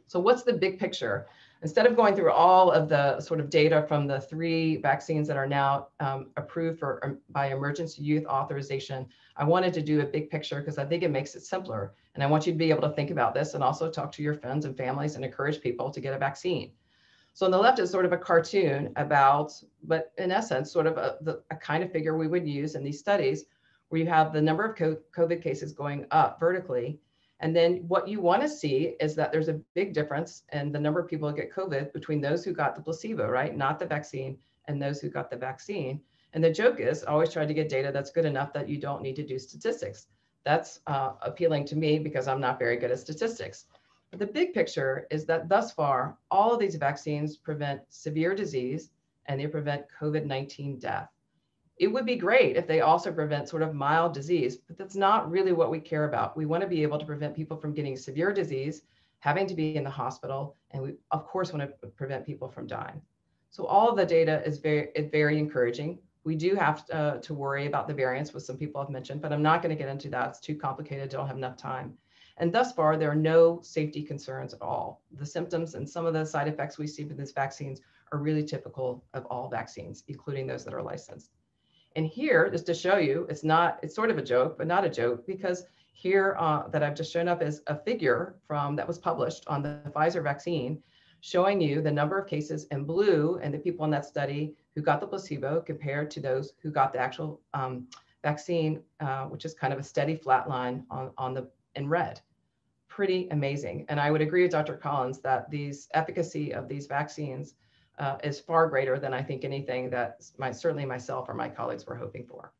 So what's the big picture? Instead of going through all of the sort of data from the three vaccines that are now approved for, by emergency youth authorization, I wanted to do a big picture because I think it makes it simpler. And I want you to be able to think about this and also talk to your friends and families and encourage people to get a vaccine. So on the left is sort of a cartoon about, but in essence, sort of a kind of figure we would use in these studies where you have the number of COVID cases going up vertically. And then what you want to see is that there's a big difference in the number of people who get COVID between those who got the placebo, right? Not the vaccine, and those who got the vaccine. And the joke is always try to get data that's good enough that you don't need to do statistics. That's appealing to me because I'm not very good at statistics. But the big picture is that thus far, all of these vaccines prevent severe disease and they prevent COVID-19 death. It would be great if they also prevent sort of mild disease, but that's not really what we care about. We want to be able to prevent people from getting severe disease, having to be in the hospital, and we, of course, want to prevent people from dying. So all of the data is very encouraging. We do have to worry about the variants, which some people have mentioned, but I'm not going to get into that. It's too complicated. I don't have enough time. And thus far, there are no safety concerns at all. The symptoms and some of the side effects we see with these vaccines are really typical of all vaccines, including those that are licensed. And here, just to show you, it's sort of a joke, but not a joke, because here that I've just shown up is a figure that was published on the Pfizer vaccine, showing you the number of cases in blue and the people in that study who got the placebo compared to those who got the actual vaccine, which is kind of a steady flat line in red. Pretty amazing. And I would agree with Dr. Collins that the efficacy of these vaccines is far greater than I think anything that certainly myself or my colleagues were hoping for.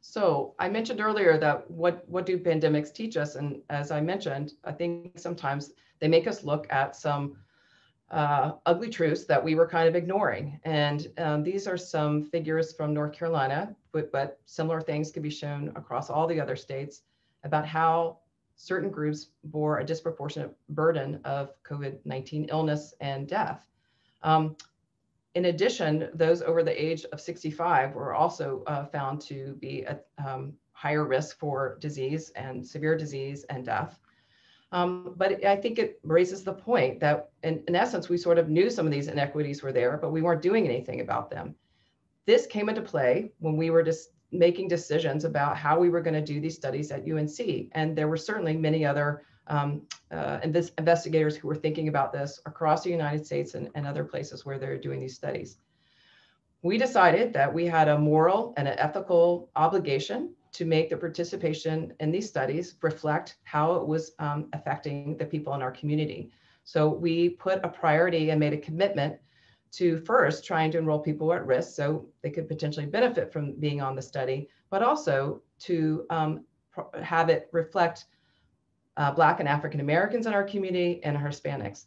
So I mentioned earlier that what do pandemics teach us? And as I mentioned, I think sometimes they make us look at some ugly truths that we were kind of ignoring. And these are some figures from North Carolina, but similar things could be shown across all the other states about how certain groups bore a disproportionate burden of COVID-19 illness and death. In addition, those over the age of 65 were also found to be at higher risk for disease and severe disease and death. But I think it raises the point that in essence, we sort of knew some of these inequities were there, but we weren't doing anything about them. This came into play when we were just making decisions about how we were going to do these studies at UNC. And there were certainly many other investigators who were thinking about this across the United States and other places where they're doing these studies. We decided that we had a moral and an ethical obligation to make the participation in these studies reflect how it was affecting the people in our community. So we put a priority and made a commitment to first trying to enroll people at risk so they could potentially benefit from being on the study, but also to have it reflect Black and African Americans in our community and Hispanics.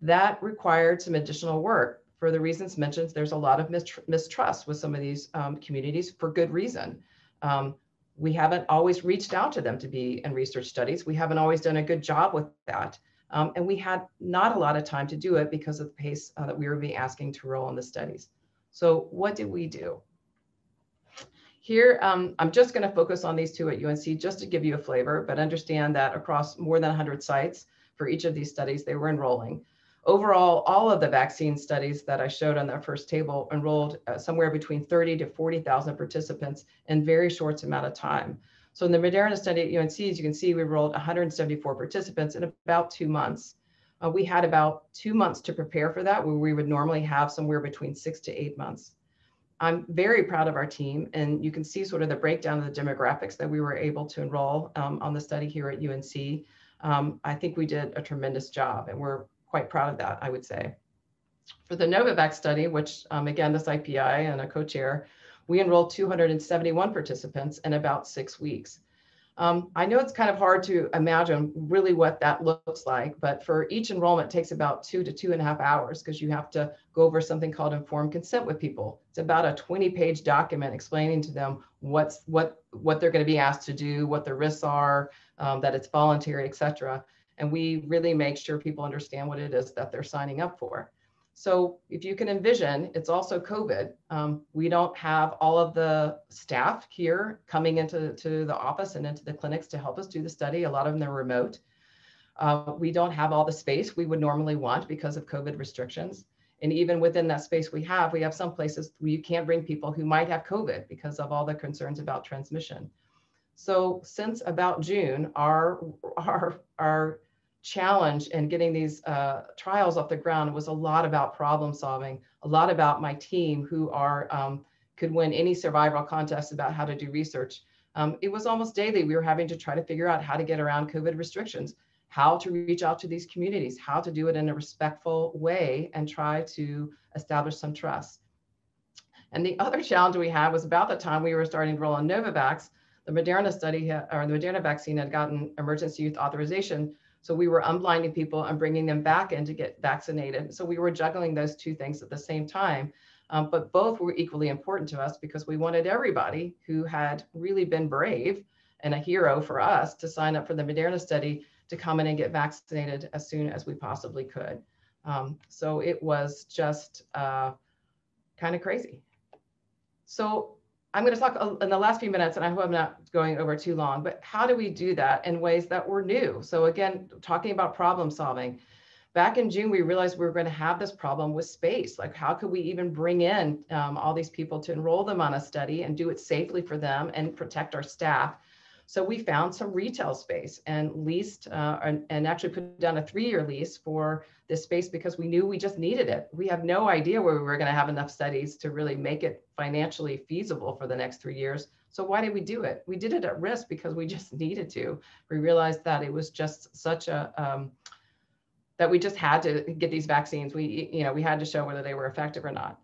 That required some additional work. For the reasons mentioned, there's a lot of mistrust with some of these communities for good reason. We haven't always reached out to them to be in research studies. We haven't always done a good job with that. And we had not a lot of time to do it because of the pace that we were being asking to roll in the studies. So what did we do? Here, I'm just going to focus on these two at UNC just to give you a flavor, but understand that across more than 100 sites for each of these studies, they were enrolling. Overall, all of the vaccine studies that I showed on that first table enrolled somewhere between 30 to 40,000 participants in very short amount of time. So in the Moderna study at UNC, as you can see, we enrolled 174 participants in about 2 months. We had about 2 months to prepare for that, where we would normally have somewhere between 6 to 8 months. I'm very proud of our team, and you can see sort of the breakdown of the demographics that we were able to enroll on the study here at UNC. I think we did a tremendous job, and we're quite proud of that, I would say. For the Novavax study, which again, this IPI and a co-chair, we enrolled 271 participants in about 6 weeks. I know it's kind of hard to imagine really what that looks like, but for each enrollment takes about 2 to 2.5 hours because you have to go over something called informed consent with people. It's about a 20-page document explaining to them what they're gonna be asked to do, what the risks are, that it's voluntary, et cetera. And we really make sure people understand what it is that they're signing up for. So if you can envision, it's also COVID. We don't have all of the staff here coming into the office and into the clinics to help us do the study. A lot of them are remote. We don't have all the space we would normally want because of COVID restrictions. And even within that space we have some places where you can't bring people who might have COVID because of all the concerns about transmission. So since about June, our challenge in getting these trials off the ground was a lot about problem solving, a lot about my team who are could win any survival contest about how to do research. It was almost daily we were having to try to figure out how to get around COVID restrictions, how to reach out to these communities, how to do it in a respectful way and try to establish some trust. And the other challenge we had was about the time we were starting to roll on Novavax, the Moderna study or the Moderna vaccine had gotten emergency use authorization. So we were unblinding people and bringing them back in to get vaccinated. So we were juggling those two things at the same time, but both were equally important to us because we wanted everybody who had really been brave and a hero for us to sign up for the Moderna study to come in and get vaccinated as soon as we possibly could. So it was just kind of crazy. So I'm going to talk in the last few minutes, and I hope I'm not going over too long, but how do we do that in ways that were new? So again, talking about problem solving. Back in June, we realized we were going to have this problem with space. Like, how could we even bring in all these people to enroll them on a study and do it safely for them and protect our staff? So we found some retail space and leased and actually put down a 3-year lease for this space because we knew we just needed it. We have no idea where we were going to have enough studies to really make it financially feasible for the next 3 years. So why did we do it? We did it at risk because we just needed to. We realized that it was just such a, that we just had to get these vaccines. We had to show whether they were effective or not.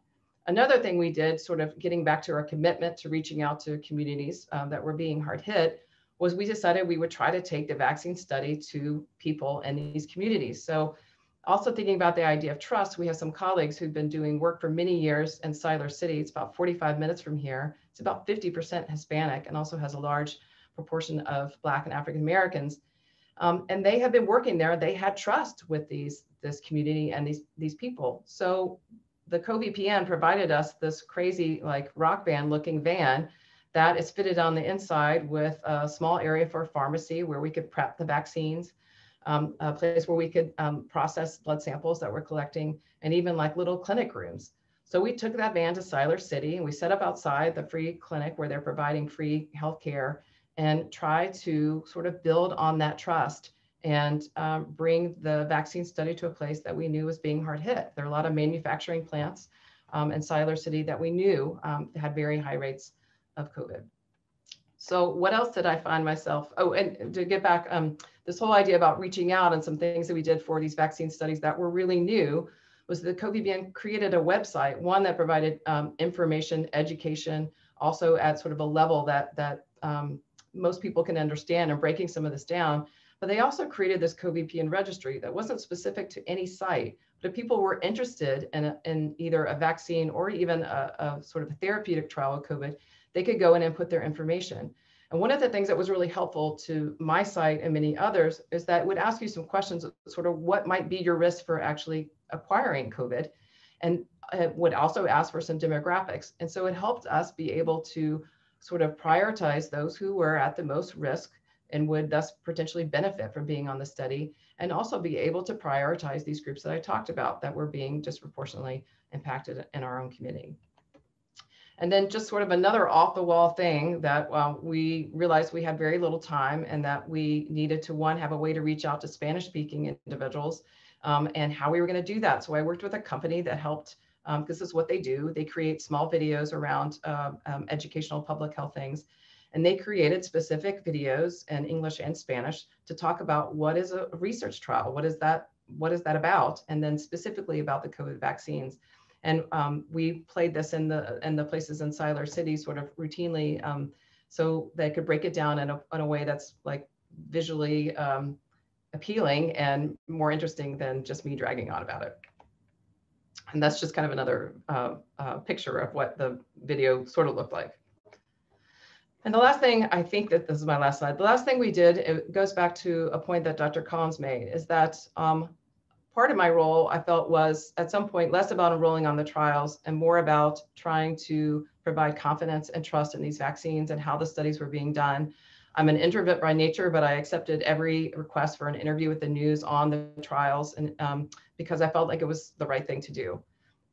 Another thing we did, sort of getting back to our commitment to reaching out to communities that were being hard hit, was we decided we would try to take the vaccine study to people in these communities. So also thinking about the idea of trust, we have some colleagues who've been doing work for many years in Siler City. It's about 45 minutes from here. It's about 50% Hispanic and also has a large proportion of Black and African Americans. And they have been working there. They had trust with this community and these people. So the CoVPN provided us this crazy like rock band looking van that is fitted on the inside with a small area for a pharmacy where we could prep the vaccines. a place where we could process blood samples that we're collecting, and even like little clinic rooms. So we took that van to Siler City and we set up outside the free clinic where they're providing free healthcare, and try to sort of build on that trust and bring the vaccine study to a place that we knew was being hard hit. There are a lot of manufacturing plants in Siler City that we knew had very high rates of COVID. So what else did I find myself? Oh, and to get back, this whole idea about reaching out and some things that we did for these vaccine studies that were really new was that CoVPN created a website, one that provided information, education, also at sort of a level that, most people can understand, and breaking some of this down. But they also created this CoVPN registry that wasn't specific to any site, but if people were interested in either a vaccine or even a sort of a therapeutic trial of COVID, they could go in and put their information. And one of the things that was really helpful to my site and many others is that it would ask you some questions, sort of what might be your risk for actually acquiring COVID, and it would also ask for some demographics. And so it helped us be able to sort of prioritize those who were at the most risk and would thus potentially benefit from being on the study, and also be able to prioritize these groups that I talked about that were being disproportionately impacted in our own community. And then just sort of another off-the-wall thing that we realized we had very little time, and that we needed to, one, have a way to reach out to Spanish-speaking individuals, and how we were going to do that. So I worked with a company that helped, because this is what they do. They create small videos around educational public health things. And they created specific videos in English and Spanish to talk about what is a research trial, what is that about, and then specifically about the COVID vaccines. And we played this in the places in Siler City sort of routinely, so they could break it down in a way that's like visually appealing and more interesting than just me dragging on about it. And that's just kind of another picture of what the video sort of looked like. And the last thing, I think that this is my last slide. The last thing we did, it goes back to a point that Dr. Collins made, is that part of my role, I felt, was at some point less about enrolling on the trials and more about trying to provide confidence and trust in these vaccines and how the studies were being done. I'm an introvert by nature, but I accepted every request for an interview with the news on the trials, and because I felt like it was the right thing to do.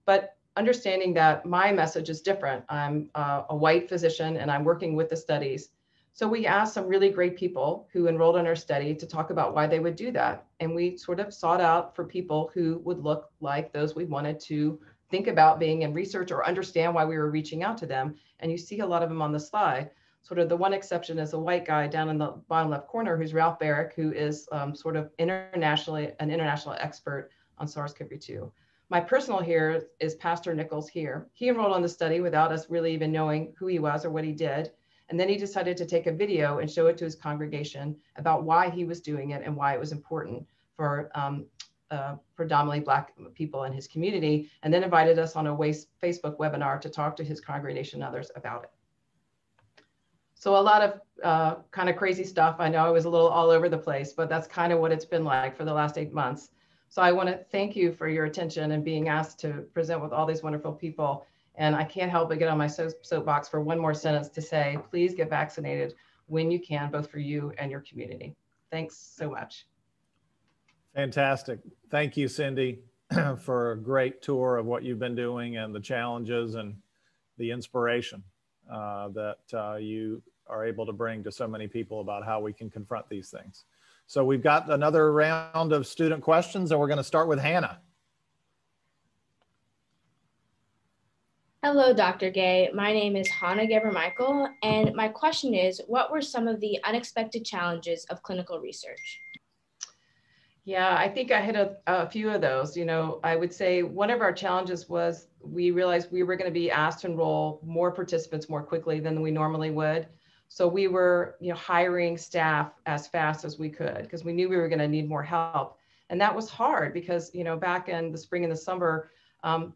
But understanding that my message is different. I'm a white physician and I'm working with the studies. So we asked some really great people who enrolled in our study to talk about why they would do that. And we sort of sought out for people who would look like those we wanted to think about being in research or understand why we were reaching out to them. And you see a lot of them on the slide. Sort of the one exception is a white guy down in the bottom left corner, who's Ralph Barrick, who is sort of an international expert on SARS-CoV-2. My personal here is Pastor Nichols here. He enrolled on the study without us really even knowing who he was or what he did. And then he decided to take a video and show it to his congregation about why he was doing it and why it was important for predominantly Black people in his community, and then invited us on a Facebook webinar to talk to his congregation and others about it. So a lot of kind of crazy stuff. I know I was a little all over the place, but that's kind of what it's been like for the last 8 months. So I want to thank you for your attention and being asked to present with all these wonderful people. And I can't help but get on my soapbox for one more sentence to say, please get vaccinated when you can, both for you and your community. Thanks so much. Fantastic. Thank you, Cindy, for a great tour of what you've been doing and the challenges and the inspiration that you are able to bring to so many people about how we can confront these things. So we've got another round of student questions, and we're going to start with Hannah. Hello, Dr. Gay. My name is Hannah Geber-Michael, and my question is, what were some of the unexpected challenges of clinical research? Yeah, I think I hit a few of those. You know, I would say one of our challenges was we realized we were going to be asked to enroll more participants more quickly than we normally would. So we were, you know, hiring staff as fast as we could because we knew we were going to need more help. And that was hard because, you know, back in the spring and the summer,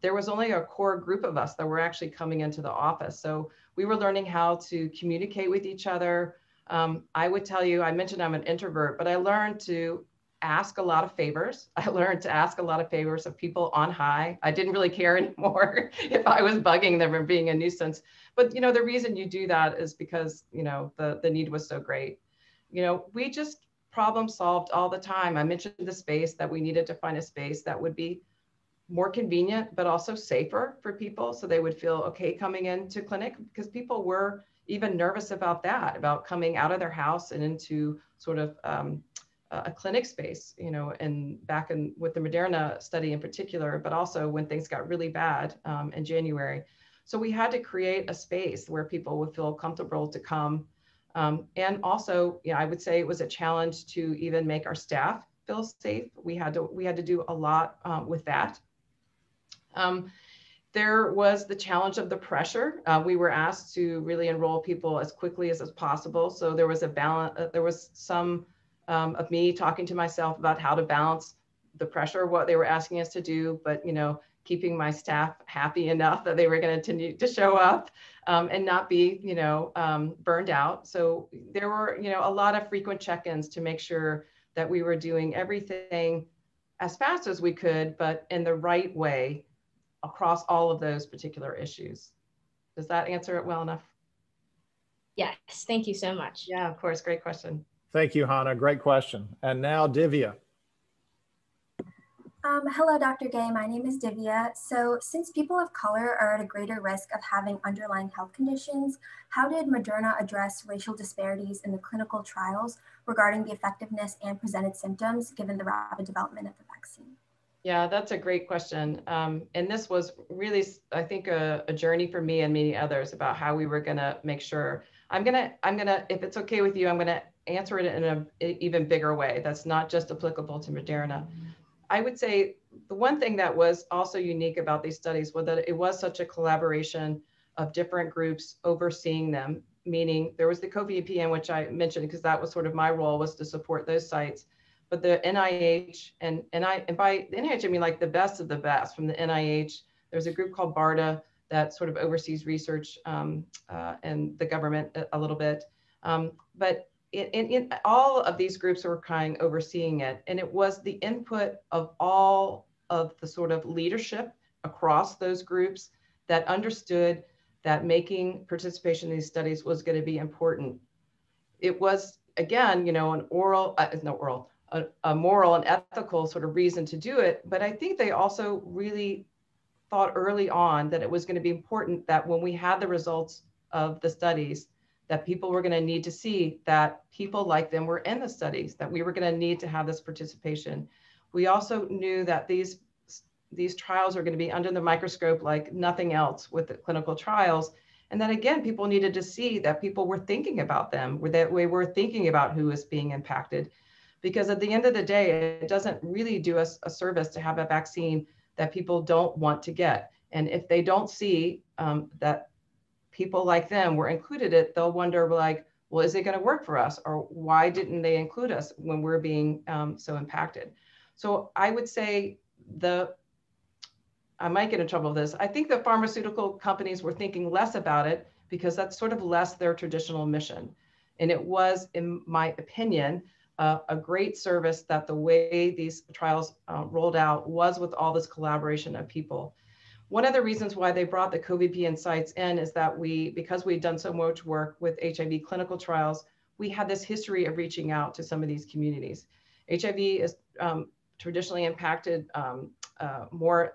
there was only a core group of us that were actually coming into the office. So we were learning how to communicate with each other. I would tell you, I mentioned I'm an introvert, but I learned to ask a lot of favors. I learned to ask a lot of favors of people on high. I didn't really care anymore if I was bugging them or being a nuisance. But, you know, the reason you do that is because, you know, the need was so great. You know, we just problem solved all the time. I mentioned the space that we needed to find a space that would be more convenient, but also safer for people. So they would feel okay coming into clinic, because people were even nervous about that, about coming out of their house and into sort of a clinic space, you know, and back in with the Moderna study in particular, but also when things got really bad in January. So we had to create a space where people would feel comfortable to come. And also, you know, I would say it was a challenge to even make our staff feel safe. We had to do a lot with that. There was the challenge of the pressure. We were asked to really enroll people as quickly as possible. So there was a balance, there was some of me talking to myself about how to balance the pressure, what they were asking us to do, but you know, keeping my staff happy enough that they were going to continue to show up and not be, you know, burned out. So there were, you know, a lot of frequent check-ins to make sure that we were doing everything as fast as we could, but in the right way across all of those particular issues. Does that answer it well enough? Yes, thank you so much. Yeah, of course, great question. Thank you, Hannah, great question. And now Divya. Hello, Dr. Gay, my name is Divya. So since people of color are at a greater risk of having underlying health conditions, how did Moderna address racial disparities in the clinical trials regarding the effectiveness and presented symptoms given the rapid development of the vaccine? Yeah, that's a great question. And this was really, I think, a journey for me and many others about how we were gonna make sure. I'm gonna, if it's okay with you, I'm gonna answer it in an even bigger way that's not just applicable to Moderna. I would say the one thing that was also unique about these studies was that it was such a collaboration of different groups overseeing them, meaning there was the CoVPN, which I mentioned, because that was sort of my role was to support those sites. But the NIH, and by the NIH, I mean like the best of the best from the NIH. There's a group called BARDA that sort of oversees research and the government a little bit. But in all of these groups were kind of overseeing it. And it was the input of all of the sort of leadership across those groups that understood that making participation in these studies was going to be important. It was, again, you know, a moral and ethical sort of reason to do it. But I think they also really thought early on that it was going to be important that when we had the results of the studies, that people were going to need to see that people like them were in the studies, that we were going to need to have this participation. We also knew that these trials are going to be under the microscope like nothing else with the clinical trials. And that again, people needed to see that people were thinking about them, that we were thinking about who is being impacted. Because at the end of the day, it doesn't really do us a service to have a vaccine that people don't want to get. And if they don't see that people like them were included it, they'll wonder like, well, is it going to work for us? Or why didn't they include us when we're being so impacted? So I would say I might get in trouble with this. I think the pharmaceutical companies were thinking less about it because that's sort of less their traditional mission. And it was, in my opinion, a great service that the way these trials rolled out was with all this collaboration of people. One of the reasons why they brought the CoVPN sites in is that because we'd done so much work with HIV clinical trials, we had this history of reaching out to some of these communities. HIV is traditionally impacted more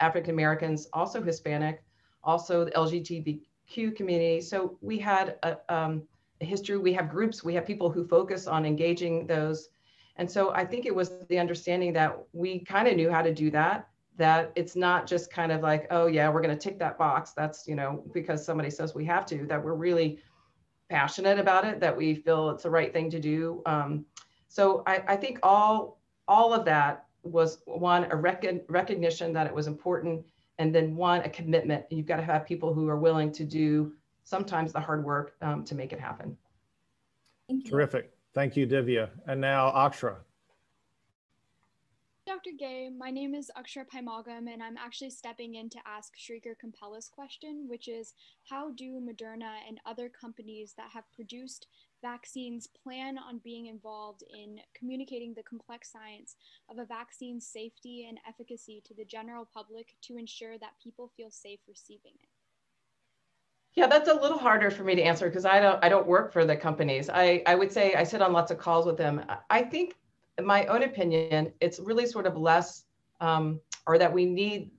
African Americans, also Hispanic, also the LGBTQ community. So we had a history, we have groups, we have people who focus on engaging those. And so I think it was the understanding that we kind of knew how to do that, that it's not just kind of like, oh yeah, we're going to tick that box. That's, you know, because somebody says we have to, that we're really passionate about it, that we feel it's the right thing to do. So I think all of that was one, a recognition that it was important. And then one, a commitment. You've got to have people who are willing to do sometimes the hard work to make it happen. Thank you. Terrific. Thank you, Divya. And now Akshara. Dr. Gay, my name is Akshara Paimalgam, and I'm actually stepping in to ask Shrieker Kampella's question, which is, how do Moderna and other companies that have produced vaccines plan on being involved in communicating the complex science of a vaccine's safety and efficacy to the general public to ensure that people feel safe receiving it? Yeah, that's a little harder for me to answer because I don't work for the companies. I would say I sit on lots of calls with them. I think, in my own opinion, it's really sort of less, or that we need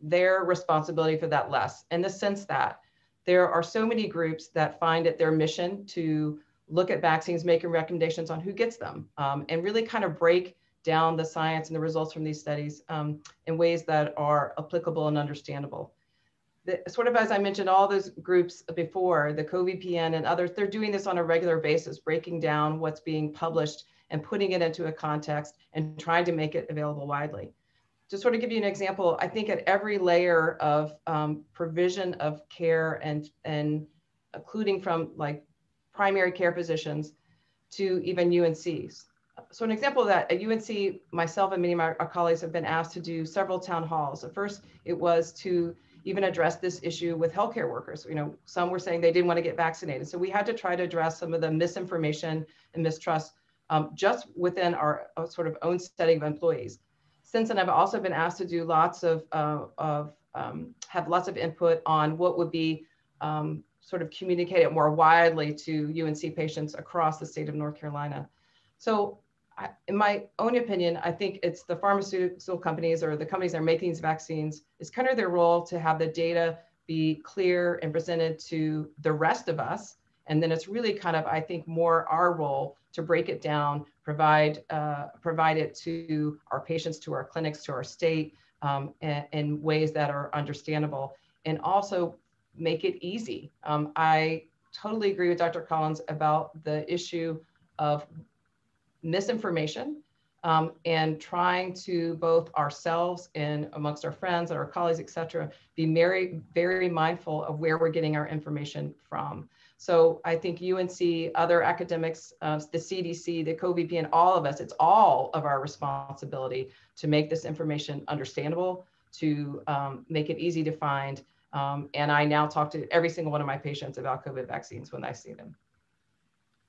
their responsibility for that less, in the sense that there are so many groups that find it their mission to look at vaccines, making recommendations on who gets them, and really kind of break down the science and the results from these studies in ways that are applicable and understandable. Sort of as I mentioned, all those groups before, the CoVPN and others, they're doing this on a regular basis, breaking down what's being published and putting it into a context and trying to make it available widely. To sort of give you an example, I think at every layer of provision of care and including from like primary care physicians to even UNCs. So an example of that, at UNC, myself and many of my colleagues have been asked to do several town halls. At first, it was to even address this issue with healthcare workers. You know, some were saying they didn't want to get vaccinated. So we had to try to address some of the misinformation and mistrust just within our sort of own setting of employees. Since then, I've also been asked to do lots of, have lots of input on what would be sort of communicated more widely to UNC patients across the state of North Carolina. So in my own opinion, I think it's the pharmaceutical companies or the companies that are making these vaccines, it's kind of their role to have the data be clear and presented to the rest of us. And then it's really kind of, I think, more our role to break it down, provide it to our patients, to our clinics, to our state in ways that are understandable and also make it easy. I totally agree with Dr. Collins about the issue of misinformation and trying to both ourselves and amongst our friends and our colleagues, et cetera, be very, very mindful of where we're getting our information from. So I think UNC, other academics, the CDC, the CoVPN, all of us, it's all of our responsibility to make this information understandable, to make it easy to find. And I now talk to every single one of my patients about COVID vaccines when I see them.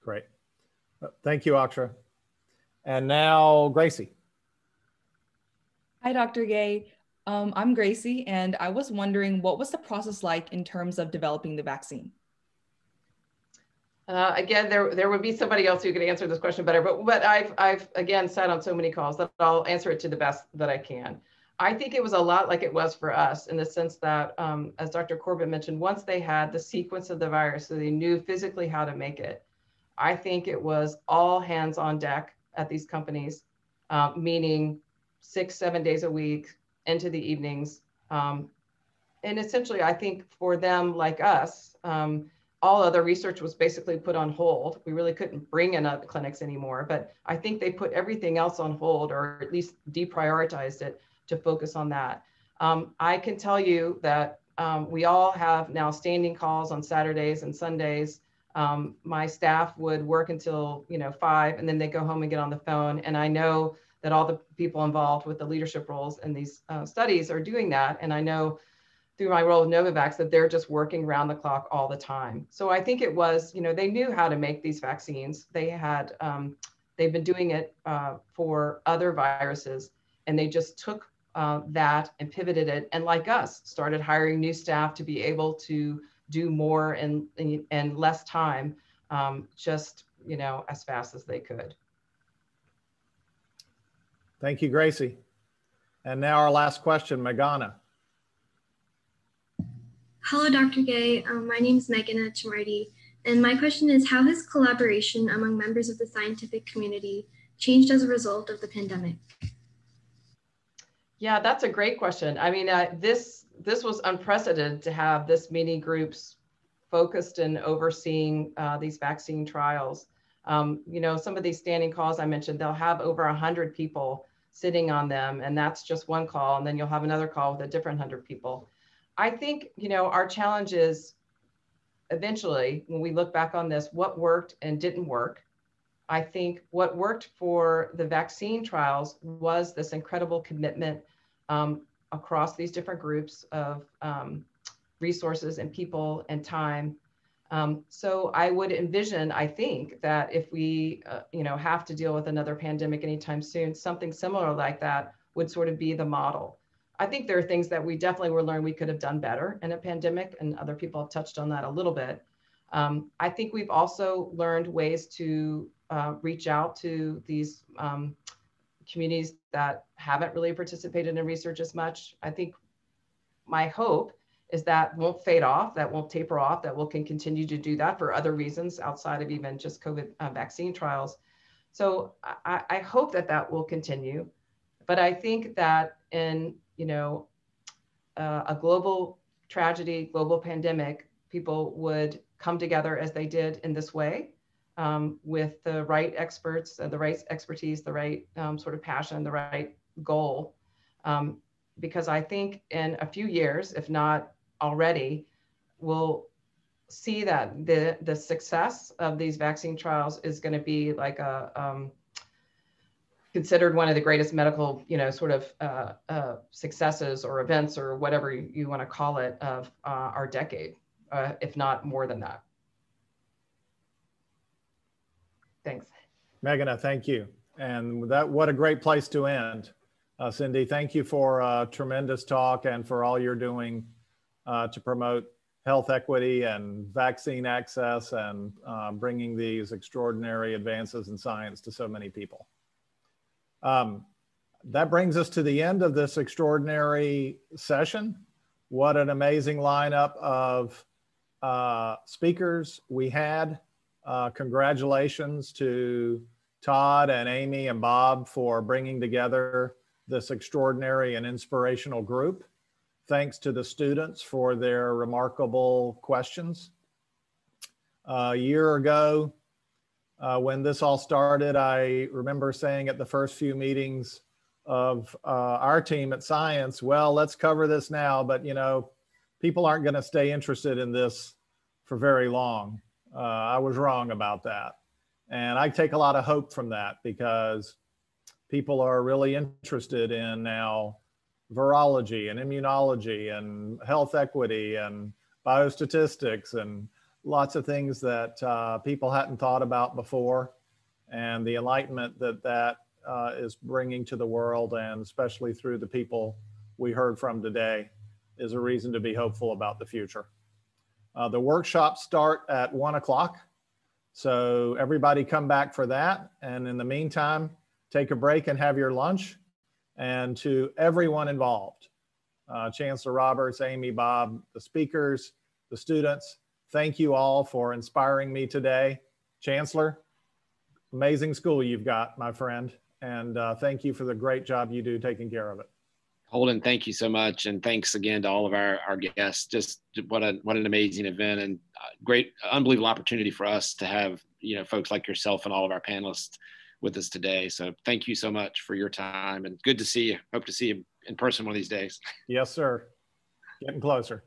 Great. Thank you, Akshay. And now Gracie. Hi, Dr. Gay. I'm Gracie, and I was wondering, what was the process like in terms of developing the vaccine? Again, there would be somebody else who could answer this question better, but I've again sat on so many calls that I'll answer it to the best that I can. I think it was a lot like it was for us in the sense that, as Dr. Corbett mentioned, once they had the sequence of the virus, so they knew physically how to make it, I think it was all hands on deck at these companies, meaning 6-7 days a week into the evenings. And essentially, I think for them, like us, all other research was basically put on hold. We really couldn't bring in other clinics anymore, but I think they put everything else on hold or at least deprioritized it to focus on that. I can tell you that we all have now standing calls on Saturdays and Sundays. My staff would work until 5, and then they go home and get on the phone. And I know that all the people involved with the leadership roles in these studies are doing that. And I know through my role with Novavax that they're just working round the clock all the time. So I think it was, they knew how to make these vaccines. They had, they've been doing it for other viruses, and they just took that and pivoted it. And like us, started hiring new staff to be able to do more and less time, just as fast as they could. Thank you, Gracie. And now our last question, Meghana. Hello, Dr. Gay. My name is Meghana Chamardi, and my question is, how has collaboration among members of the scientific community changed as a result of the pandemic? Yeah, that's a great question. I mean, this was unprecedented to have this many groups focused and overseeing these vaccine trials. Some of these standing calls I mentioned, they'll have over 100 people sitting on them, and that's just one call. And then you'll have another call with a different 100 people. I think, our challenge is eventually when we look back on this, what worked and didn't work. I think what worked for the vaccine trials was this incredible commitment across these different groups of resources and people and time. So I would envision, I think, that if we have to deal with another pandemic anytime soon, something similar like that would sort of be the model. I think there are things that we definitely were learned we could have done better in a pandemic, and other people have touched on that a little bit. I think we've also learned ways to reach out to these communities that haven't really participated in research as much. I think my hope is that won't fade off, that won't taper off, that we can continue to do that for other reasons outside of even just COVID vaccine trials. So I hope that that will continue. But I think that in, you know, a global tragedy, global pandemic, people would come together as they did in this way with the right experts, the right expertise, the right sort of passion, the right goal. Because I think in a few years, if not already, we'll see that the success of these vaccine trials is going to be like a considered one of the greatest medical, you know, sort of successes or events or whatever you want to call it of our decade, if not more than that. Thanks. Meghna, thank you. And that, what a great place to end. Cindy, thank you for a tremendous talk and for all you're doing to promote health equity and vaccine access and bringing these extraordinary advances in science to so many people. That brings us to the end of this extraordinary session. What an amazing lineup of speakers we had. Congratulations to Todd and Amy and Bob for bringing together this extraordinary and inspirational group. Thanks to the students for their remarkable questions. A year ago, when this all started, I remember saying at the first few meetings of our team at Science, well, let's cover this now, but you know, people aren't gonna stay interested in this for very long. I was wrong about that. And I take a lot of hope from that because people are really interested in now virology and immunology and health equity and biostatistics and lots of things that people hadn't thought about before, and the enlightenment that is bringing to the world, and especially through the people we heard from today, is a reason to be hopeful about the future. The workshops start at 1 o'clock. So everybody come back for that. And in the meantime, take a break and have your lunch. And to everyone involved, Chancellor Roberts, Amy, Bob, the speakers, the students, thank you all for inspiring me today. Chancellor, amazing school you've got, my friend. And thank you for the great job you do taking care of it. Holden, thank you so much. And thanks again to all of our guests. Just what an amazing event, and great, unbelievable opportunity for us to have, you know, folks like yourself and all of our panelists with us today. So thank you so much for your time, and good to see you. Hope to see you in person one of these days. Yes, sir. Getting closer.